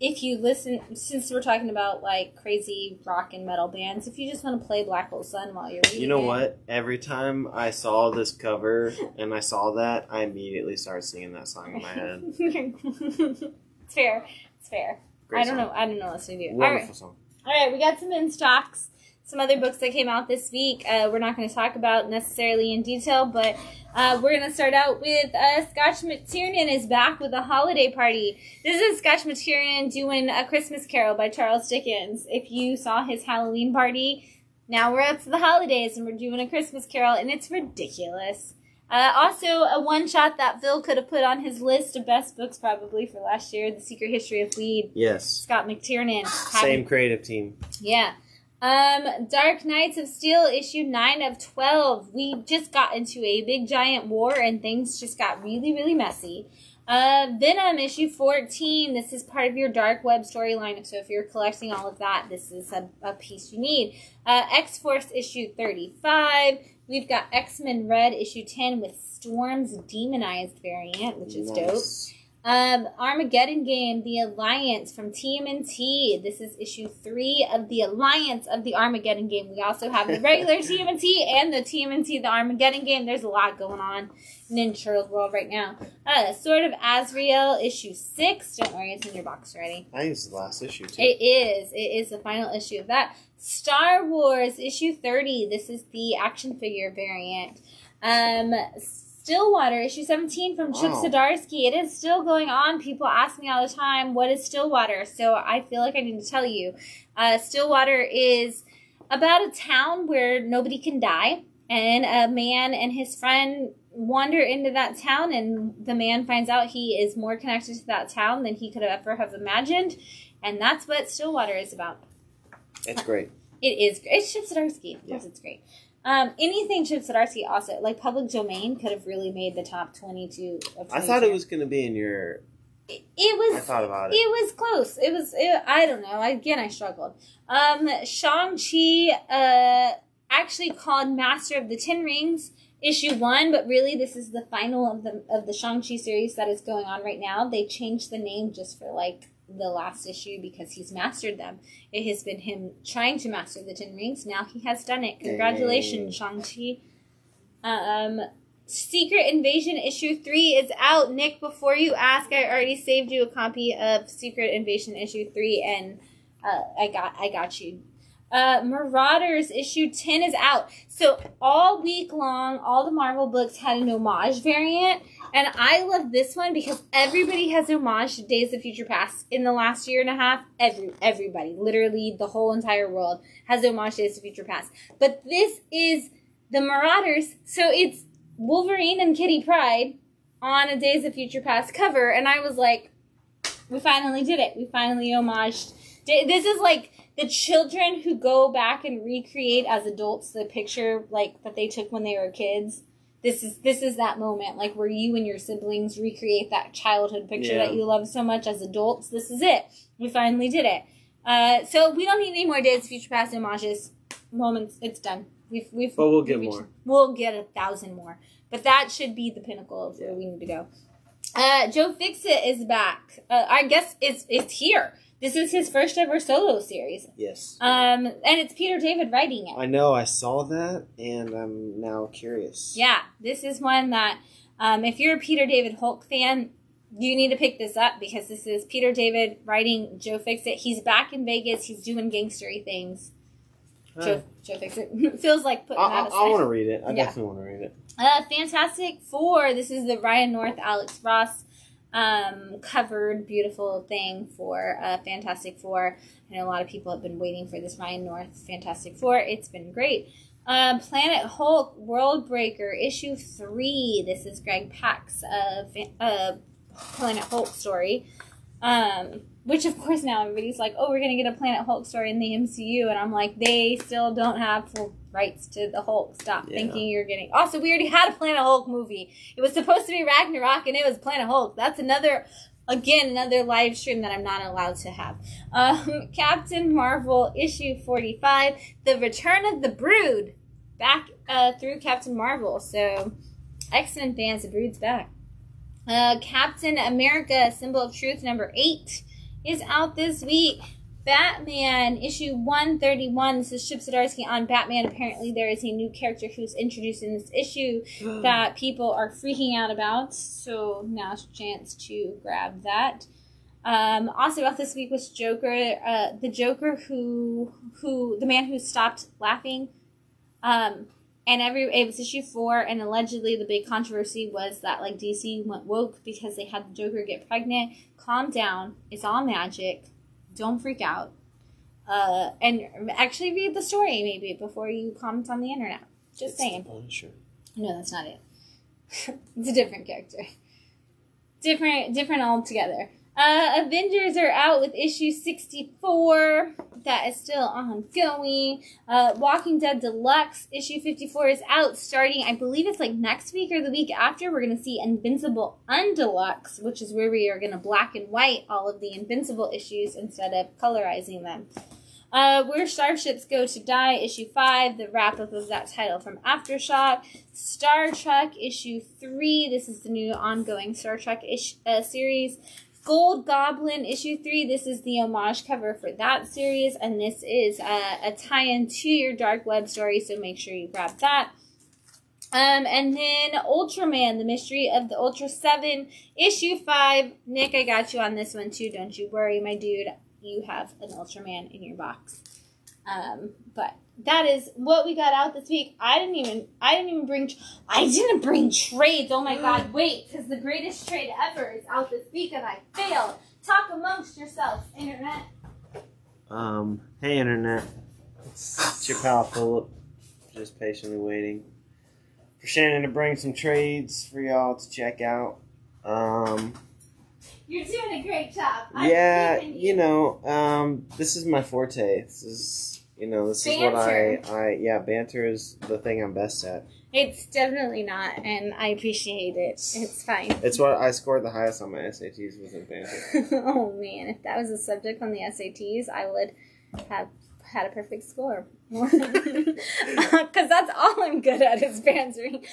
if you listen, since we're talking about, like, crazy rock and metal bands, if you just want to play Black Hole Sun while you're reading what? Every time I saw this cover and I saw that, I immediately started singing that song in my head. It's fair. It's fair. Great song. I don't know what else to do. Wonderful song. All right, we got some in stocks, some other books that came out this week. We're not going to talk about necessarily in detail, but we're going to start out with Scotch McTiernan is back with a holiday party. This is Scotch McTiernan doing A Christmas Carol by Charles Dickens. If you saw his Halloween party, now we're out to the holidays and we're doing A Christmas Carol, and it's ridiculous. Also, a one-shot that Phil could have put on his list of best books probably for last year, The Secret History of Weed. Yes. Scott McTiernan. Same creative team. Yeah. Dark Knights of Steel, issue 9 of 12. We just got into a big, giant war, and things just got really, really messy. Venom, issue 14. This is part of your dark web storyline, so if you're collecting all of that, this is a piece you need. X-Force, issue 35. We've got X-Men Red, issue 10, with Storm's demonized variant, which is nice. Dope. Armageddon Game, The Alliance from TMNT. This is issue 3 of The Alliance of the Armageddon Game. We also have the regular TMNT and the TMNT, The Armageddon Game. There's a lot going on in Churl's world right now. Sword of Azrael, issue 6. Don't worry, it's in your box already. I think it's the last issue, too. It is. It is the final issue of that. Star Wars, issue 30. This is the action figure variant. Stillwater, issue 17 from Chip Zdarsky. It is still going on. People ask me all the time, what is Stillwater? So I feel like I need to tell you. Stillwater is about a town where nobody can die. And a man and his friend wander into that town. And the man finds out he is more connected to that town than he could ever have imagined. And that's what Stillwater is about. It's great. It is great. It's Chip Zdarsky. Of course it's great. Anything Chip Zdarsky also, like Public Domain, could have really made the top 22 of 22. I thought it was going to be in your... I thought about it. It was close. It was... I don't know. Again, I struggled. Shang-Chi actually called Master of the Ten Rings issue 1, but really this is the final of the Shang-Chi series that is going on right now. They changed the name just for, like... the last issue because he's mastered them. It has been him trying to master the Ten Rings. Now he has done it. Congratulations, Shang-Chi. Secret Invasion issue 3 is out. Nick, before you ask, I already saved you a copy of Secret Invasion issue 3, and I got you. Marauders issue 10 is out. So all week long, all the Marvel books had an homage variant. And I love this one because everybody has homage to Days of Future Past. In the last year and a half, everybody, literally the whole entire world, has homage to Days of Future Past. But this is the Marauders. So it's Wolverine and Kitty Pryde on a Days of Future Past cover. And I was like, we finally did it. We finally homaged. This is like the children who go back and recreate as adults the picture like that they took when they were kids. This is that moment, like where you and your siblings recreate that childhood picture that you love so much as adults. This is it. We finally did it. So we don't need any more Days of Future Past homages. Moments. It's done. We've. But we'll get more. We'll get 1,000 more. But that should be the pinnacle of where we need to go. Joe Fixit is back. I guess it's here. This is his first ever solo series. Yes. And it's Peter David writing it. I know. I saw that, and I'm now curious. Yeah. This is one that, if you're a Peter David Hulk fan, you need to pick this up because this is Peter David writing Joe Fixit. He's back in Vegas. He's doing gangstery things. Joe Fixit. Feels like putting that aside. I want to read it. I definitely want to read it. Fantastic Four. This is the Ryan North, Alex Ross covered beautiful thing for Fantastic Four. I know a lot of people have been waiting for this Ryan North Fantastic Four. It's been great. Planet Hulk Worldbreaker issue 3. This is Greg Pak's Planet Hulk story, which of course now everybody's like, oh, we're gonna get a Planet Hulk story in the MCU, and I'm like, they still don't have full rights to the Hulk. Stop thinking you're getting. Also, we already had a Planet Hulk movie. It was supposed to be Ragnarok, and it was Planet Hulk. That's another live stream that I'm not allowed to have. Captain Marvel issue 45, the Return of the Brood, back through Captain Marvel. So, X-Men fans, the Brood's back. Captain America, Symbol of Truth, number 8 is out this week. Batman, issue 131. This is Chip Zdarsky on Batman. Apparently there is a new character who's introduced in this issue that people are freaking out about. So now's your chance to grab that. Also out this week was Joker. The Joker who the man who stopped laughing. It was issue 4, and allegedly the big controversy was that like DC went woke because they had the Joker get pregnant. Calm down. It's all magic. Don't freak out. And actually read the story maybe before you comment on the internet. Just saying. Sure. No, that's not it. It's a different character. Different altogether. Avengers are out with issue 64. That is still ongoing. Walking Dead Deluxe issue 54 is out starting, I believe it's like next week or the week after. We're going to see Invincible Undeluxe, which is where we are going to black and white all of the Invincible issues instead of colorizing them. Where Starships Go to Die, issue 5, the wrap-up of that title from Aftershock. Star Trek, issue 3. This is the new ongoing Star Trek series. Gold Goblin, issue 3. This is the homage cover for that series, and this is a tie-in to your Dark Web story, so make sure you grab that. And then Ultraman, the Mystery of the Ultra 7, issue 5. Nick, I got you on this one, too. Don't you worry, my dude. You have an Ultraman in your box. But that is what we got out this week. I didn't bring trades. Oh my God, wait, because the greatest trade ever is out this week and I failed. Talk amongst yourselves, internet. Hey internet. It's your pal Philip. Just patiently waiting for Shannon to bring some trades for y'all to check out. You're doing a great job. This is my forte. Banter is the thing I'm best at. It's definitely not, and I appreciate it. It's fine. It's what I scored the highest on my SATs was in banter. Oh man, if that was a subject on the SATs, I would have had a perfect score. Because that's all I'm good at is bantering.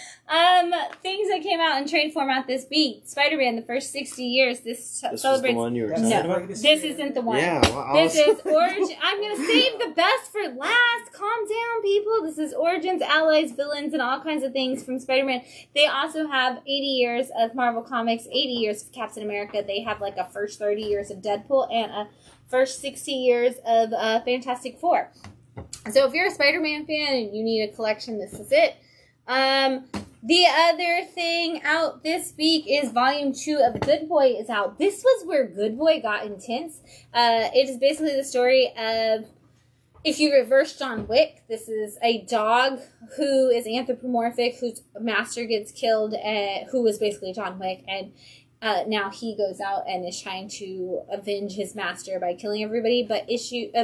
Things that came out in trade format this week. Spider-Man, the first 60 years. This celebrates... This was the one you were talking about. This isn't the one. Yeah, well, this is Origins... I'm going to save the best for last. Calm down, people. This is Origins, Allies, Villains, and all kinds of things from Spider-Man. They also have 80 years of Marvel Comics, 80 years of Captain America. They have like a first 30 years of Deadpool and a first 60 years of Fantastic Four. So if you're a Spider-Man fan and you need a collection, this is it. The other thing out this week is Volume 2 of Good Boy is out. This was where Good Boy got intense. It is basically the story of If you reverse John Wick, this is a dog who is anthropomorphic, whose master gets killed, who was basically John Wick, and now he goes out and is trying to avenge his master by killing everybody. But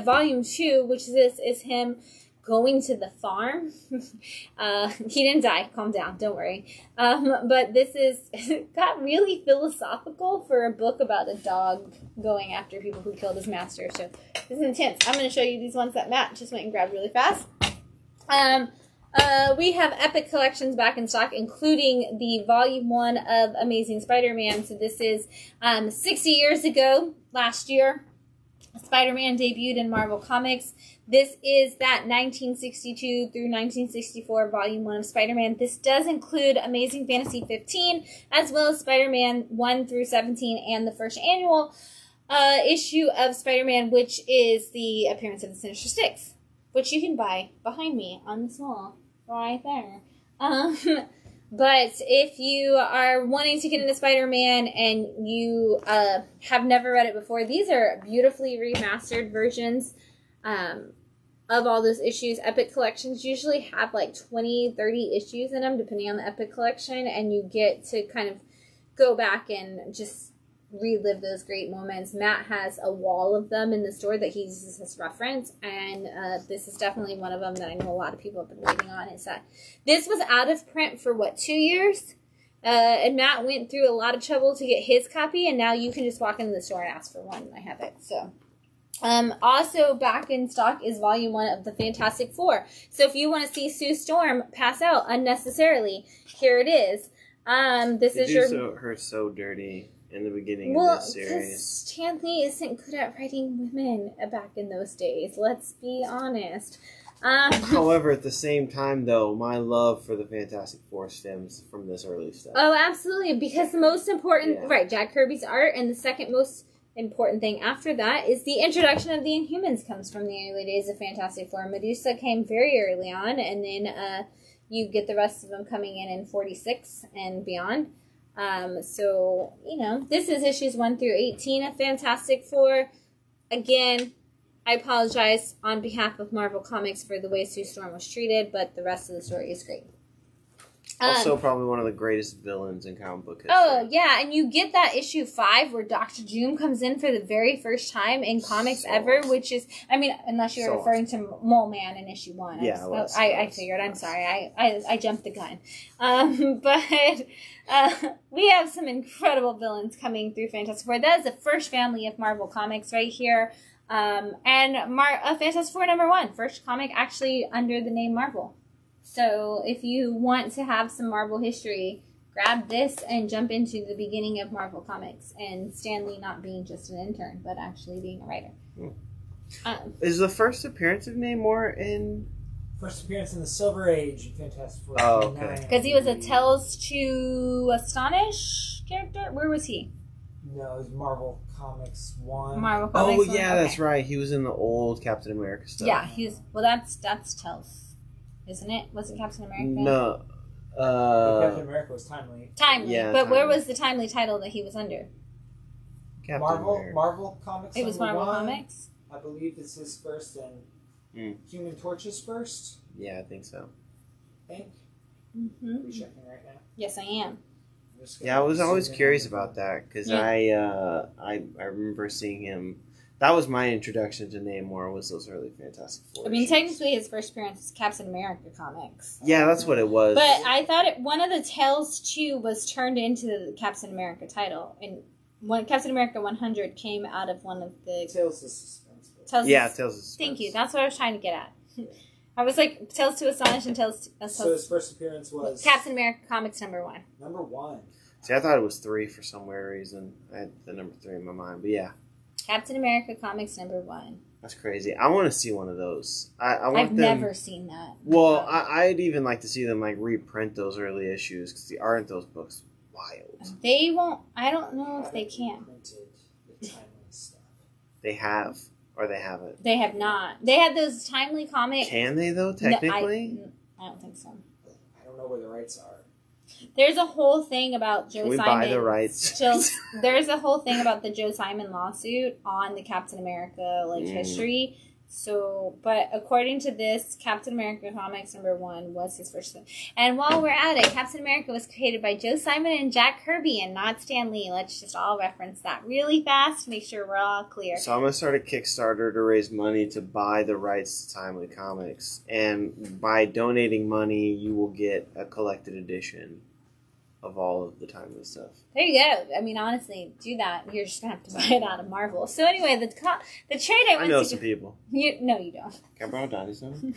volume 2, which this is him going to the farm. He didn't die. Calm down. Don't worry. But this is got really philosophical for a book about a dog going after people who killed his master. So this is intense. I'm going to show you these ones that Matt just went and grabbed really fast. We have Epic Collections back in stock, including the Volume 1 of Amazing Spider-Man. So this is 60 years ago, last year, Spider-Man debuted in Marvel Comics. This is that 1962 through 1964 Volume 1 of Spider-Man. This does include Amazing Fantasy 15, as well as Spider-Man 1 through 17 and the first annual issue of Spider-Man, which is the appearance of the Sinister Six, which you can buy behind me on this wall right there. But if you are wanting to get into Spider-Man and you have never read it before, these are beautifully remastered versions of all those issues. Epic Collections usually have like 20, 30 issues in them, depending on the Epic Collection, and you get to kind of go back and just relive those great moments. Matt has a wall of them in the store that he uses as reference, and this is definitely one of them that I know a lot of people have been waiting on. Is that this was out of print for what, 2 years? And Matt went through a lot of trouble to get his copy, and now you can just walk into the store and ask for one, and I have it. So also back in stock is Volume 1 of the Fantastic Four. So if you want to see Sue Storm pass out unnecessarily, here it is. This is your her so dirty in the beginning of this series. Well, because Stan Lee isn't good at writing women back in those days. Let's be honest. However, at the same time, though, my love for the Fantastic Four stems from this early stuff. Oh, absolutely. Because the most important... Yeah. Right, Jack Kirby's art, and the second most important thing after that is the introduction of the Inhumans comes from the early days of Fantastic Four. Medusa came very early on, and then you get the rest of them coming in 46 and beyond. So, you know, this is issues 1 through 18 of Fantastic Four. Again, I apologize on behalf of Marvel Comics for the way Sue Storm was treated, but the rest of the story is great. Also probably one of the greatest villains in comic book history. Oh, yeah, and you get that issue 5 where Dr. Doom comes in for the very first time in comics ever, which is, I mean, unless you're referring to Mole Man in issue 1. Yeah, I figured. I'm sorry. I jumped the gun. But we have some incredible villains coming through Fantastic Four. That is the first family of Marvel Comics right here. And Fantastic Four #1, first comic actually under the name Marvel. So if you want to have some Marvel history, grab this and jump into the beginning of Marvel Comics and Stan Lee not being just an intern, but actually being a writer. Mm. Is the first appearance of Namor in... First appearance in the Silver Age in Fantastic Four. Oh, okay. Because he was a Tales to Astonish character? Where was he? No, it was Marvel Comics 1. Marvel Comics 1? Oh, yeah, that's right. He was in the old Captain America stuff. Yeah, he was... Well, that's Tales. Isn't it? Wasn't Captain America? No. Captain America was Timely. Timely. Yeah, but Timely. Where was the Timely title that he was under? Captain America. Marvel Comics. It was Marvel Comics? I believe it's his first and Human Torch's first. Yeah, I think so. I think. Mm-hmm. You're checking right now. Yes, I am. Yeah, I was always curious about that because I remember seeing him. That was my introduction to Namor, was those early Fantastic Four. I mean, technically his first appearance was Captain America Comics. Yeah, that's what it was. But I thought one of the Tales 2 was turned into the Captain America title. And when Captain America 100 came out of one of the... Tales of Suspense. Tales of Suspense. Thank you. That's what I was trying to get at. I was like, Tales to Astonish and Tales to... So his first appearance was... Captain America Comics #1. #1. See, I thought it was 3 for some weird reason. I had the number 3 in my mind, but yeah. Captain America Comics #1. That's crazy. I want to see one of those. I've never seen that. Well, I'd even like to see them like reprint those early issues because aren't those books wild? They won't. I don't know if they can. They have, or they haven't. They have not. They have those Timely comics. Can they though? Technically, no, I don't think so. I don't know where the rights are. There's a whole thing about Joe Simon. We buy the rights. There's a whole thing about the Joe Simon lawsuit on the Captain America history. So, but according to this, Captain America Comics #1 was his first one. And while we're at it, Captain America was created by Joe Simon and Jack Kirby and not Stan Lee. Let's just all reference that really fast, make sure we're all clear. So I'm going to start a Kickstarter to raise money to buy the rights to Timely Comics. And by donating money, you will get a collected edition of all of the Timely stuff. There you go. I mean, honestly, do that. You're just going to have to buy it out of Marvel. So anyway, the trade I went to... I know some people. No, you don't. Can I borrow Donnie's number? The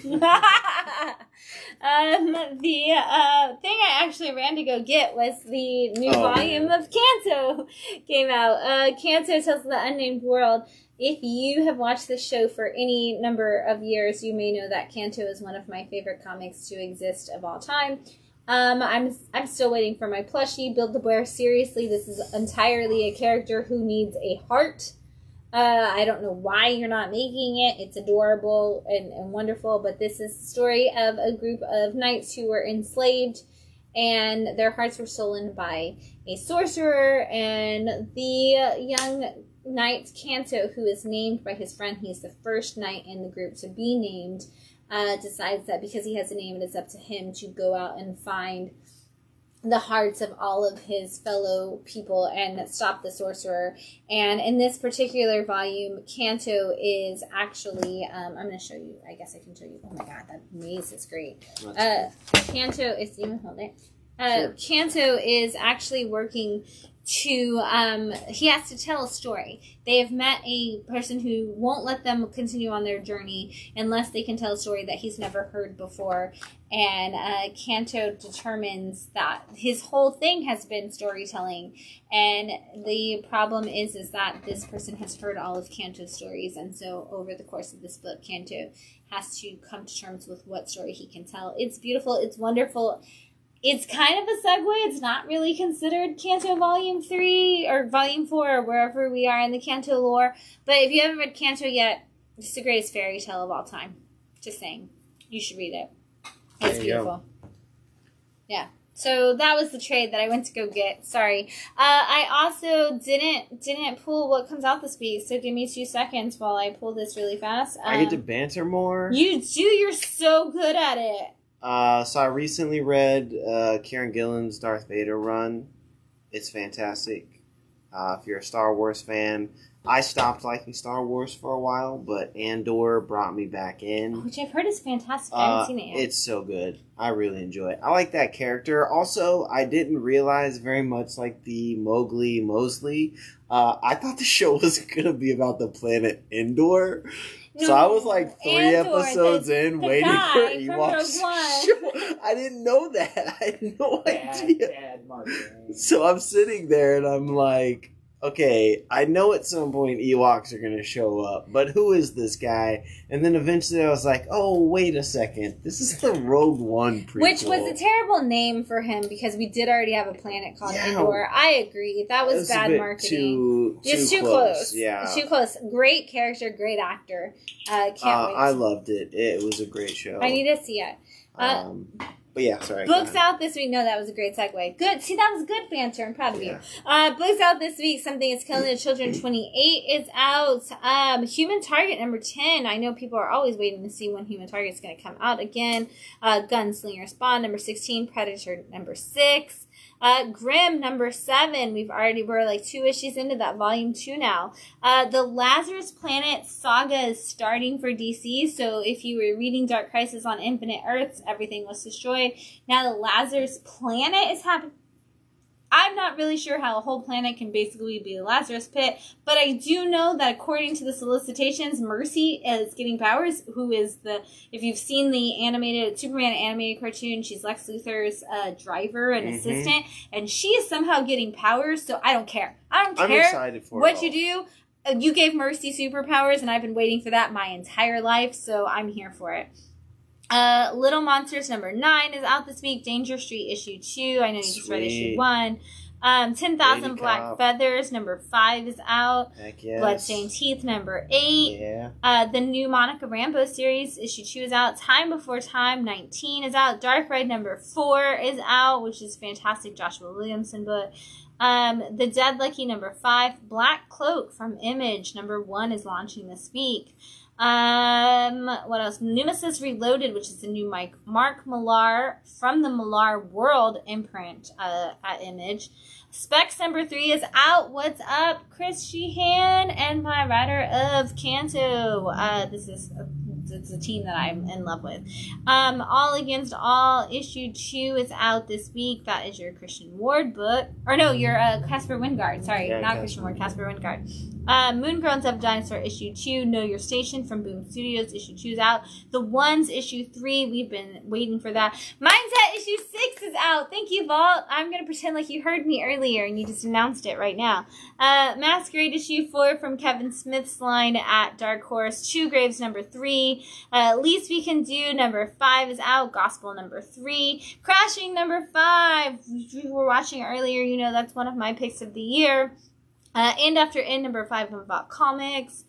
thing I actually ran to go get was the new volume of Kanto came out. Kanto tells the Unnamed World. If you have watched this show for any number of years, you may know that Kanto is one of my favorite comics to exist of all time. I'm still waiting for my plushie. Build the Bear. Seriously, this is entirely a character who needs a heart. I don't know why you're not making it. It's adorable and wonderful, but this is the story of a group of knights who were enslaved and their hearts were stolen by a sorcerer, and the young knight Kanto, who is named by his friend, he's the first knight in the group to be named, decides that because he has a name, it is up to him to go out and find the hearts of all of his fellow people and stop the sorcerer. And in this particular volume, Kanto is actually, I'm going to show you, I guess I can show you, oh my god, that maze is great. Kanto is, you can hold it. Sure. Kanto is actually working to, he has to tell a story. They have met a person who won't let them continue on their journey unless they can tell a story that he's never heard before. And Kanto determines that his whole thing has been storytelling. And the problem is that this person has heard all of Kanto's stories. And so over the course of this book, Kanto has to come to terms with what story he can tell. It's beautiful. It's wonderful. It's kind of a segue. It's not really considered Kanto Volume 3 or Volume 4 or wherever we are in the Kanto lore. But if you haven't read Kanto yet, it's the greatest fairy tale of all time. Just saying. You should read it. It's beautiful. Go. Yeah. So that was the trade that I went to go get. Sorry. I also didn't pull what comes out this week, so give me 2 seconds while I pull this really fast. I get to banter more. You do. You're so good at it. So I recently read Kieran Gillen's Darth Vader run. It's fantastic. If you're a Star Wars fan, I stopped liking Star Wars for a while, but Andor brought me back in. Which I've heard is fantastic. I haven't seen it yet. It's so good. I really enjoy it. I like that character. Also, I didn't realize very much like the Mowgli Mosley. I thought the show was going to be about the planet Endor. No, so I was like 3 episodes in waiting for Ewoks. I didn't know that. I had no idea. Bad marketing. So I'm sitting there and I'm like, okay, I know at some point Ewoks are going to show up, but who is this guy? And then eventually I was like, oh, wait a second. This is the Rogue One prequel. Which was a terrible name for him because we did already have a planet called Endor. I agree. That was bad marketing. It's too close. Yeah. Too close. Great character, great actor. Can't wait. I loved it. It was a great show. I need to see it. But yeah, sorry. Books out this week. No, that was a great segue. Good. See, that was good banter. I'm proud of you. Books out this week. Something Is Killing the Children 28 is out. Human Target #10. I know people are always waiting to see when Human Target is going to come out again. Gunslinger Spawn #16. Predator #6. Grim #7. We're like 2 issues into that volume 2 now. The Lazarus Planet saga is starting for DC. So if you were reading Dark Crisis on Infinite Earths, everything was destroyed. Now the Lazarus Planet is happening. I'm not really sure how a whole planet can basically be a Lazarus pit, but I do know that according to the solicitations, Mercy is getting powers, who is the, if you've seen the animated, Superman animated cartoon, she's Lex Luthor's driver and assistant, and she is somehow getting powers, so I don't care. I don't care. I'm excited for what you do. You gave Mercy superpowers, and I've been waiting for that my entire life, so I'm here for it. Little Monsters #9 is out this week. Danger Street issue 2. I know you just read issue 1. 10,000 Black Cop. Feathers #5 is out. Heck yes. Bloodstained Teeth #8. Yeah. The new Monica Rambeau series issue 2 is out. Time Before Time 19 is out. Dark Ride #4 is out, which is fantastic. Joshua Williamson book. The Dead Lucky #5. Black Cloak from Image #1 is launching this week. What else? Nemesis Reloaded, which is the new Mark Millar from the Millar World imprint at Image. Specs number 3 is out. What's up, Chris Sheehan and my writer of Kanto. It's a team that I'm in love with. All Against All issue 2 is out this week. That is your Christian Ward book, or no, your Casper Wingard. Sorry, yeah, not Christian Ward, Casper Wingard. Moon Grown Up Dinosaur issue 2, Know Your Station from Boom Studios issue 2 is out. The Ones issue 3, we've been waiting for that. Mindset issue 6 is out. Thank you, Vault. I'm gonna pretend like you heard me earlier and you just announced it right now. Masquerade issue 4 from Kevin Smith's line at Dark Horse. Two Graves number 3. Least We Can Do number 5 is out. Gospel number 3. Crashing number 5. We were watching earlier. You know that's one of my picks of the year. End After End number 5 from Bat Comics.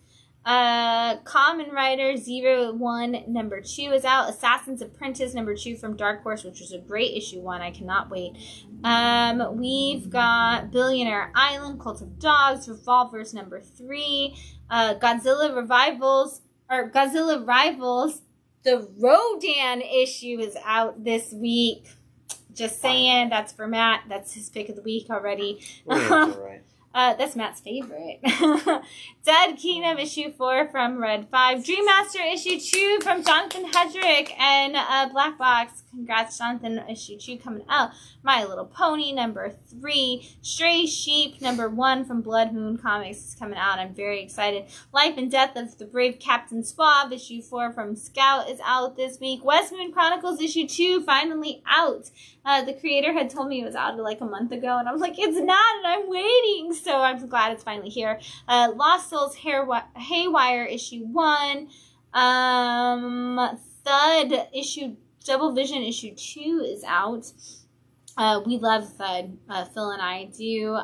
Common Rider 01 number 2 is out. Assassin's Apprentice number 2 from Dark Horse, which was a great issue 1. I cannot wait. We've got Billionaire Island, Cult of Dogs, Revolvers number 3. Godzilla Revivals. Or Godzilla Rivals, the Rodan issue is out this week. Just saying, that's for Matt. That's his pick of the week already. Right. That's Matt's favorite. Dead Kingdom issue 4 from Red 5. Dreammaster issue 2 from Jonathan Hedrick and Black Box. Congrats, Jonathan. Issue 2 coming out. My Little Pony number 3. Stray Sheep number 1 from Blood Moon Comics is coming out. I'm very excited. Life and Death of the Brave Captain Swab issue 4 from Scout is out this week. West Moon Chronicles issue 2 finally out. The creator had told me it was out like a month ago, and I was like, it's not, and I'm waiting. So I'm glad it's finally here. Lost Souls Haywire issue 1. Thud issue Double Vision issue 2 is out. We love Thud. Phil and I do.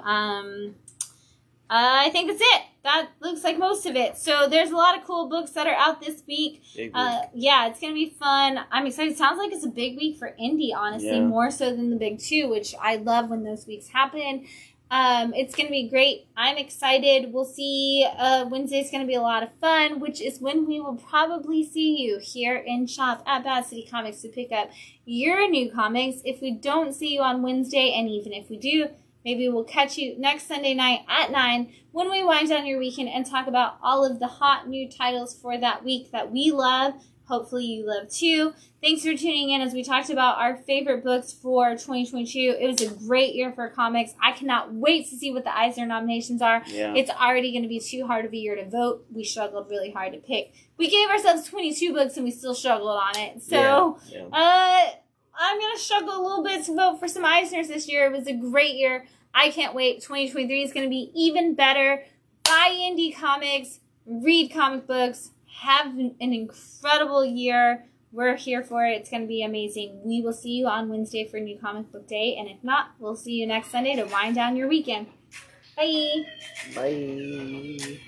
I think that's it. That looks like most of it. So there's a lot of cool books that are out this week. Big week. Yeah, it's going to be fun. I'm excited. It sounds like it's a big week for indie, honestly, more so than the big two, which I love when those weeks happen. It's going to be great. I'm excited. We'll see. Wednesday's going to be a lot of fun, which is when we will probably see you here in shop at Bat City Comics to pick up your new comics. If we don't see you on Wednesday, and even if we do, maybe we'll catch you next Sunday night at 9 when we wind down your weekend and talk about all of the hot new titles for that week that we love. Hopefully you love too. Thanks for tuning in as we talked about our favorite books for 2022. It was a great year for comics. I cannot wait to see what the Eisner nominations are. Yeah. It's already going to be too hard of a year to vote. We struggled really hard to pick. We gave ourselves 22 books and we still struggled on it. So I'm going to struggle a little bit to vote for some Eisners this year. It was a great year. I can't wait. 2023 is going to be even better. Buy indie comics. Read comic books. Have an incredible year. We're here for it. It's going to be amazing. We will see you on Wednesday for New Comic Book Day. And if not, we'll see you next Sunday to wind down your weekend. Bye. Bye.